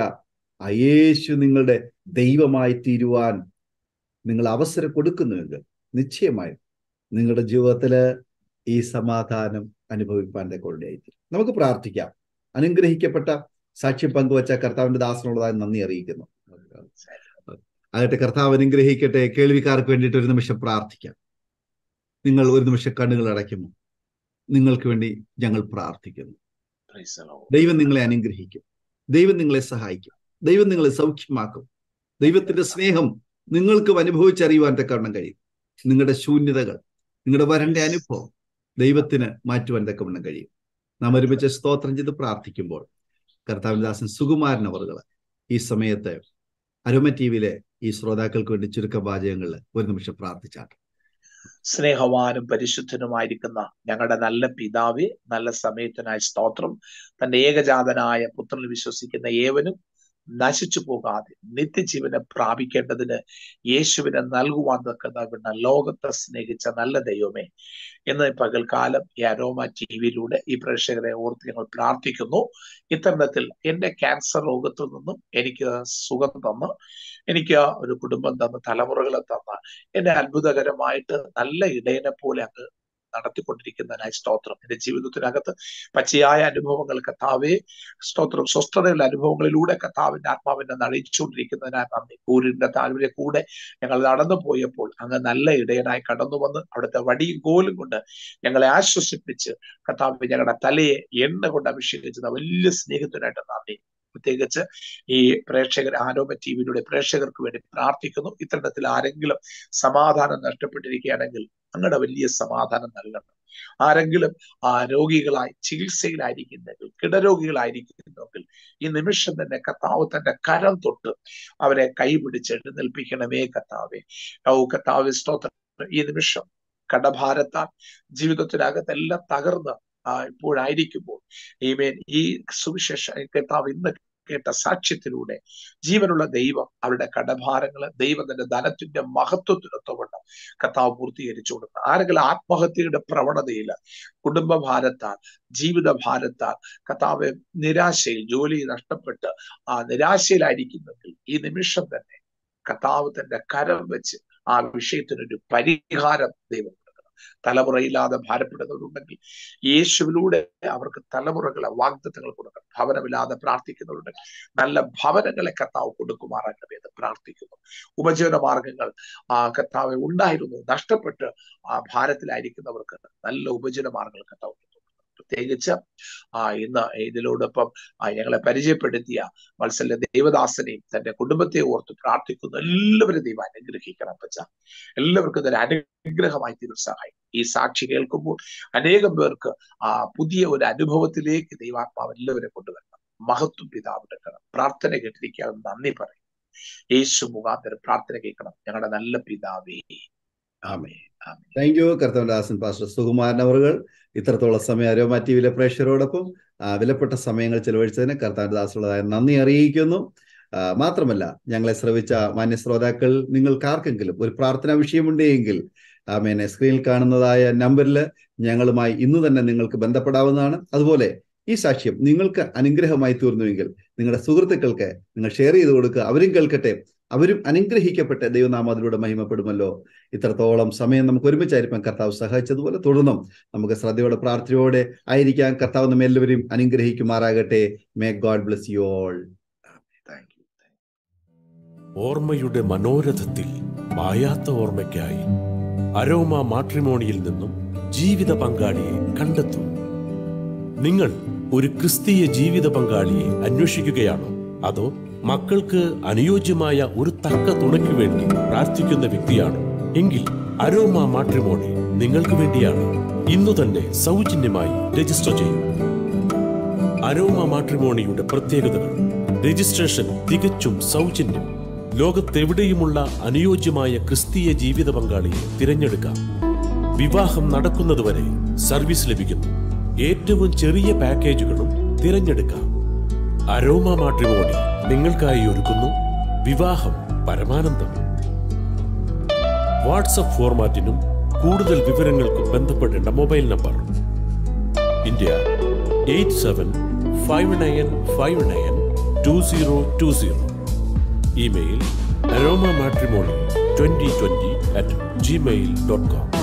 ആ യേശു നിങ്ങളുടെ ദൈവമായി തീരുവാൻ നിങ്ങൾ അവസരം കൊടുക്കുന്നുവെങ്കിൽ നിശ്ചയമായും നിങ്ങളുടെ ജീവിതത്തിൽ ഈ സമാധാനം അനുഭവിപ്പാൻ തക്കവണ്ണമായിരിക്കും. നമുക്ക് പ്രാർത്ഥിക്കാം. അനുഗ്രഹിക്കപ്പെട്ട സാക്ഷ്യം പങ്കുവച്ച കർത്താവിന്റെ ദാസനുള്ളതായി നന്ദി അറിയിക്കുന്നു. ആകട്ടെ, കർത്താവ് അനുഗ്രഹിക്കട്ടെ. കേൾവിക്കാർക്ക് വേണ്ടിയിട്ട് ഒരു നിമിഷം പ്രാർത്ഥിക്കാം. നിങ്ങൾ ഒരു നിമിഷം കണ്ണുകൾ അടയ്ക്കുമോ? നിങ്ങൾക്ക് വേണ്ടി ഞങ്ങൾ പ്രാർത്ഥിക്കുന്നു. ദൈവം നിങ്ങളെ അനുഗ്രഹിക്കും. ദൈവം നിങ്ങളെ സഹായിക്കും. ദൈവം നിങ്ങളെ സൗഖ്യമാക്കും. ദൈവത്തിന്റെ സ്നേഹം നിങ്ങൾക്കും അനുഭവിച്ചറിയുവാൻ തക്കവണ്ണം കഴിയും. നിങ്ങളുടെ ശൂന്യതകൾ, നിങ്ങളുടെ വരണ്ട അനുഭവം ദൈവത്തിന് മാറ്റുവാൻ തക്കവണ്ണം കഴിയും. നാം ഒരുമിച്ച് സ്തോത്രം ചെയ്ത് പ്രാർത്ഥിക്കുമ്പോൾ കർത്താവിന്റെ ദാസൻ സുകുമാരൻ അവർകള് ഈ സമയത്ത് അരോമ ടിവിയിലെ ഈ ശ്രോതാക്കൾക്ക് വേണ്ടി ചുരുക്ക വാചകങ്ങളിൽ ഒരു നിമിഷം പ്രാർത്ഥിച്ചാട്ടെ. സ്നേഹവാനും പരിശുദ്ധനുമായിരിക്കുന്ന ഞങ്ങളുടെ നല്ല പിതാവേ, നല്ല സമയത്തിനായി സ്തോത്രം. തന്റെ ഏകജാതനായ പുത്രനിൽ വിശ്വസിക്കുന്ന ഏവനും നശിച്ചു പോകാതെ നിത്യജീവനെ പ്രാപിക്കേണ്ടതിന് യേശുവിനെ നൽകുവാൻ തക്കുന്ന ലോകത്തെ സ്നേഹിച്ച നല്ല ദൈവമേ, ഇന്ന് പകൽക്കാലം ഈ അരോമ ടിവിയിലൂടെ ഈ പ്രേക്ഷകരെ ഓർത്ത് ഞങ്ങൾ പ്രാർത്ഥിക്കുന്നു. ഇത്തരണത്തിൽ എൻ്റെ ക്യാൻസർ രോഗത്തിൽ നിന്നും എനിക്ക് സുഖം തന്ന്, എനിക്ക് ഒരു കുടുംബം തന്ന്, തലമുറകളെ തന്ന്, എന്നെ അത്ഭുതകരമായിട്ട് നല്ല ഇടയനെ പോലെ അങ്ങ് നടത്തിക്കൊണ്ടിരിക്കുന്നതിനായി സ്തോത്രം. എന്റെ ജീവിതത്തിനകത്ത് പച്ചയായ അനുഭവങ്ങൾ കർത്താവേ സ്തോത്രം. സ്വസ്ഥതയുള്ള അനുഭവങ്ങളിലൂടെ കർത്താവിന്റെ ആത്മാവിനെ നയിച്ചുകൊണ്ടിരിക്കുന്നതിനാൽ നന്ദി. കൂരിന്റെ താഴ്വരെ കൂടെ ഞങ്ങൾ നടന്നു പോയപ്പോൾ അങ്ങ് നല്ല ഇടയനായി കടന്നു വന്ന് അവിടുത്തെ വടിയും കോലും കൊണ്ട് ഞങ്ങളെ ആശ്വസിപ്പിച്ച് കർത്താവ് ഞങ്ങളുടെ തലയെ എണ്ണ കൊണ്ട് അഭിഷേകിച്ചത് വലിയ സ്നേഹത്തിനായിട്ട് നന്ദി. പ്രത്യേകിച്ച് ഈ പ്രേക്ഷകർ ആരോമ ടിവിയിലൂടെ പ്രേക്ഷകർക്ക് വേണ്ടി പ്രാർത്ഥിക്കുന്നു. ഇത്തരത്തിൽ ആരെങ്കിലും സമാധാനം നഷ്ടപ്പെട്ടിരിക്കുകയാണെങ്കിൽ അങ്ങടെ വലിയ സമാധാനം നൽകണം. ആരെങ്കിലും ആ രോഗികളായി ചികിത്സയിലായിരിക്കുന്നെങ്കിൽ, കിടരോഗികളായിരിക്കുന്നെങ്കിൽ ഈ നിമിഷം തന്നെ കർത്താവ് തന്റെ കരം തൊട്ട് അവരെ കൈപിടിച്ച് എഴുന്നേൽപ്പിക്കണമേ കർത്താവേ. കർത്താവ് സ്തോത്രം. ഈ നിമിഷം കടഭാരത്താൽ ജീവിതത്തിനകത്തെല്ലാം തകർന്ന് ഇപ്പോഴായിരിക്കുമ്പോൾ ഈമേൻ ഈ സുവിശേഷ കർത്താവ് ഇന്ന് കേട്ട സാക്ഷ്യത്തിലൂടെ ജീവനുള്ള ദൈവം അവരുടെ കടഭാരങ്ങള് ദൈവത്തിന്റെ ധനത്തിന്റെ മഹത്വത്തിനൊത്തുകൊണ്ട് കർത്താവ് പൂർത്തീകരിച്ചു കൊടുത്തു. ആരെങ്കിലും ആത്മഹത്യയുടെ പ്രവണതയില്, കുടുംബഭാരത്താൽ, ജീവിതഭാരത്താൽ കർത്താവ് നിരാശയിൽ, ജോലി നഷ്ടപ്പെട്ട് ആ നിരാശയിലായിരിക്കുന്നെങ്കിൽ ഈ നിമിഷം തന്നെ കർത്താവ് തന്റെ കരം വെച്ച് ആ വിഷയത്തിനൊരു പരിഹാരം ദൈവം. തലമുറയില്ലാതെ ഭാരപ്പെടുന്നവരുണ്ടെങ്കിൽ യേശുവിലൂടെ അവർക്ക് തലമുറകളെ വാഗ്ദത്തങ്ങൾ കൊടുക്കണം. ഭവനമില്ലാതെ പ്രാർത്ഥിക്കുന്നവരുണ്ടെങ്കിൽ നല്ല ഭവനങ്ങളെ കർത്താവ് കൊടുക്കുമാറാകട്ടെ എന്ന് പ്രാർത്ഥിക്കുന്നു. ഉപജീവന മാർഗങ്ങൾ ആ കർത്താവ് ഉണ്ടായിരുന്നു നഷ്ടപ്പെട്ട് ആ ഭാരത്തിലായിരിക്കുന്നവർക്ക് നല്ല ഉപജീവന മാർഗങ്ങൾ കർത്താവ് കൊടുക്കും. പ്രത്യേകിച്ച് ഇന്ന് ഇതിനോടൊപ്പം ഞങ്ങളെ പരിചയപ്പെടുത്തിയ മത്സല ദൈവദാസനെയും തന്റെ കുടുംബത്തെ ഓർത്ത് പ്രാർത്ഥിക്കുന്നു. എല്ലാവരും ദൈവം അനുഗ്രഹിക്കണം. പച്ച എല്ലാവർക്കും ഇതൊരു അനുഗ്രഹമായി തീരും. സഹായിക്കും. ഈ സാക്ഷി കേൾക്കുമ്പോൾ അനേകം പേർക്ക് ആ പുതിയ ഒരു അനുഭവത്തിലേക്ക് ദൈവാത്മാവ് എല്ലാവരെ കൊണ്ടുവരണം. മഹത്വം പിതാവിനെടുക്കണം. പ്രാർത്ഥന കേട്ടിരിക്കാൻ നന്ദി പറയും. യേശു മുഖാന്തരം പ്രാർത്ഥന കേൾക്കണം ഞങ്ങളുടെ നല്ല പിതാവേ. ആമേൻ. താങ്ക് യു കർത്താവിന്റെ ദാസൻ പാസ്റ്റർ സുകുമാരൻ അവർ. ഇത്രത്തോളം സമയം അരോമ ടിവിയിലെ പ്രേക്ഷകരോടൊപ്പം വിലപ്പെട്ട സമയങ്ങൾ ചെലവഴിച്ചതിന് കർത്താവിന്റെ ദാസനുള്ളതായ നന്ദി അറിയിക്കുന്നു. മാത്രമല്ല, ഞങ്ങളെ ശ്രവിച്ച മാന്യശ്രോതാക്കൾ നിങ്ങൾക്കാർക്കെങ്കിലും ഒരു പ്രാർത്ഥനാ വിഷയമുണ്ടെങ്കിൽ ആമേനെ സ്ക്രീനിൽ കാണുന്നതായ നമ്പറിൽ ഞങ്ങളുമായി ഇന്ന് തന്നെ നിങ്ങൾക്ക് ബന്ധപ്പെടാവുന്നതാണ്. അതുപോലെ ഈ സാക്ഷ്യം നിങ്ങൾക്ക് അനുഗ്രഹമായി തീർന്നുവെങ്കിൽ നിങ്ങളുടെ സുഹൃത്തുക്കൾക്ക് നിങ്ങൾ ഷെയർ ചെയ്ത് കൊടുക്കുക. അവരും കേൾക്കട്ടെ, അവരും അനുഗ്രഹിക്കപ്പെട്ട ദൈവനാമത്തിലൂടെ മഹിമപ്പെടുമല്ലോ. ഇത്രത്തോളം സമയം നമുക്ക് ഒരുമിച്ചായിരിക്കാൻ കർത്താവ് സഹായിച്ചതുപോലെ തുടർന്നും നമുക്ക് ശ്രദ്ധയോടെ പ്രാർത്ഥനയോടെ ആയിരിക്കാൻ കർത്താവ് നമ്മെ എല്ലാവരെയും അനുഗ്രഹിക്കുമാറാകട്ടെ. May God bless you all. ഓർമ്മയുടെ മനോരഥത്തിൽ മായാത്ത ഓർമ്മയ്ക്കായി അരോമ മാട്രിമോണിയിൽ നിന്നും ജീവിത പങ്കാളിയെ കണ്ടെത്തും. നിങ്ങൾ ഒരു ക്രിസ്തീയ ജീവിത പങ്കാളിയെ അന്വേഷിക്കുകയാണോ, അതോ മക്കൾക്ക് അനുയോജ്യമായ ഒരു തക്ക തുണയ്ക്ക് വേണ്ടി പ്രാർത്ഥിക്കുന്ന വ്യക്തിയാണോ? എങ്കിൽ അരോമ മാട്രിമോണി നിങ്ങൾക്ക് വേണ്ടിയാണ്. ഇന്നു തന്നെ സൗജന്യമായി രജിസ്റ്റർ ചെയ്യൂ. അരോമ മാട്രിമോണിയുടെ പ്രത്യേകതകൾ: രജിസ്ട്രേഷൻ തികച്ചും സൗജന്യം. ലോകത്തെവിടെയുമുള്ള അനുയോജ്യമായ ക്രിസ്തീയ ജീവിത പങ്കാളിയെ തിരഞ്ഞെടുക്കാം. വിവാഹം നടക്കുന്നതുവരെ സർവീസ് ലഭിക്കുന്നു. ഏറ്റവും ചെറിയ പാക്കേജുകളും തിരഞ്ഞെടുക്കാം. അരോമ മാട്രിമോണി നിങ്ങൾക്കായി ഒരുക്കുന്നു വിവാഹം പരമാനന്ദം. വാട്സ്ആപ്പ് ഫോർമാറ്റിനും കൂടുതൽ വിവരങ്ങൾക്കും ബന്ധപ്പെടേണ്ട mobile number India 8759592020. Email aromamatrimony2020@gmail.com.